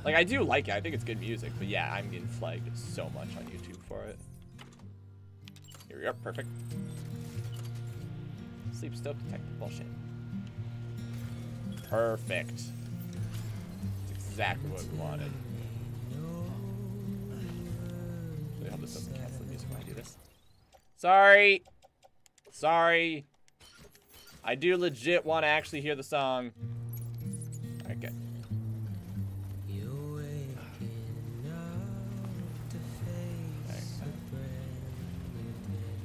Like, I do like it. I think it's good music. But yeah, I'm getting flagged so much on YouTube for it. Here we are. Perfect. Sleep stove detected. Bullshit. Perfect. That's exactly what we wanted. Should I hope this doesn't cancel the music when I do this? Sorry. Sorry. I do legit want to actually hear the song. Okay.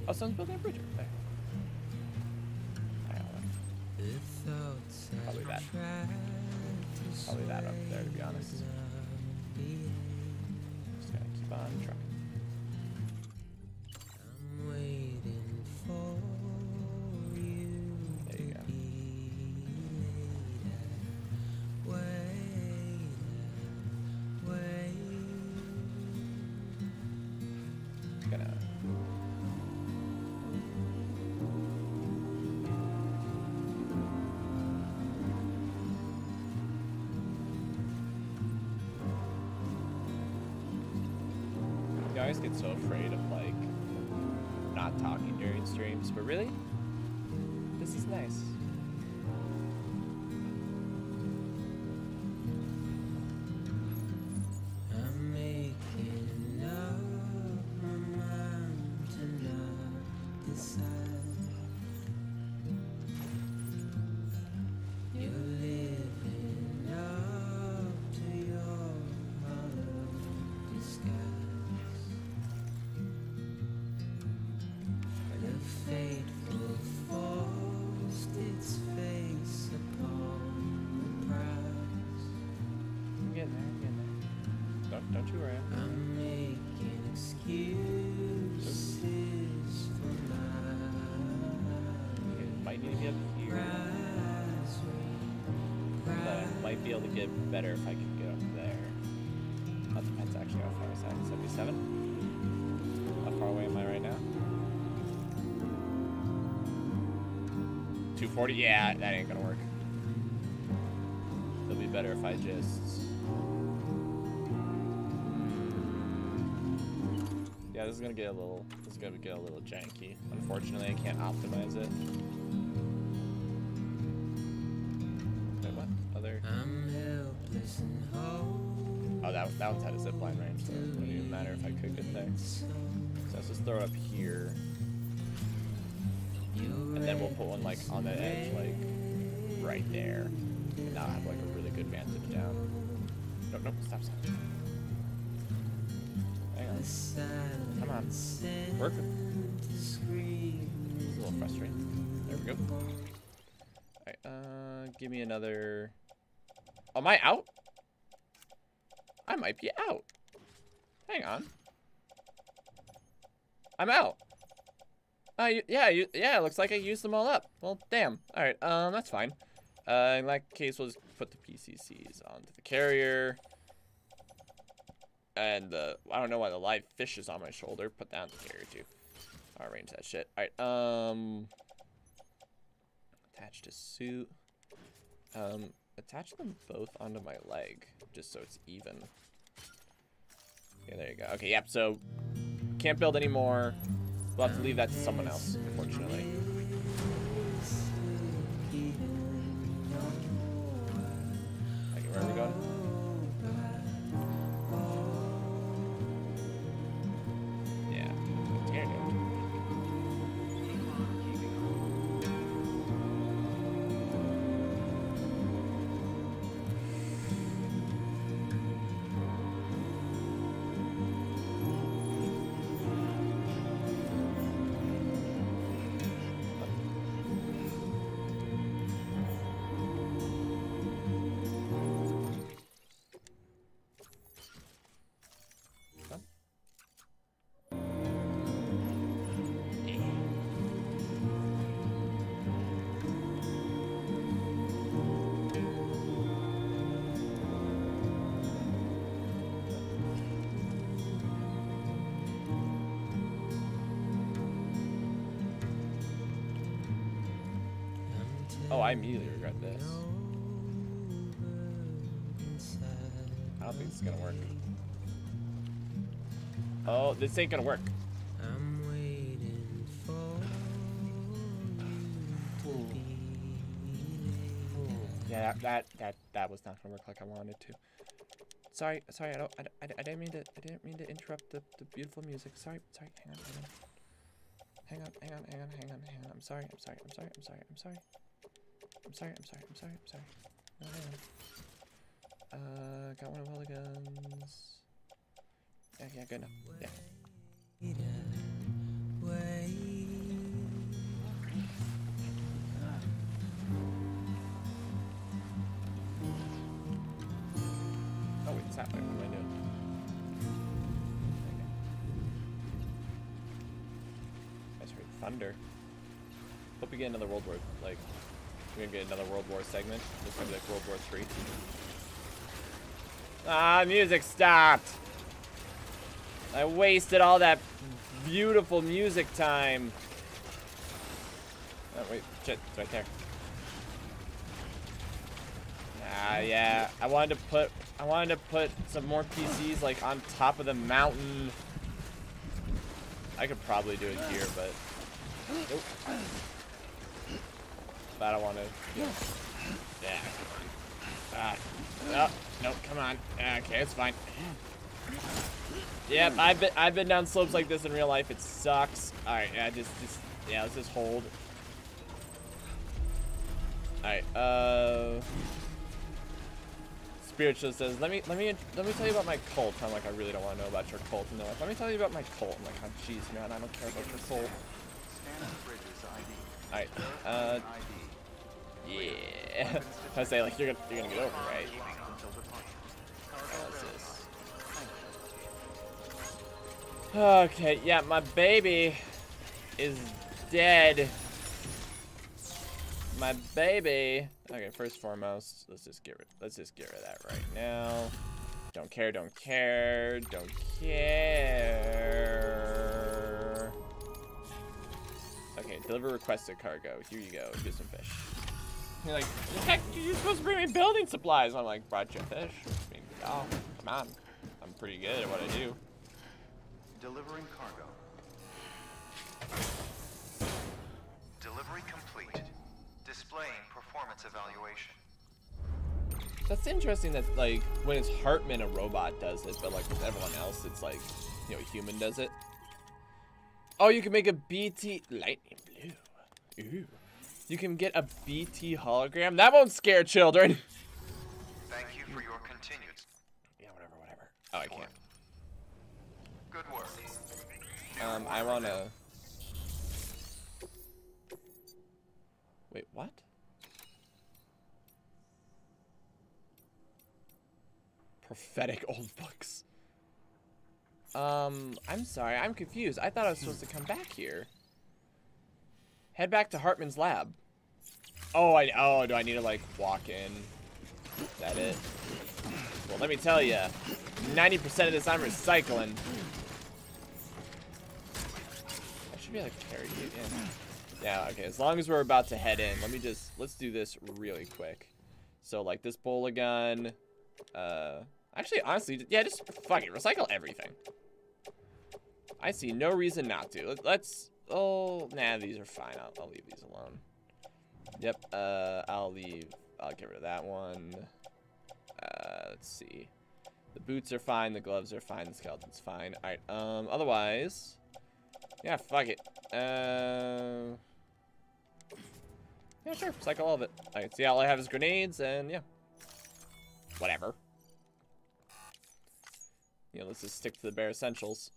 Oh, someone's building a bridge over there. I don't know. Probably that. Probably that up there, to be honest. Just gotta keep on trucking. There you go. Just gonna. I always get so afraid of like not talking during streams, but really, this is nice. I'm making up my mind to not decide. You're living up to your hollow disguise. I'm making excuses for my life. Might need to get up here. But I might be able to get better if I can get up there. That depends actually how far is that? seventy-seven? How far away am I right now? two forty? Yeah, that ain't gonna work. It'll be better if I just... Yeah, this is gonna get a little. This is gonna get a little janky. Unfortunately, I can't optimize it. Wait, what? Other. Oh, that that one's had a zip line range, so it wouldn't even matter if I could get there. So let's just throw it up here, and then we'll put one like on that edge, like right there, and that'll have like a really good vantage down. Nope, nope, stop, stop. Come on, work with it. It's a little frustrating. There we go. Alright, uh, give me another... Am I out? I might be out. Hang on. I'm out. Uh, yeah, you, yeah, it looks like I used them all up. Well, damn. Alright, um, that's fine. Uh, in that case, we'll just put the P C Cs onto the carrier. And the, I don't know why the live fish is on my shoulder. Put that on the carrier too. I'll arrange that shit. Alright, um... attach to suit. Um, attach them both onto my leg. Just so it's even. Yeah, there you go. Okay, yep, so... Can't build anymore. We'll have to leave that to someone else, unfortunately. Okay, where are we going? Oh, I immediately regret this. I don't think this is gonna work. Oh, this ain't gonna work. I'm waiting for you to be there. Yeah, that, that that that was not gonna work like I wanted it to. Sorry, sorry, I don't, I, I, I didn't mean to, I didn't mean to interrupt the, the beautiful music. Sorry, sorry, hang on, hang on, hang on, hang on, hang on, hang on. I'm sorry, I'm sorry, I'm sorry, I'm sorry, I'm sorry, I'm sorry, I'm sorry, I'm sorry, I'm sorry. No, hang on. Uh, got one of all the guns. Yeah, yeah, good enough. Yeah. Oh wait, it's that way. What am I doing? Okay. I just heard thunder. Hope we get another World War, like we're gonna get another World War segment. This gonna be like World War Three. Ah, music stopped! I wasted all that beautiful music time. Oh, wait. Shit. It's right there. Ah, yeah. I wanted to put... I wanted to put some more P Cs, like, on top of the mountain. I could probably do it here, but... Nope. But I don't want to... You know. Yeah. Ah. No. Nope. Come on. Okay, it's fine. Yep, I've been I've been down slopes like this in real life. It sucks. All right, yeah, just just yeah, let's just hold. All right, uh, Spiritual says, let me let me let me tell you about my cult. I'm like, I really don't want to know about your cult. And they're like, let me tell you about my cult. I'm like, oh jeez, man, I don't care about your cult. All right, uh, yeah. I say like you're gonna you're gonna get over it, right? How's this? Okay, yeah, my baby is dead. My baby. Okay, first and foremost, let's just get rid let's just get rid of that right now. Don't care, don't care, don't care. Okay, deliver requested cargo. Here you go, do some fish. You're like, the heck, you're supposed to bring me building supplies. I'm like, brought you fish. I mean, oh, come on. I'm pretty good at what I do. Delivering cargo. Delivery complete. Displaying performance evaluation. That's interesting that, like, when it's Hartman, a robot does it, but, like, with everyone else, it's, like, you know, a human does it. Oh, you can make a B T... Lightning blue. Ooh. You can get a B T hologram. That won't scare children. Thank you for your continued... Yeah, whatever, whatever. Oh, I can't. Good work. Um, I wanna... Wait, what? Prophetic old books. Um, I'm sorry, I'm confused. I thought I was supposed to come back here. Head back to Hartman's lab. Oh, I... Oh, do I need to, like, walk in? Is that it? Well, let me tell you, ninety percent of this I'm recycling. Should be able to carry you in. Yeah, okay, as long as we're about to head in, let me just, let's do this really quick. So, like, this bowl of gun, uh, actually, honestly, yeah, just, fuck it, recycle everything. I see no reason not to. Let's, oh, nah, these are fine, I'll, I'll leave these alone. Yep, uh, I'll leave, I'll get rid of that one. Uh, let's see. The boots are fine, the gloves are fine, the skeleton's fine. Alright, um, otherwise... Yeah, fuck it. Uh, yeah, sure. Cycle all of it. All right, see, all I have is grenades, and yeah. Whatever. You know, let's just stick to the bare essentials.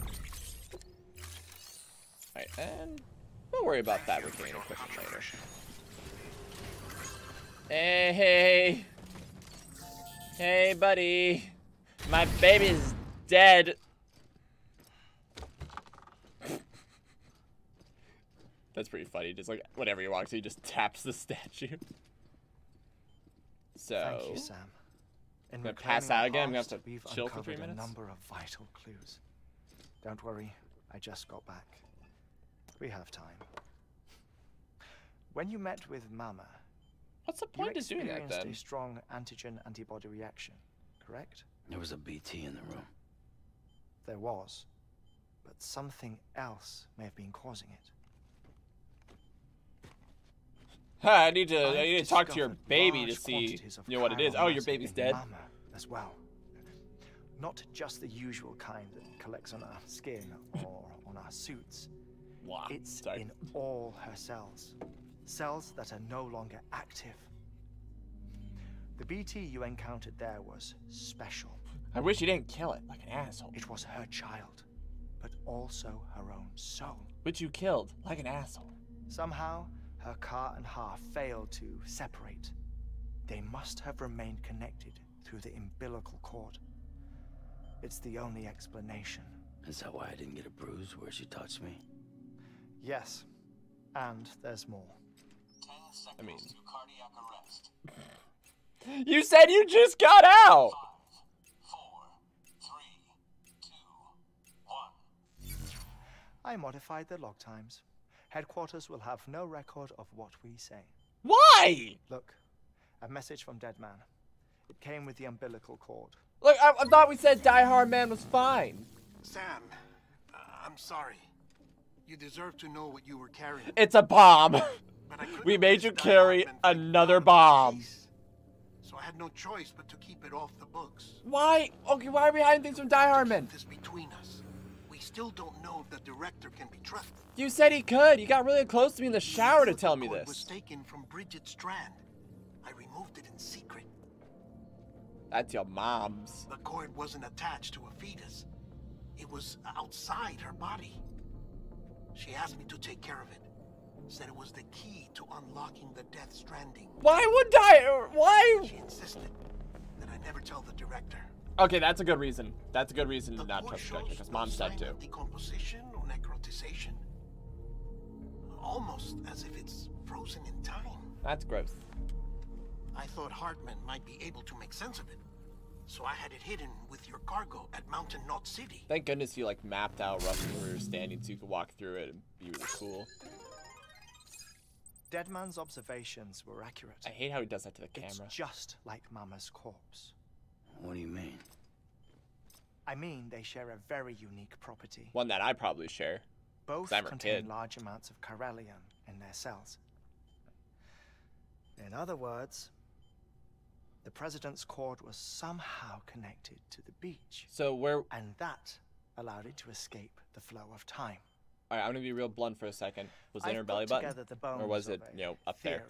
All right, and we'll worry about that recruiting equipment later. Hey, hey. Hey, buddy. My baby's dead. That's pretty funny. Just like whenever he walks, he just taps the statue. So, thank you, Sam. I'm gonna pass out again. I'm gonna have to chill for three minutes. We've uncovered a number of vital clues. Don't worry, I just got back. We have time. When you met with Mama, what's the point of doing that then? A strong antigen-antibody reaction, correct? There was a B T in the room. There was, but something else may have been causing it. I need to. I, I need to talk to your baby to see, you know, what it is. Oh, your baby's dead. Mama as well. Not just the usual kind that collects on our skin or on our suits. Wow. It's Sorry. in all her cells. Cells that are no longer active. The B T you encountered there was special. I wish you didn't kill it like an asshole. It was her child, but also her own soul. Which you killed like an asshole. Somehow, her car and heart failed to separate. They must have remained connected through the umbilical cord. It's the only explanation. Is that why I didn't get a bruise where she touched me? Yes. And there's more. I mean... You said you just got out! Five, four, three, two, one. I modified the log times. Headquarters will have no record of what we say. Why? Look, a message from Deadman. It came with the umbilical cord. Look, I, I thought we said Die-Hardman was fine. Sam, uh, I'm sorry. You deserve to know what you were carrying. It's a bomb. But I we made you carry another bomb. So I had no choice but to keep it off the books. Why? Okay, why are we hiding things from Die-Hardman? This between us. We still don't know if the director can be trusted. You said he could. You got really close to me in the shower the to tell me this. Was taken from Bridget's strand. I removed it in secret. That's your mom's. The cord wasn't attached to a fetus. It was outside her body. She asked me to take care of it. Said it was the key to unlocking the Death Stranding. Why would I? Why? She insisted that I never tell the director. Okay, that's a good reason. That's a good reason to not tell the director, because mom said to. Decomposition or necrotization. Almost as if it's frozen in time. That's gross. I thought Hartman might be able to make sense of it. So I had it hidden with your cargo at Mountain Knot City. Thank goodness you like mapped out roughly where we were standing so you could walk through it and be really cool. Deadman's observations were accurate. I hate how he does that to the camera. It's just like Mama's corpse. What do you mean? I mean they share a very unique property. One that I probably share. Both contain kid. large amounts of Corellium in their cells. In other words, the president's cord was somehow connected to the beach. So where... And that allowed it to escape the flow of time. All right, I'm gonna be real blunt for a second. Was it in her belly button, or was it, you know, up there?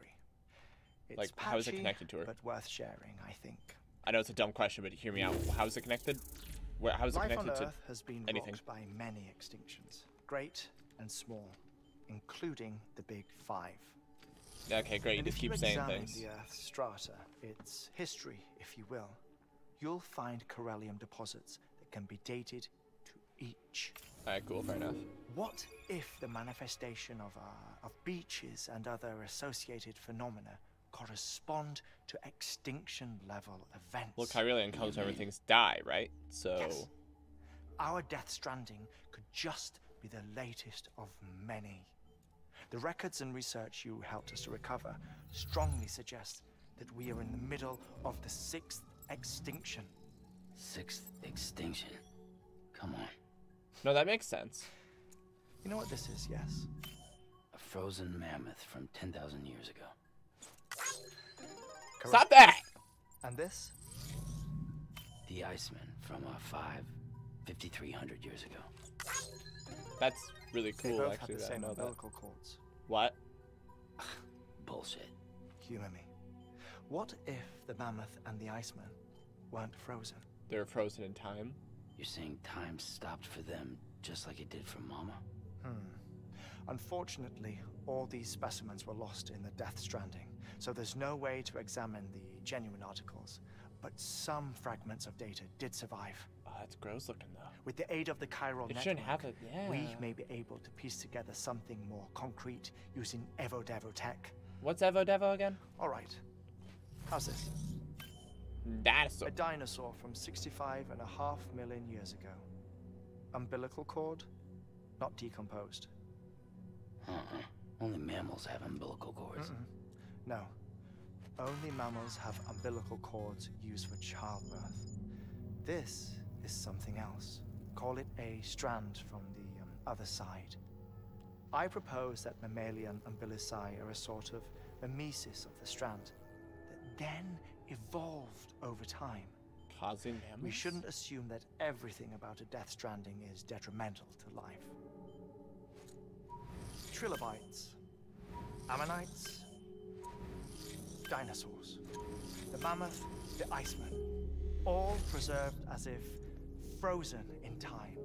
Like, how is it connected to her? But worth sharing, I think. I know it's a dumb question, but hear me out. How is it connected? Where? How is it connected to anything? Rocked by many extinctions, great and small, including the Big Five. Okay, great. You just keep saying things. If you examine the Earth's strata, its history, if you will, you'll find Corellium deposits that can be dated to each. All right, cool, fair enough. What if the manifestation of uh, of beaches and other associated phenomena correspond to extinction-level events? Well, Corellium comes when everything's die, right? So yes. Our Death Stranding could just be the latest of many. The records and research you helped us to recover strongly suggest that we are in the middle of the sixth extinction. Sixth extinction? Come on. No, that makes sense. You know what this is, yes? A frozen mammoth from ten thousand years ago. Correct. Stop that! And this? The Iceman from uh, five, fifty-three hundred years ago. That's really cool, they both actually. Have the same I know that. Cords. What? Bullshit. Humor me. What if the mammoth and the Iceman weren't frozen? They were frozen in time? You're saying time stopped for them just like it did for Mama? Hmm. Unfortunately, all these specimens were lost in the Death Stranding, so there's no way to examine the genuine articles. But some fragments of data did survive. Oh, that's gross looking though. With the aid of the chiral it network, have a, yeah. we may be able to piece together something more concrete using Evo-Devo tech. What's Evo-Devo again? All right. How's this? Dinosaur. A dinosaur from sixty-five and a half million years ago. Umbilical cord, not decomposed. Uh-uh. Only mammals have umbilical cords. Mm-mm. No. Only mammals have umbilical cords used for childbirth. This is something else. Call it a strand from the um, other side. I propose that mammalian umbilici are a sort of mimesis of the strand that then evolved over time. Causing mammals? We shouldn't assume that everything about a Death Stranding is detrimental to life. Trilobites, ammonites, dinosaurs, the mammoth, the iceman, all preserved as if frozen in time,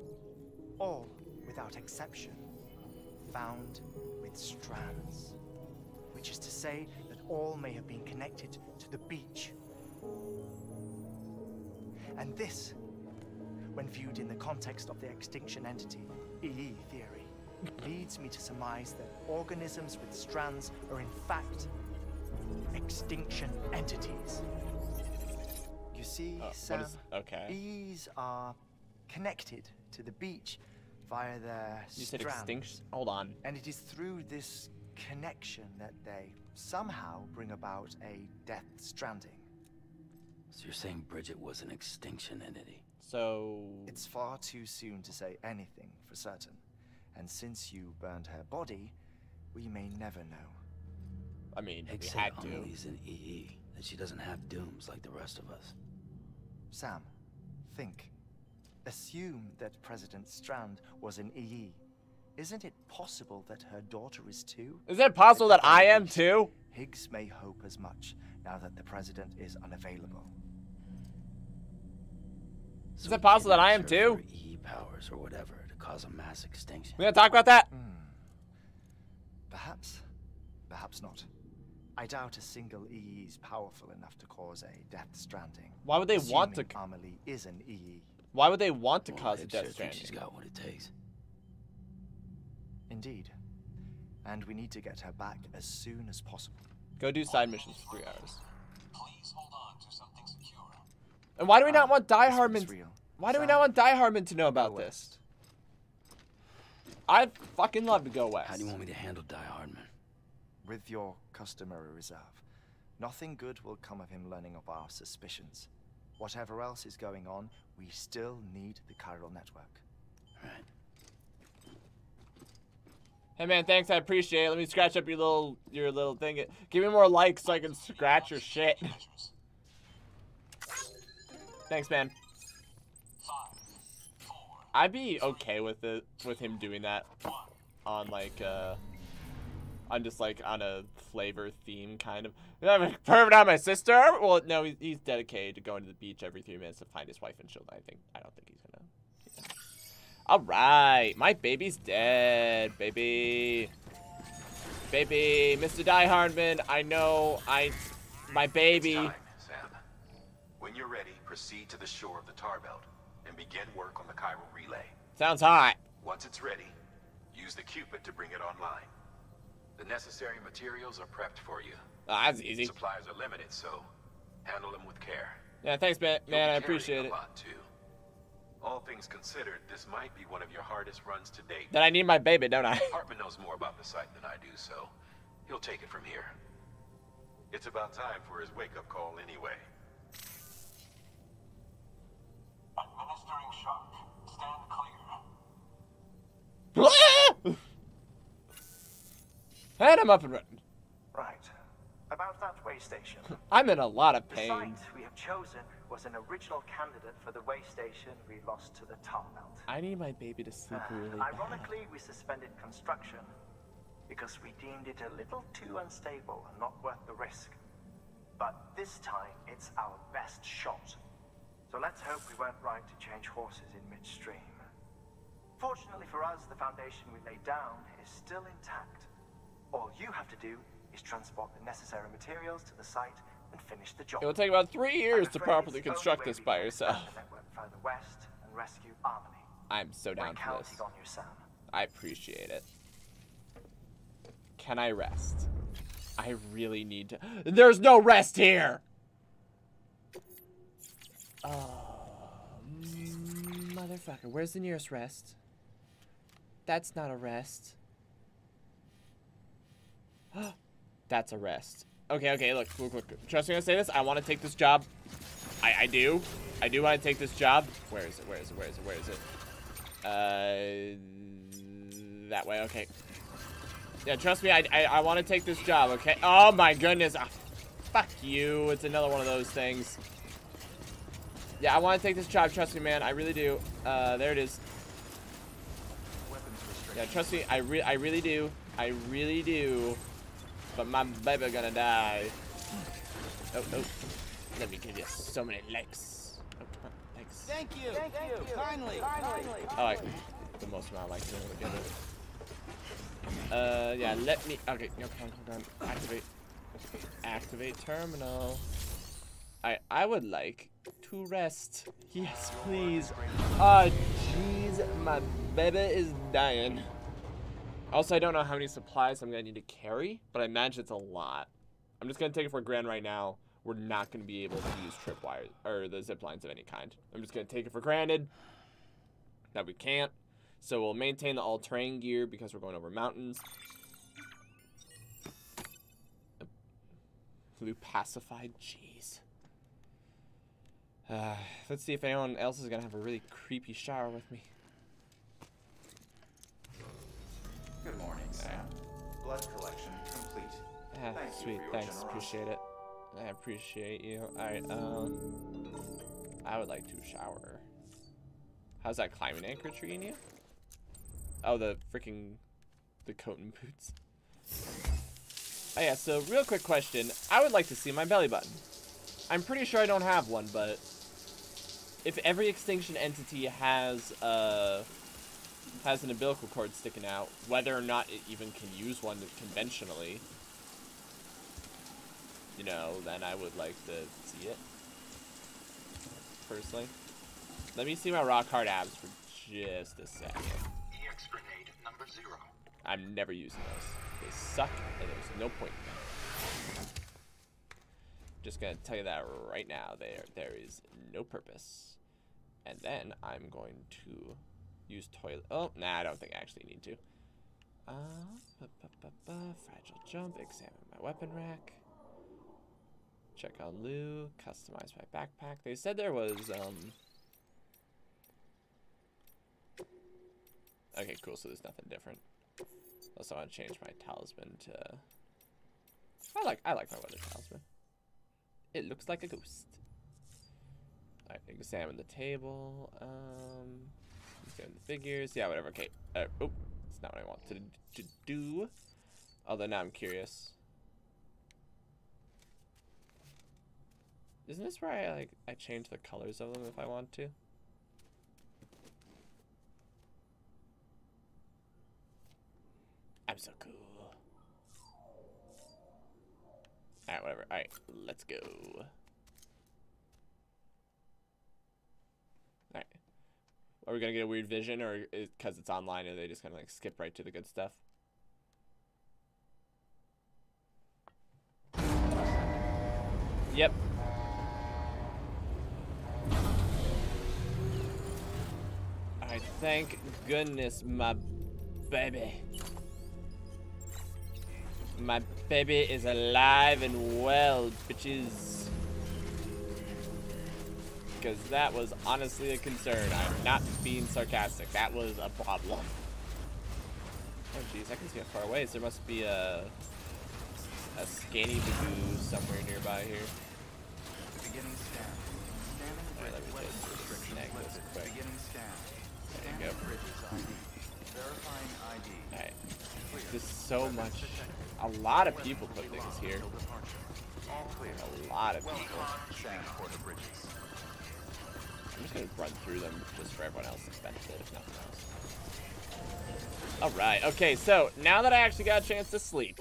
all without exception, found with strands, which is to say that all may have been connected to the beach. And this, when viewed in the context of the extinction entity, E E theory, leads me to surmise that organisms with strands are in fact extinction entities. You see, oh, Sam, okay. Bees are connected to the beach via their you strands. Said extinction? Hold on. And it is through this connection that they somehow bring about a Death Stranding. So you're saying Bridget was an extinction entity? So... It's far too soon to say anything for certain. And since you burned her body, we may never know. I mean, except we had to. Amelie's an E E, that she doesn't have dooms like the rest of us. Sam, think. Assume that President Strand was an E E. Isn't it possible that her daughter is too? Is it possible that I am too? Higgs may hope as much, now that the President is unavailable. So is it possible that I am too? E E powers or whatever. Cause a mass extinction. We're gonna talk about that? Hmm. Perhaps, perhaps not. I doubt a single E E is powerful enough to cause a Death Stranding. Why would they Assuming want to? Amelie is an E E. Why would they want to well, cause a Death sure Stranding? She's got what it takes. Indeed, and we need to get her back as soon as possible. Go do side missions for three hours. Please hold on to something secure. And why do we not want Die-Hardman? Why do we not want Die-Hardman to know about this? I'd fucking love to go west. How do you want me to handle Die-Hardman? With your customary reserve. Nothing good will come of him learning of our suspicions. Whatever else is going on, we still need the chiral network. Alright. Hey man, thanks, I appreciate it. Let me scratch up your little your little thing. Give me more likes so I can scratch your shit. Thanks, man. I'd be okay with it, with him doing that on like, uh, on just like on a flavor theme kind of. Pervert on my sister? Well, no, he's, he's dedicated to going to the beach every three minutes to find his wife and children. I think I don't think he's gonna. Yeah. All right, my baby's dead, baby, baby, Mister Die-Hardman. I know, I, my baby. It's time, Sam. When you're ready, proceed to the shore of the tar belt. Begin work on the chiral relay. Sounds hot. Once it's ready, use the Cupid to bring it online. The necessary materials are prepped for you. Oh, that's easy. Supplies are limited, so handle them with care. Yeah, thanks, man. Man, I appreciate it. A lot, too. All things considered, this might be one of your hardest runs to date. Then I need my baby, don't I? Hartman knows more about the site than I do, so he'll take it from here. It's about time for his wake-up call anyway. Administering shock. Stand clear. And I'm up and running. Right. About that way station. I'm in a lot of pain. The site we have chosen was an original candidate for the way station we lost to the tar belt. I need my baby to sleep uh, really Ironically, bad. We suspended construction because we deemed it a little too unstable and not worth the risk. But this time, it's our best shot. So let's hope we weren't right to change horses in midstream. Fortunately for us, the foundation we laid down is still intact. All you have to do is transport the necessary materials to the site and finish the job. It will take about three years to properly construct this by yourself. I'm so down for this. On you, Sam. I appreciate it. Can I rest? I really need to. There's no rest here! Oh, motherfucker. Where's the nearest rest? That's not a rest. That's a rest. Okay, okay, look, look, look. Trust me when I say this, I want to take this job. I, I do. I do want to take this job. Where is it? Where is it? Where is it? Where is it? Uh, that way, okay. Yeah, trust me, I, I, I want to take this job, okay? Oh, my goodness. Oh, fuck you. It's another one of those things. Yeah, I want to take this job. Trust me, man. I really do. Uh, there it is. Yeah, trust me. I, re I really do. I really do. But my baby gonna die. Oh, no. Let me give you so many legs. Oh, legs. Thank you. Thank you. Finally. Finally. Oh, I, the most amount of legs to get it. Uh, yeah, let me. Okay, no, come on, come on. Activate. Activate terminal. I I would like to rest. Yes, please. Oh, jeez. My baby is dying. Also, I don't know how many supplies I'm going to need to carry, but I imagine it's a lot. I'm just going to take it for granted right now. We're not going to be able to use tripwires or the zip lines of any kind. I'm just going to take it for granted that we can't. So we'll maintain the all-terrain gear because we're going over mountains. Blue pacified, jeez. Uh, let's see if anyone else is gonna have a really creepy shower with me. Good morning, Sam. Uh, Blood collection complete. Yeah, Thank sweet, you thanks, generosity. Appreciate it. I appreciate you. All right, um, I would like to shower. How's that climbing anchor treating you? Oh, the freaking, the coat and boots. Oh yeah, so real quick question. I would like to see my belly button. I'm pretty sure I don't have one, but if every extinction entity has uh, has an umbilical cord sticking out, whether or not it even can use one conventionally, you know, then I would like to see it, personally. Let me see my rock hard abs for just a second. E X grenade number zero. I'm never using those. They suck, and there's no point. Just gonna tell you that right now. There, there is no purpose. And then I'm going to use toilet. Oh, nah, I don't think I actually need to. Uh, ba, ba, ba, ba, fragile jump. Examine my weapon rack. Check on Lou. Customize my backpack. They said there was um. Okay, cool. So there's nothing different. Also, I want to change my talisman to. I like, I like my weather talisman. It looks like a ghost. All right, examine the table. Um, examine the figures. Yeah, whatever. Okay. Uh, oh, that's not what I wanted to do. Although now I'm curious. Isn't this where I like I change the colors of them if I want to? I'm so cool. All right, whatever. All right, let's go. All right. Are we going to get a weird vision, or because it's online, are they just going to like skip right to the good stuff? Yep. All right, thank goodness, my baby. My baby is alive and well, bitches. Because that was honestly a concern. I'm not being sarcastic. That was a problem. Oh, jeez. I can see it far away. So there must be a, a skinny bagoo somewhere nearby here. Alright, let me just snag this quick. There you go. Alright. There's so much... A lot of people put things here. A lot of people. I'm just gonna run through them just for everyone else's benefit, if nothing else. Alright, okay, so now that I actually got a chance to sleep.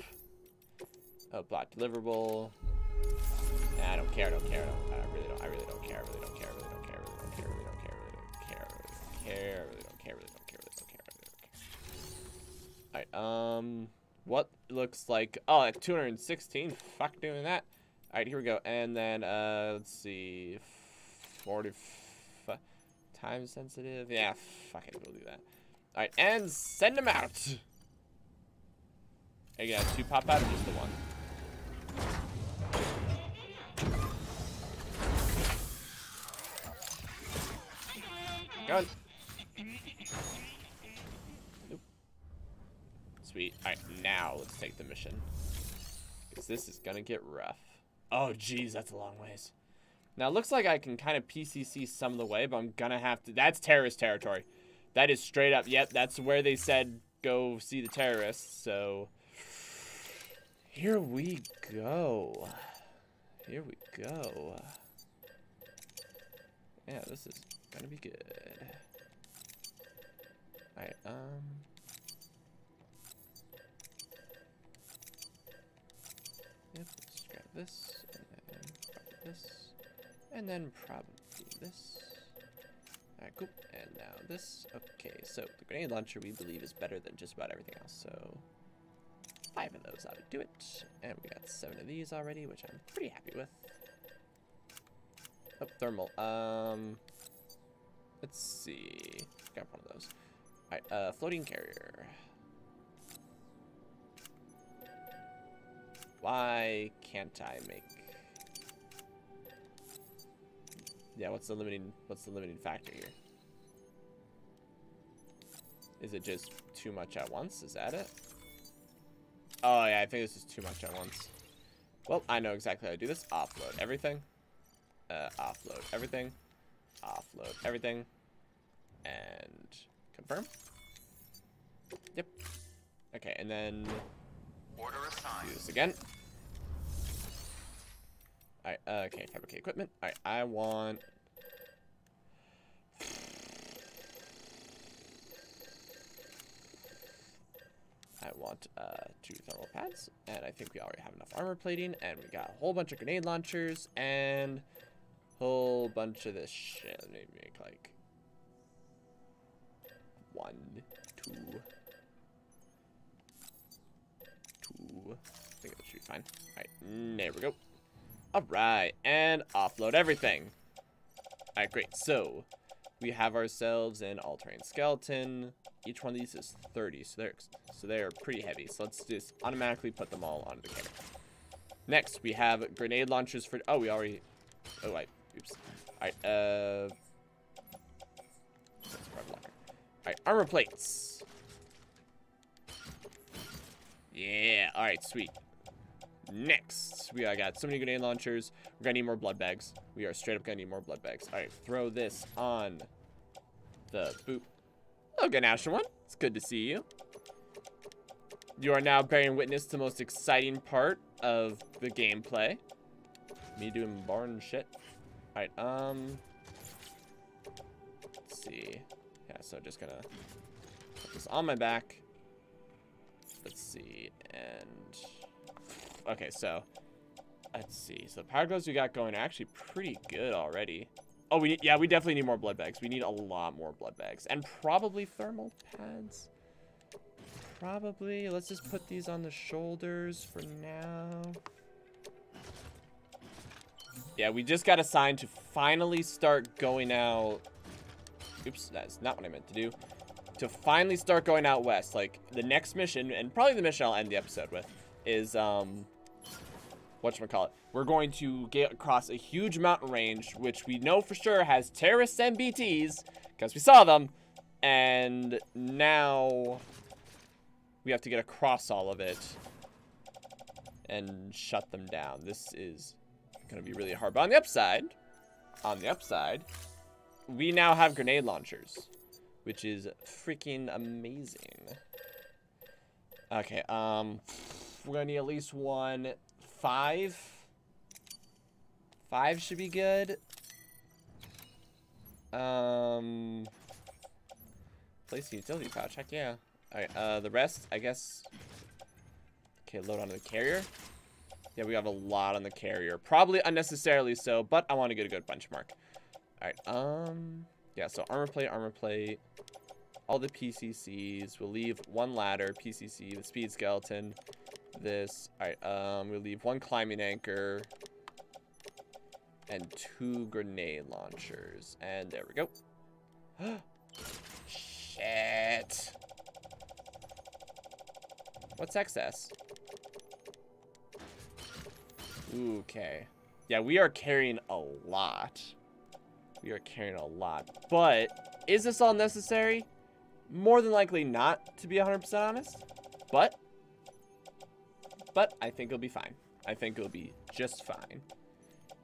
Oh, block deliverable. Nah, I don't care, I don't care, I really don't, I really don't care, I really don't care, I really don't care, I really don't care, I really don't care, I really don't care, I really don't care, I really don't care, I really don't care, I really don't care. Alright, um... what looks like, oh, at two hundred sixteen, fuck doing that. All right, here we go. And then, uh, let's see, forty, time sensitive. Yeah, fuck it, we'll do that. All right, and send them out. Are you gonna have two pop out or just the one? Gun. Nope. Sweet. All right, now let's take the mission, because this is gonna get rough. Oh, geez, that's a long ways. Now it looks like I can kind of P C C some of the way, but I'm gonna have to. That's terrorist territory. That is straight up. Yep, that's where they said go see the terrorists. So here we go. Here we go. Yeah, this is gonna be good. All right. Um. Yep. Let's grab this and then grab this. And then probably this. Alright, cool. And now this. Okay, so the grenade launcher we believe is better than just about everything else. So five of those ought to do it. And we got seven of these already, which I'm pretty happy with. Oh, thermal. Um, let's see. Got one of those. Alright, uh, floating carrier. Why can't I make? Yeah, what's the limiting what's the limiting factor here? Is it just too much at once? Is that it? Oh yeah, I think this is too much at once. Well, I know exactly how to do this. Offload everything. Uh, offload everything. Offload everything. And confirm. Yep. Okay, and then order assigned. Do this again. All right, uh, okay, fabricate equipment. All right, I want... I want uh, two thermal pads, and I think we already have enough armor plating, and we got a whole bunch of grenade launchers, and a whole bunch of this shit. Let me make, like, one, two, two. I think that should be fine. All right, there we go. All right, and offload everything. All right, great. So we have ourselves an all-terrain skeleton. Each one of these is thirty, so they're, so they're pretty heavy. So let's just automatically put them all onto the camera. Next, we have grenade launchers for, oh, we already, oh, I, oops. All right, uh, let's grab a locker. All right, armor plates. Yeah, all right, sweet. Next, we I got so many grenade launchers. We're gonna need more blood bags. We are straight up gonna need more blood bags. All right, throw this on the boot. Hello, Ganasha One. It's good to see you. You are now bearing witness to the most exciting part of the gameplay. Me doing barn shit. All right, um, let's see. Yeah, so just gonna put this on my back. Let's see, and. Okay, so let's see. So the power gloves we got going are actually pretty good already. Oh, we yeah, we definitely need more blood bags. We need a lot more blood bags and probably thermal pads. Probably. Let's just put these on the shoulders for now. Yeah, we just got assigned to finally start going out. Oops, that's not what I meant to do. To finally start going out west. Like the next mission, and probably the mission I'll end the episode with. Is um whatchamacallit, we're going to get across a huge mountain range which we know for sure has terrorists and B Ts because we saw them, and now we have to get across all of it and shut them down. This is gonna be really hard, but on the upside on the upside we now have grenade launchers, which is freaking amazing. Okay, um we're gonna need at least one. Five. Five should be good. Um, place utility pouch. Heck yeah. All right. Uh, the rest, I guess. Okay, load onto the carrier. Yeah, we have a lot on the carrier. Probably unnecessarily so, but I want to get a good benchmark. All right. Um, yeah. So armor plate, armor plate. All the P C Cs. We'll leave one ladder, P C C, the speed skeleton. This, all right, um, we'll leave one climbing anchor and two grenade launchers. And there we go. Shit. What's excess? Ooh, okay. Yeah, we are carrying a lot. We are carrying a lot. But is this all necessary? More than likely not, to be one hundred percent honest. But, but I think it'll be fine. I think it'll be just fine.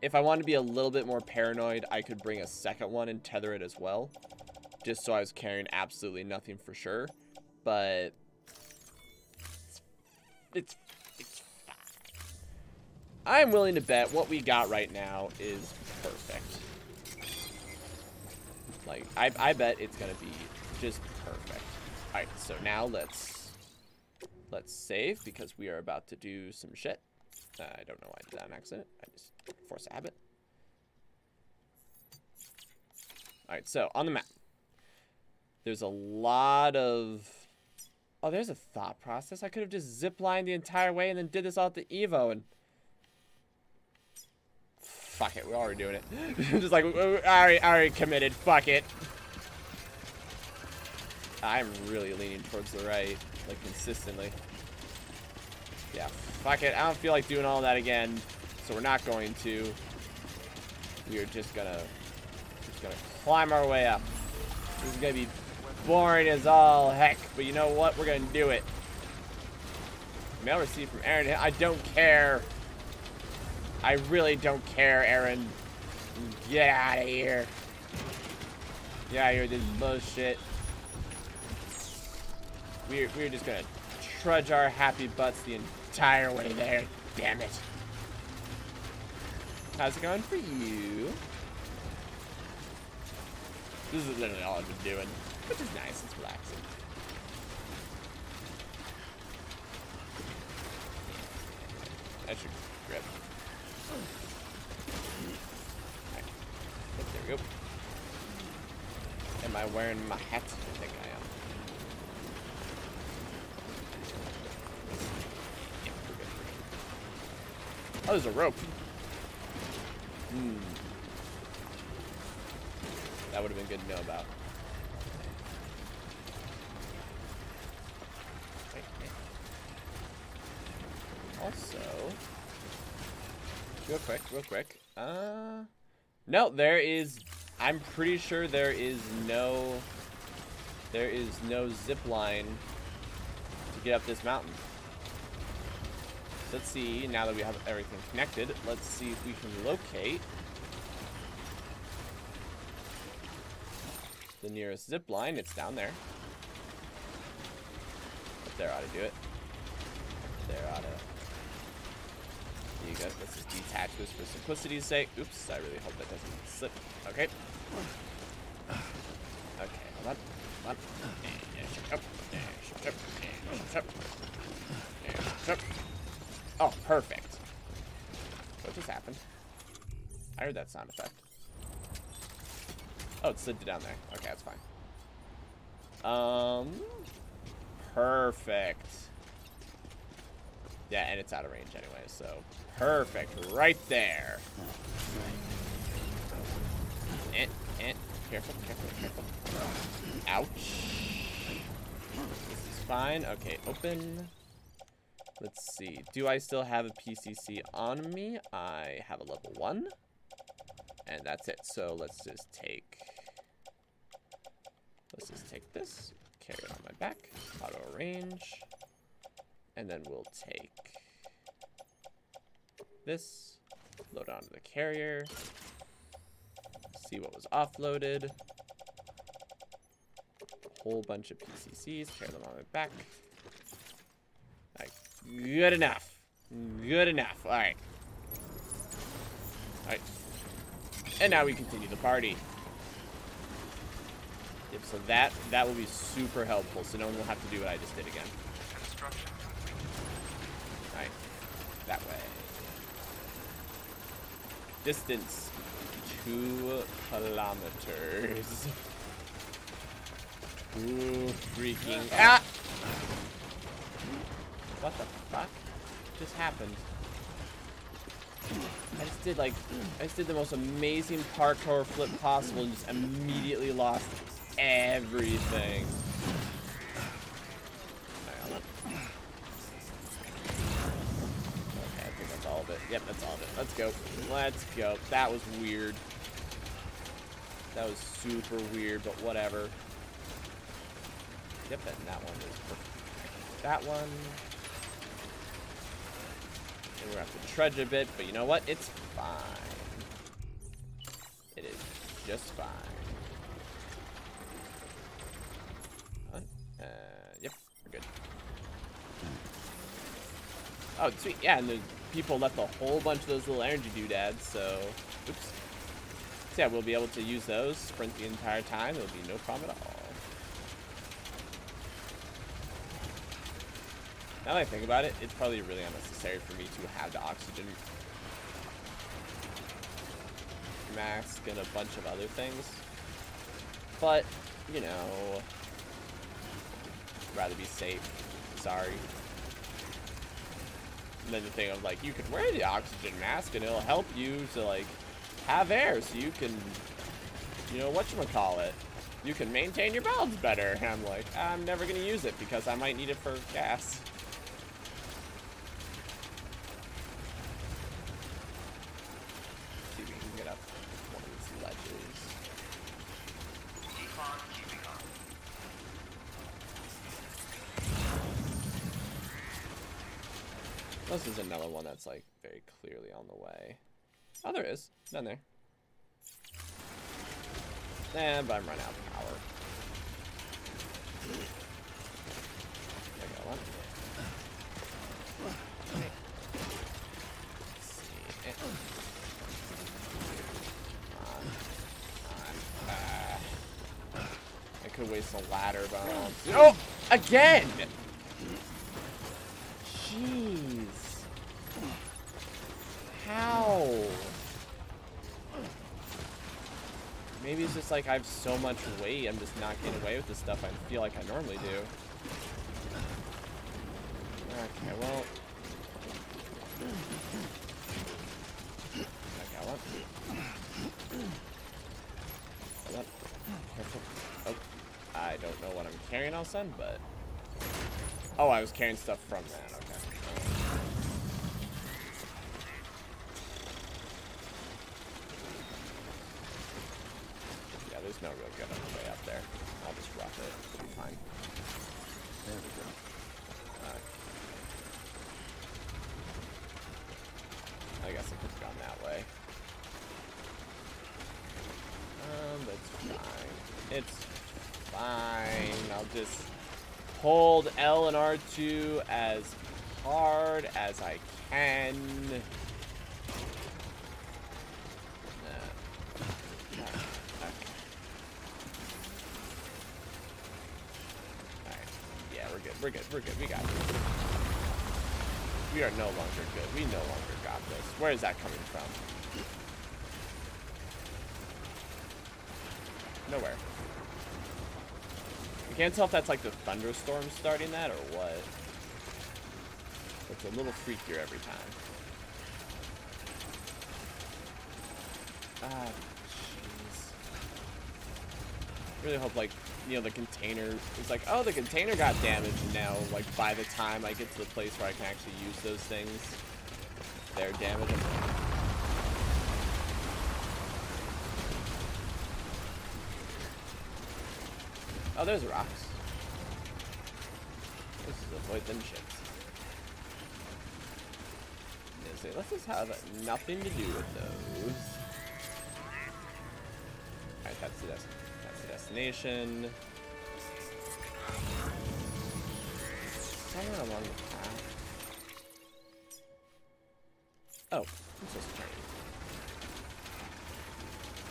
If I wanted to be a little bit more paranoid, I could bring a second one and tether it as well. Just so I was carrying absolutely nothing for sure. But it's, it's, it's fine. I'm willing to bet what we got right now is perfect. Like, I, I bet it's going to be just perfect. All right, so now let's, let's save because we are about to do some shit. Uh, I don't know why I did that on accident. I just forced a habit. Alright, so on the map. There's a lot of... Oh, there's a thought process. I could have just ziplined the entire way and then did this all at the Evo and... Fuck it, we're already doing it. Just like, we're already, already committed. Fuck it. I'm really leaning towards the right, like, consistently. Yeah, fuck it. I don't feel like doing all that again, so we're not going to. We are just gonna, just gonna climb our way up. This is gonna be boring as all heck, but you know what? We're gonna do it. Mail received from Aaron. I don't care. I really don't care, Aaron. Get out of here. Get out of here with this bullshit. We're we're just gonna trudge our happy butts the entire. Entire way there, damn it. How's it going for you? This is literally all I've been doing, which is nice, it's relaxing. I should grip. All right. Oops, there we go. Am I wearing my hat? I think I am. Oh, there's a rope. Mm. That would have been good to know about. Also, real quick, real quick. Uh, no, there is. I'm pretty sure there is no. There is no zip line to get up this mountain. Let's see, now that we have everything connected, let's see if we can locate the nearest zip line. It's down there. Up there ought to do it. Up there ought to. There you go. Let's just detach this for simplicity's sake. Oops, I really hope that doesn't slip. Okay. Okay, hold on. Hold on. And shift up. And shift up. And shift up. And shift up. Oh, perfect. What just happened? I heard that sound effect. Oh, it slid down there. Okay, that's fine. Um, perfect. Yeah, and it's out of range anyway, so perfect. Right there. And, and, careful, careful, careful. Ouch. This is fine. Okay, open. Let's see. Do I still have a P C C on me? I have a level one. And that's it. So let's just take... Let's just take this. Carry it on my back. Auto arrange. And then we'll take... This. Load onto the carrier. See what was offloaded. A whole bunch of P C Cs. Carry them on my back. Good enough. Good enough. All right. All right. And now we continue the party. Yep. So that that will be super helpful. So no one will have to do what I just did again. Construction complete. All right. That way. Distance two kilometers. Ooh, freaking ah! What the fuck just happened? I just did like, I just did the most amazing parkour flip possible and just immediately lost everything. All right, Yep, that's all of it. Let's go. Let's go. That was weird. That was super weird, but whatever. Yep, and that one is perfect. That one. And we're going to have to trudge a bit, but you know what? It's fine. It is just fine. Uh, yep, we're good. Oh, sweet. Yeah, and the people left a whole bunch of those little energy doodads, so... Oops. So yeah, we'll be able to use those, sprint the entire time. It'll be no problem at all. Now that I think about it, it's probably really unnecessary for me to have the oxygen mask and a bunch of other things. But, you know... rather be safe. Sorry. And then the thing of like, you can wear the oxygen mask and it'll help you to like have air so you can, you know, whatchamacallit, you can maintain your balance better. And I'm like, I'm never gonna use it because I might need it for gas. See if we can get up one of these ledges. This is another one that's like very clearly on the way. Oh, there is. Down there. And but I'm running out of power. I got one. Let's see. Come on. Come on. Uh, I could waste a ladder, but I don't. Oh! Again! Jeez. How? Maybe it's just like I have so much weight, I'm just not getting away with the stuff I feel like I normally do. Okay, well. I got one. Hold up. Careful. Oh. I don't know what I'm carrying all of a sudden, but. Oh, I was carrying stuff from that. Okay. Yeah, there's no real good on the way up there. I'll just rough it. It'll be fine. There we go. Uh, I guess I could have gone that way. Um, that's fine. It's fine. I'll just... hold L and R two as hard as I can. Nah. Nah. Okay. Alright. Yeah, we're good. We're good. We're good. We got this. We are no longer good. We no longer got this. Where is that coming from? Nowhere. Can't tell if that's like the thunderstorm starting that or what. It's a little freakier every time. Ah, jeez. Really hope like, you know, the container is like, oh, the container got damaged now. Like by the time I get to the place where I can actually use those things, they're damaged. Oh, there's rocks. Let's just avoid them shits. Let's just have nothing to do with those. Alright, that's the destination. That's the destination. Somewhere along the path. Oh, I'm so sorry.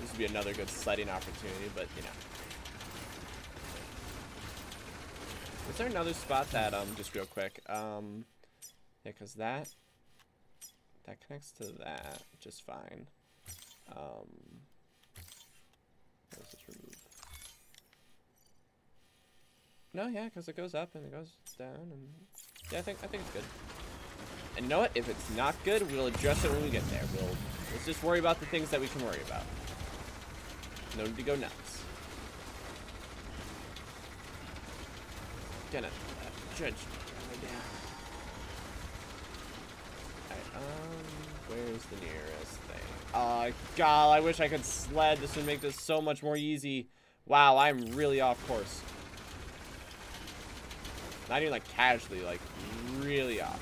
This would be another good sledding opportunity, but you know. Is there another spot that, um, just real quick, um, yeah, because that, that connects to that just fine. Um, let's just remove. No, yeah, because it goes up and it goes down, and yeah, I think, I think it's good. And you know what? If it's not good, we'll address it when we get there. We'll, let's just worry about the things that we can worry about. No need to go nuts. Gonna uh, judge me down. Alright, um... Where's the nearest thing? Oh, God, I wish I could sled. This would make this so much more easy. Wow, I'm really off course. Not even, like, casually, like, really off.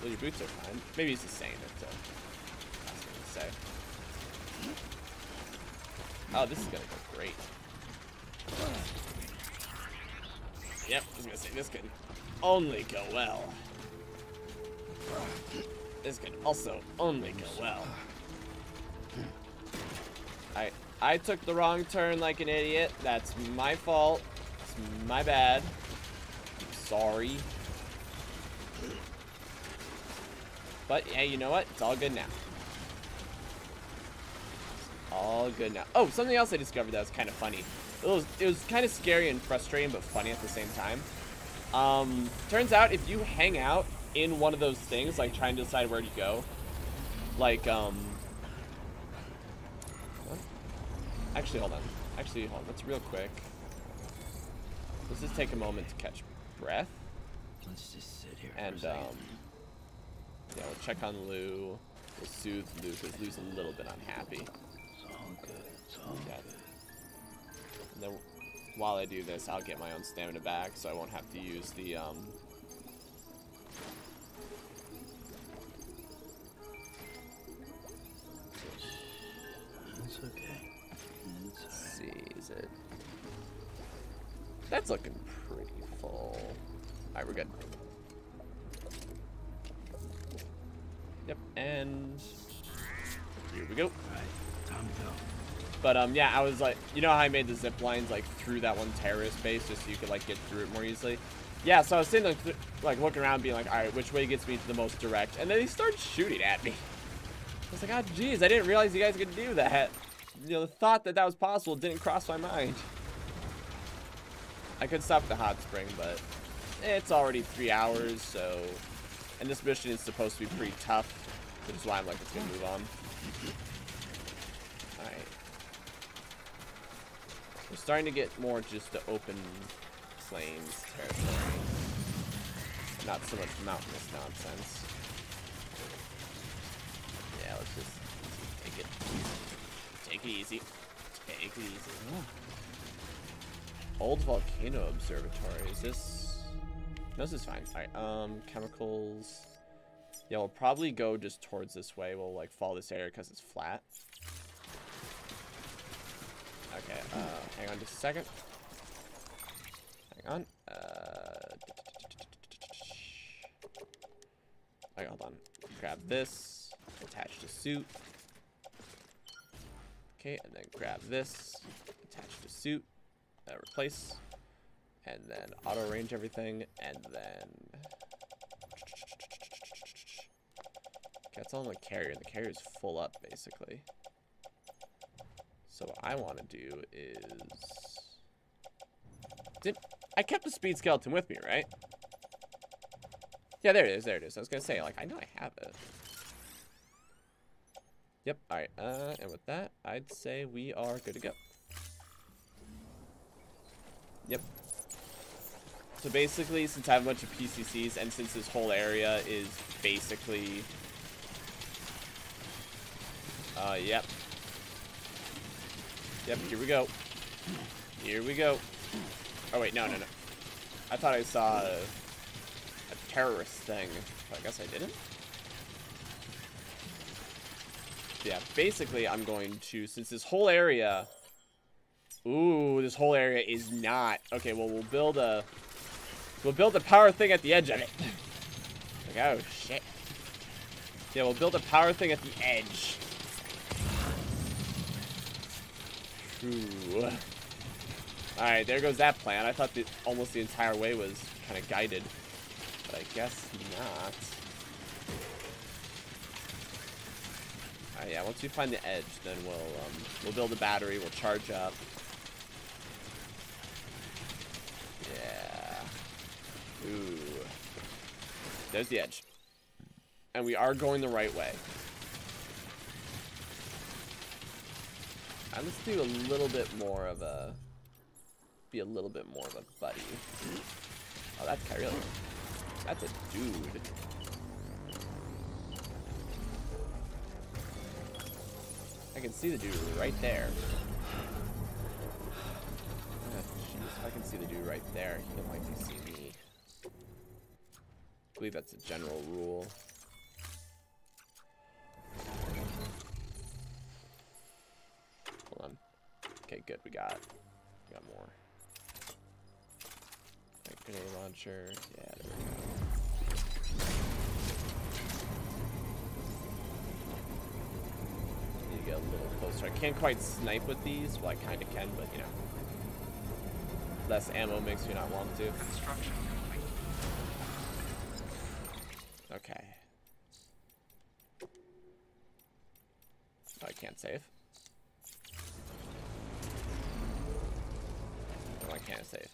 Well, your boots are fine. Maybe it's the same, but, uh, that's what I'm gonna say. Oh, this is gonna go great. Yep, I was gonna say, this could only go well. This could also only go well. I, I took the wrong turn like an idiot. That's my fault. My bad. I'm sorry. But hey, you know what? It's all good now. It's all good now. Oh, something else I discovered that was kind of funny. It was, it was kind of scary and frustrating, but funny at the same time. Um, turns out if you hang out in one of those things, like trying to decide where to go, like, um... what? Actually, hold on. Actually, hold on. Let's real quick. Let's just take a moment to catch breath. Let's just sit here. And um, yeah, we'll check on Lou. We'll soothe Lou because Lou's a little bit unhappy. It's all good. It's all good. And then while I do this, I'll get my own stamina back, so I won't have to use the um. It's okay. It's all right. Let's see, is it? That's looking pretty full. Alright, we're good. Yep, and here we go. Alright, time to go. But um yeah, I was like, you know how I made the zip lines like through that one terrorist base just so you could like get through it more easily? Yeah, so I was sitting like, th like looking around being like, alright, which way gets me to the most direct? And then he started shooting at me. I was like, oh geez, I didn't realize you guys could do that. You know, the thought that that was possible didn't cross my mind. I could stop at the hot spring, but it's already three hours, so... And this mission is supposed to be pretty tough, which is why I'm like, it's gonna move on. Alright. We're starting to get more just to open plains territory. Not so much mountainous nonsense. Yeah, let's just take it easy. Take it easy. Take it easy. Oh. Old volcano observatory. Is this? No, this is fine. All right. Um, chemicals. Yeah, we'll probably go just towards this way. We'll like follow this area because it's flat. Okay. Uh, hang on just a second. Hang on. Uh. Okay, hold on. Grab this. Attach to suit. Okay, and then grab this. Attach to suit. Uh, replace, and then auto range everything, and then okay, that's all in the carrier, and the carrier's full up basically. So what I want to do is, did I kept the speed skeleton with me, right? Yeah, there it is, there it is. I was gonna say, like, I know I have it. Yep. All right. Uh, and with that, I'd say we are good to go. Yep. So basically, since I have a bunch of P C Cs, and since this whole area is basically... Uh, yep. Yep, here we go. Here we go. Oh, wait, no, no, no. I thought I saw a, a terrorist thing, but I guess I didn't? Yeah, basically, I'm going to... Since this whole area... Ooh, this whole area is not. Okay, well, we'll build a... We'll build a power thing at the edge of it. Like, oh, shit. Yeah, we'll build a power thing at the edge. Ooh. Alright, there goes that plan. I thought the, almost the entire way was kind of guided. But I guess not. Alright, yeah, once we find the edge, then we'll, um, we'll build a battery, we'll charge up. Yeah. Ooh. There's the edge. And we are going the right way. Alright, let's do a little bit more of a... Be a little bit more of a buddy. Oh, that's Kyrie. That's a dude. can see the dude right there. Jeez, I can see the dude right there. He can likely see me. I believe that's a general rule. Hold on. Okay, good. We got, we got more. Right, grenade launcher. Yeah, there we go. A little closer. I can't quite snipe with these. Well, I kind of can, but you know, less ammo makes me not want to. Construction complete. Okay. Oh, I can't save. Oh, I can't save.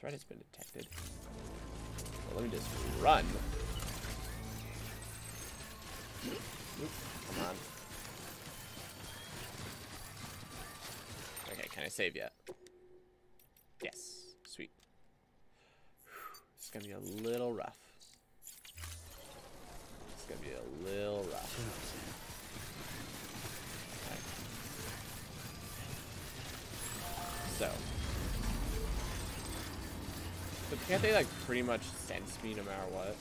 Threat has been detected. Well, let me just run. Oop, come on. Okay, can I save yet? Yes. Sweet. It's gonna be a little rough. It's gonna be a little rough. Okay. So. But can't they, like, pretty much sense me no matter what?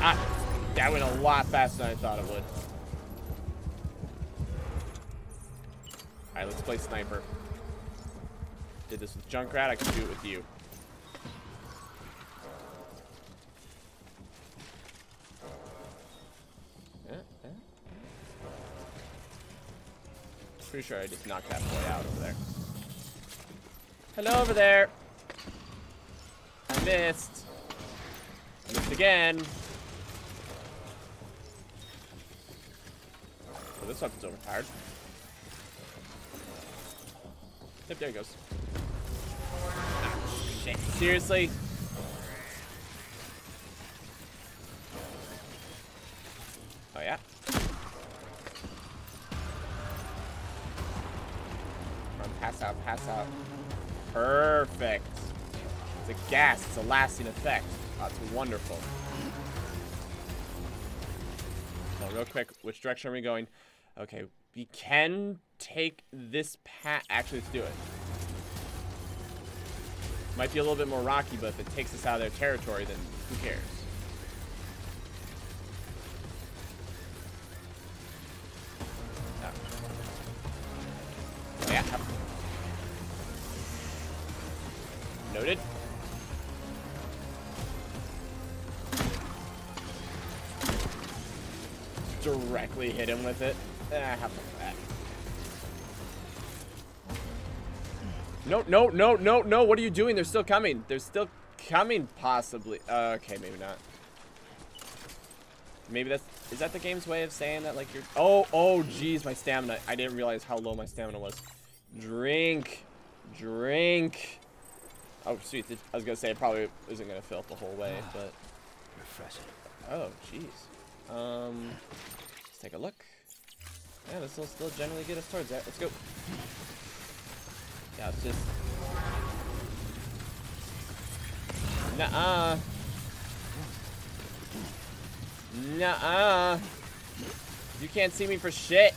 Ah! That went a lot faster than I thought it would. Alright, let's play sniper. Did this with Junkrat, I can do it with you. Pretty sure I just knocked that boy out over there. Hello over there! I missed. I missed again. This weapon's overpowered. Yep, there it goes. Ah, shit. Seriously? Oh, yeah? Run, pass out, pass out. Perfect. It's a gas. It's a lasting effect. Oh, it's wonderful. So, real quick, which direction are we going? Okay, we can take this path. Actually, let's do it. Might be a little bit more rocky, but if it takes us out of their territory, then who cares? Oh. Oh, yeah. Noted. Directly hit him with it. Ah, how about that? No, no, no, no, no. What are you doing? They're still coming. They're still coming, possibly. Uh, okay, maybe not. Maybe that's... Is that the game's way of saying that, like, you're... Oh, oh, geez, my stamina. I didn't realize how low my stamina was. Drink. Drink. Oh, sweet. I was going to say it probably isn't going to fill up the whole way, but... Refreshing. Oh, jeez. Um, let's take a look. Yeah, this will still generally get us towards that. Let's go. Yeah, it's just... Nuh-uh. Nuh-uh. You can't see me for shit.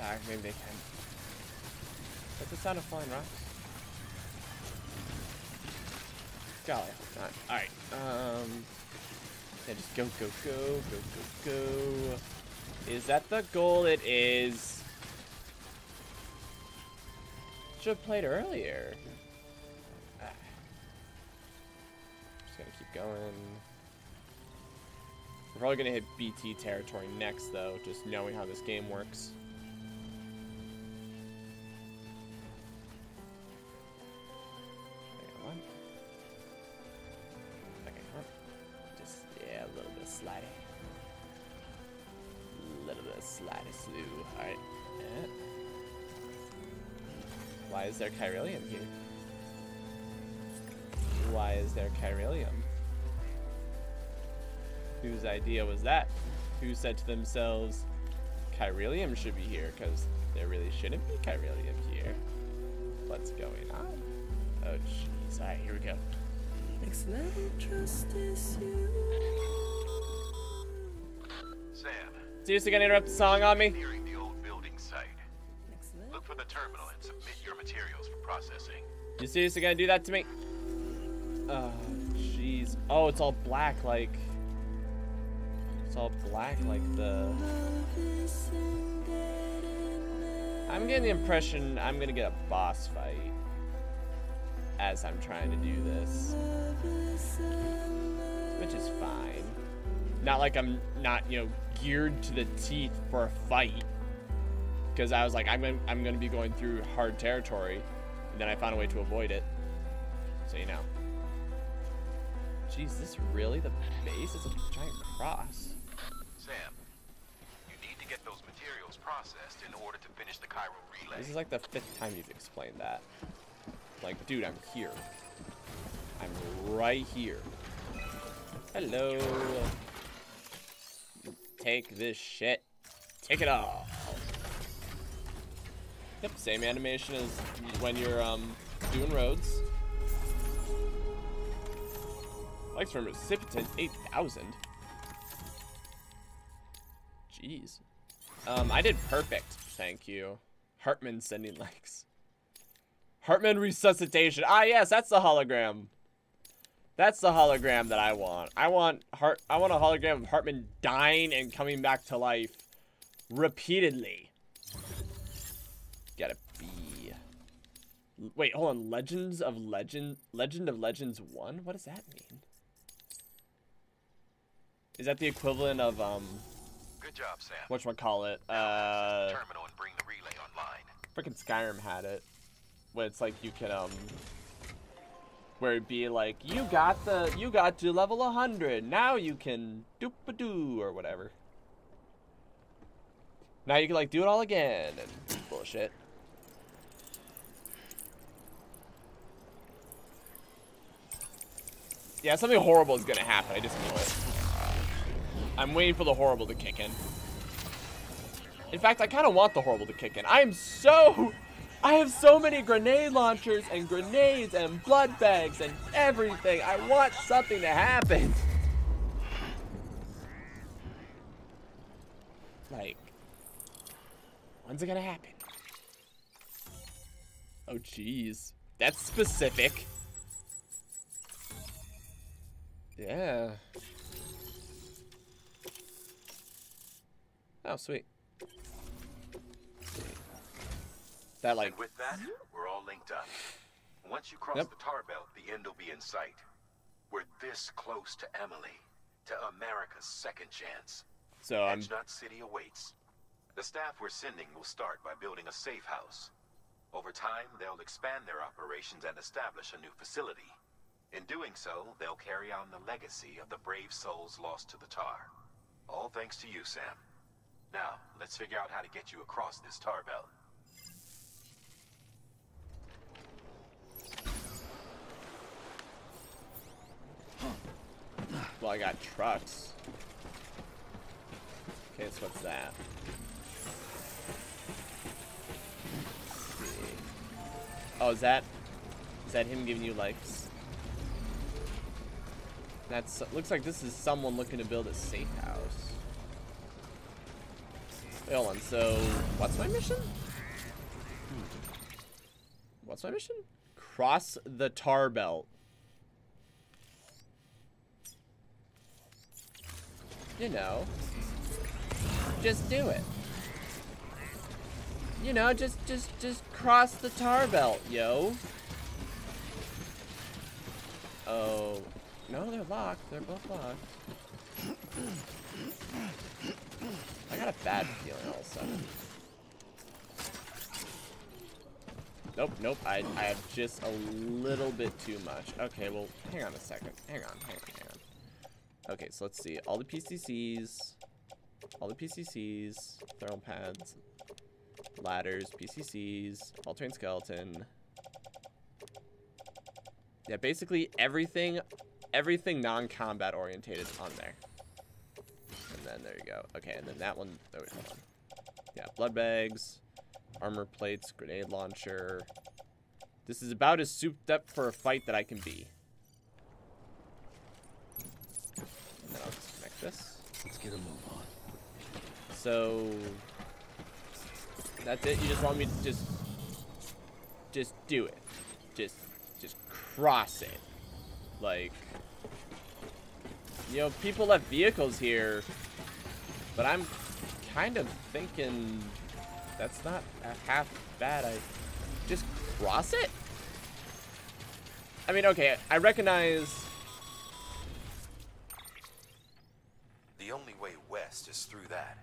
Ah, maybe they can. That's the sound of falling rocks. Golly, I hope not. Alright, um... Yeah, just go, go, go, go, go, go. Is that the goal? It is. Should have played earlier. Ah. Just gonna keep going. We're probably gonna hit B T territory next, though, just knowing how this game works. Why is there Kyrillium here? Why is there Kyrillium? Whose idea was that? Who said to themselves, Kyrillium should be here, because there really shouldn't be Kyrillium here. What's going on? Oh, jeez. Alright, here we go. Next level trust is you. Sam. Seriously gonna interrupt the song on me? Nearing the old building site. Look for the terminal and submit your materials for processing. You seriously gonna do that to me? Oh, jeez. Oh, it's all black like... It's all black like the... I'm getting the impression I'm gonna get a boss fight as I'm trying to do this, which is fine. Not like I'm not, you know, geared to the teeth for a fight, because I was like, I'm gonna, I'm gonna be going through hard territory, and then I found a way to avoid it. So you know. Jeez, is this really the base? It's a giant cross. Sam, you need to get those materials processed in order to finish the chiral relay. This is like the fifth time you've explained that. Like, dude, I'm here. I'm right here. Hello. Take this shit. Take it off. Yep, same animation as when you're um, doing roads. Likes from recipient eight thousand. Jeez. Um, I did perfect. Thank you. Hartman sending likes. Hartman resuscitation. Ah, yes, that's the hologram. That's the hologram that I want. I want Hart. I want a hologram of Hartman dying and coming back to life repeatedly. Gotta be. Wait, hold on. Legends of Legend. Legend of Legends one. What does that mean? Is that the equivalent of um? Good job, Sam. Whatchamacallit? Uh. Terminal and bring the relay online. Frickin' Skyrim had it. Where it's like you can um where it'd be like you got the you got to level one hundred, now you can doop-a-doo or whatever, now you can like do it all again and bullshit. Yeah, something horrible is gonna happen. I just know it. I'm waiting for the horrible to kick in. In fact, I kind of want the horrible to kick in. I am so I have so many grenade launchers and grenades and blood bags and everything. I want something to happen. Like, when's it gonna happen? Oh, jeez. That's specific. Yeah. Oh, sweet. That like... And with that, we're all linked up. Once you cross yep. the tar belt, the end will be in sight. We're this close to Amelie, to America's second chance. So I'm... Edgenot City awaits. The staff we're sending will start by building a safe house. Over time, they'll expand their operations and establish a new facility. In doing so, they'll carry on the legacy of the brave souls lost to the tar. All thanks to you, Sam. Now, let's figure out how to get you across this tar belt. Well, I got trucks. Okay, so what's that? Let's see. Oh, is that is that him giving you likes? That's looks like this is someone looking to build a safe house. Wait, hold on. So, what's my mission? Hmm. What's my mission? Cross the tar belt. You know, just do it. You know, just, just, just cross the tar belt, yo. Oh, no, they're locked. They're both locked. I got a bad feeling all of a sudden. Nope, nope, I, I have just a little bit too much. Okay, well, hang on a second. Hang on, hang on, hang on. Okay, so let's see. All the P C Cs, all the P C Cs, thermal pads, ladders, P C Cs, all-terrain skeleton. Yeah, basically everything, everything non-combat orientated on there. And then there you go. Okay, and then that one. Oh wait, hold on. Yeah, blood bags, armor plates, grenade launcher, This is about as souped up for a fight that I can be. And then I'll disconnect this. Let's get a move on. So that's it. You just want me to just just do it. Just just cross it. Like, you know, people left vehicles here, but I'm kind of thinking that's not half bad. I just cross it. I mean, okay, I recognize the only way west is through that.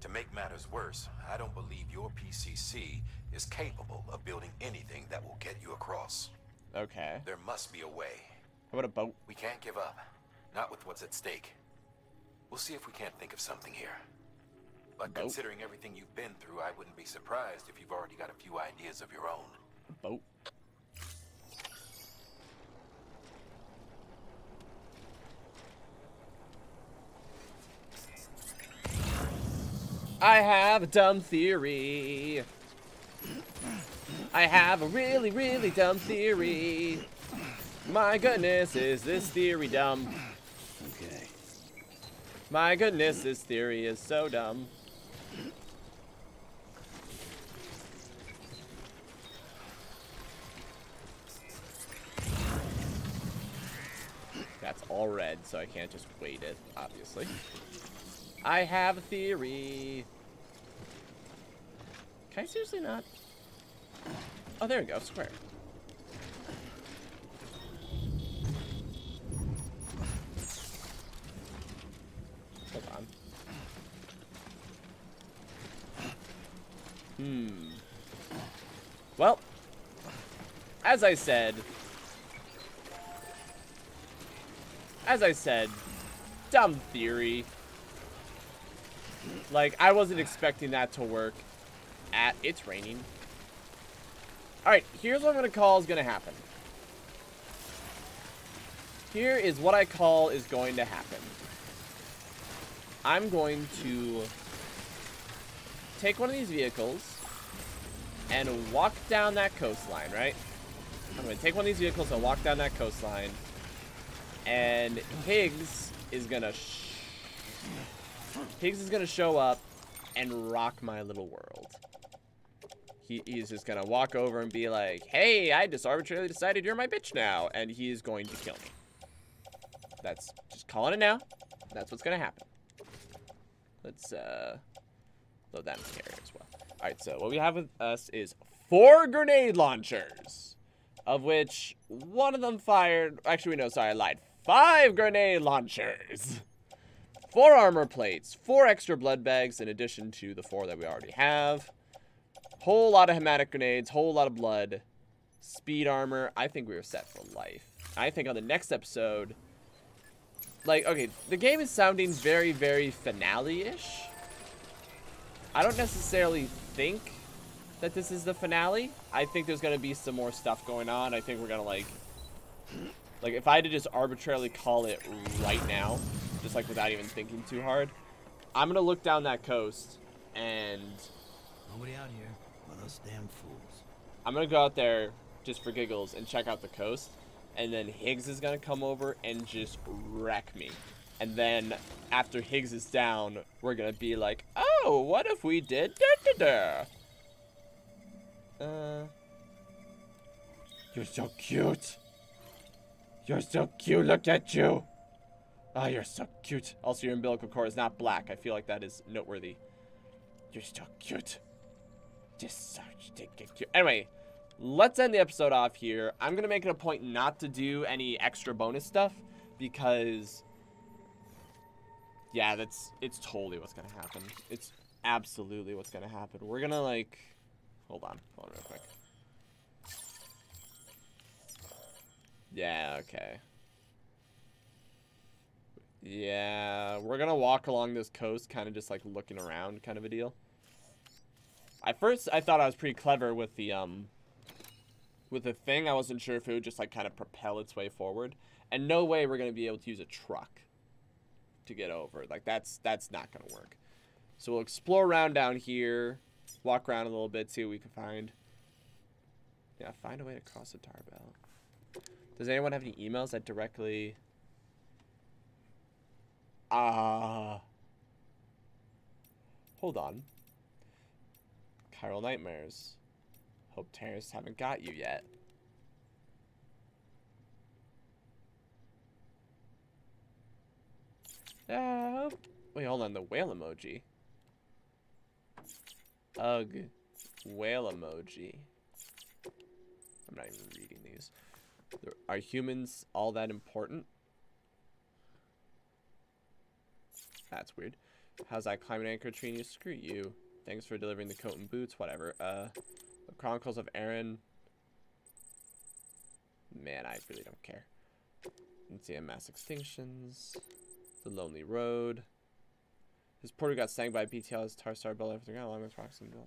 To make matters worse, I don't believe your P C C is capable of building anything that will get you across. Okay. There must be a way. How about a boat? We can't give up. Not with what's at stake. We'll see if we can't think of something here. But boat? Considering everything you've been through, I wouldn't be surprised if you've already got a few ideas of your own. A boat. I have a dumb theory. I have a really, really dumb theory. My goodness, is this theory dumb? Okay. My goodness, this theory is so dumb. That's all red, so I can't just wait it, obviously. I have a theory. Can I seriously not? Oh, there we go, square. Hold on. Hmm. Well, as I said, as I said, dumb theory. Like, I wasn't expecting that to work. At it's raining. Alright, here's what I'm going to call is going to happen. Here is what I call is going to happen. I'm going to take one of these vehicles and walk down that coastline, right? I'm going to take one of these vehicles and walk down that coastline. And Higgs is going to... Higgs is going to show up and rock my little world. He, he's just gonna walk over and be like, hey, I just arbitrarily decided you're my bitch now, and he is going to kill me. That's just calling it now. That's what's gonna happen. Let's uh, load that in the carrier as well. All right, so what we have with us is four grenade launchers, of which one of them fired, actually, no, sorry, I lied. Five grenade launchers. Four armor plates, four extra blood bags in addition to the four that we already have. Whole lot of hematic grenades, whole lot of blood, speed armor. I think we were set for life. I think on the next episode, like, okay, the game is sounding very, very finale-ish. I don't necessarily think that this is the finale. I think there's going to be some more stuff going on. I think we're going to, like, like, if I had to just arbitrarily call it right now, just, like, without even thinking too hard, I'm going to look down that coast and... Nobody out here. Well, those damn fools. I'm gonna go out there just for giggles and check out the coast, and then Higgs is gonna come over and just wreck me. And then after Higgs is down, we're gonna be like, oh, what if we did da-da-da? Uh, you're so cute. You're so cute. Look at you. Oh, you're so cute. Also, your umbilical cord is not black. I feel like that is noteworthy. You're so cute. Just so cute. Anyway, let's end the episode off here. I'm going to make it a point not to do any extra bonus stuff because, yeah, that's, it's totally what's going to happen. It's absolutely what's going to happen. We're going to, like, hold on. Hold on real quick. Yeah, okay. Yeah, we're going to walk along this coast, kind of just, like, looking around kind of a deal. At first, I thought I was pretty clever with the, um, with the thing. I wasn't sure if it would just, like, kind of propel its way forward. And no way we're going to be able to use a truck to get over. Like, that's, that's not going to work. So we'll explore around down here, walk around a little bit, see what we can find. Yeah, find a way to cross the tar belt. Does anyone have any emails that directly... Ah... Uh... Hold on. Chiral Nightmares. Hope terrorists haven't got you yet. Uh, wait, hold on. The whale emoji. Ugh. Whale emoji. I'm not even reading these. Are humans all that important? That's weird. How's that climate anchor treating you? Screw you. Thanks for delivering the coat and boots. Whatever. Uh, the Chronicles of Aaron. Man, I really don't care. Let's see. A mass extinctions. The Lonely Road. His porter got sang by B T L's Tar Star Bell after the ground along with Roxy and Bill.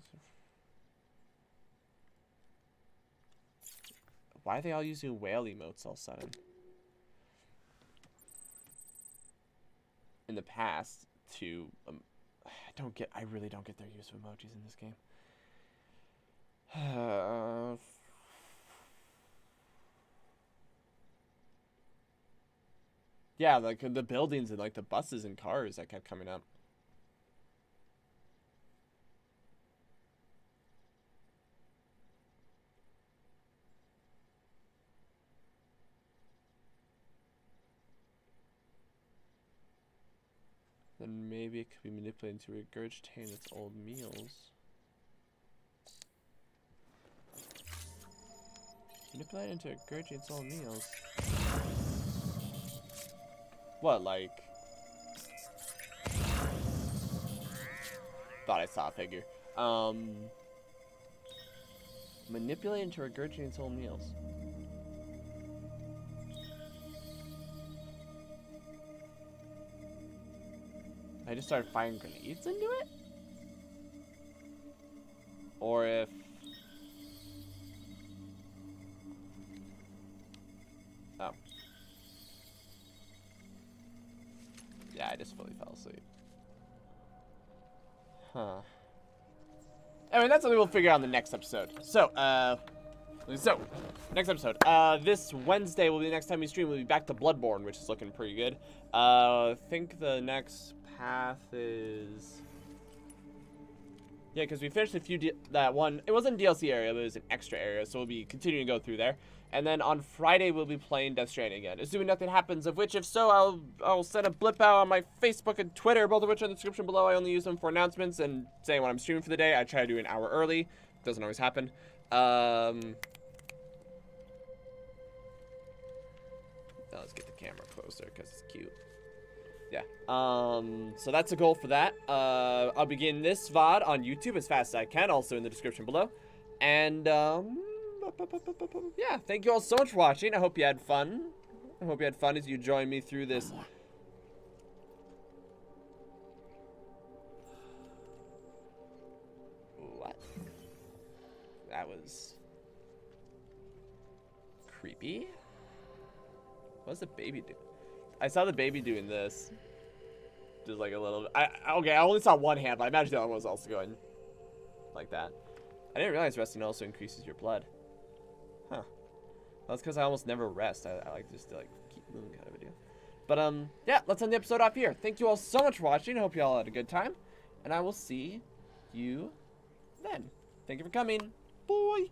Why are they all using whale emotes all of a sudden? In the past, to um, I don't get. I really don't get their use of emojis in this game. Uh, Yeah, like the buildings and like the buses and cars that kept coming up. Then maybe it could be manipulated to regurgitate its old meals. Manipulate into regurgitating its old meals. What, like... Thought I saw a figure. Um... Manipulate into regurgitating its whole meals. I just started firing grenades into it? Or if... Oh. Yeah, I just fully fell asleep. Huh. Anyway, that's something we'll figure out in the next episode. So, uh... So, next episode. Uh, this Wednesday will be the next time we stream. We'll be back to Bloodborne, which is looking pretty good. Uh, I think the next path is... Yeah, because we finished a few... D that one... It wasn't a D L C area, but it was an extra area, so we'll be continuing to go through there. And then on Friday, we'll be playing Death Stranding again. Assuming nothing happens, of which, if so, I'll I'll send a blip out on my Facebook and Twitter, both of which are in the description below. I only use them for announcements and saying what I'm streaming for the day. I try to do an hour early. Doesn't always happen. Um, now let's get the camera closer because it's cute. Yeah. Um, so that's the goal for that. Uh, I'll begin this V O D on YouTube as fast as I can, also in the description below. And, um... yeah, thank you all so much for watching. I hope you had fun. I hope you had fun as you joined me through this. What? That was creepy. What was the baby doing? I saw the baby doing this. Just like a little. I okay. I only saw one hand, but I imagine the other one was also going like that. I didn't realize resting also increases your blood. Huh. Well, that's because I almost never rest. I, I like just to like keep moving kind of a deal. But um, yeah, let's end the episode off here. Thank you all so much for watching. I hope you all had a good time. And I will see you then. Thank you for coming. Bye.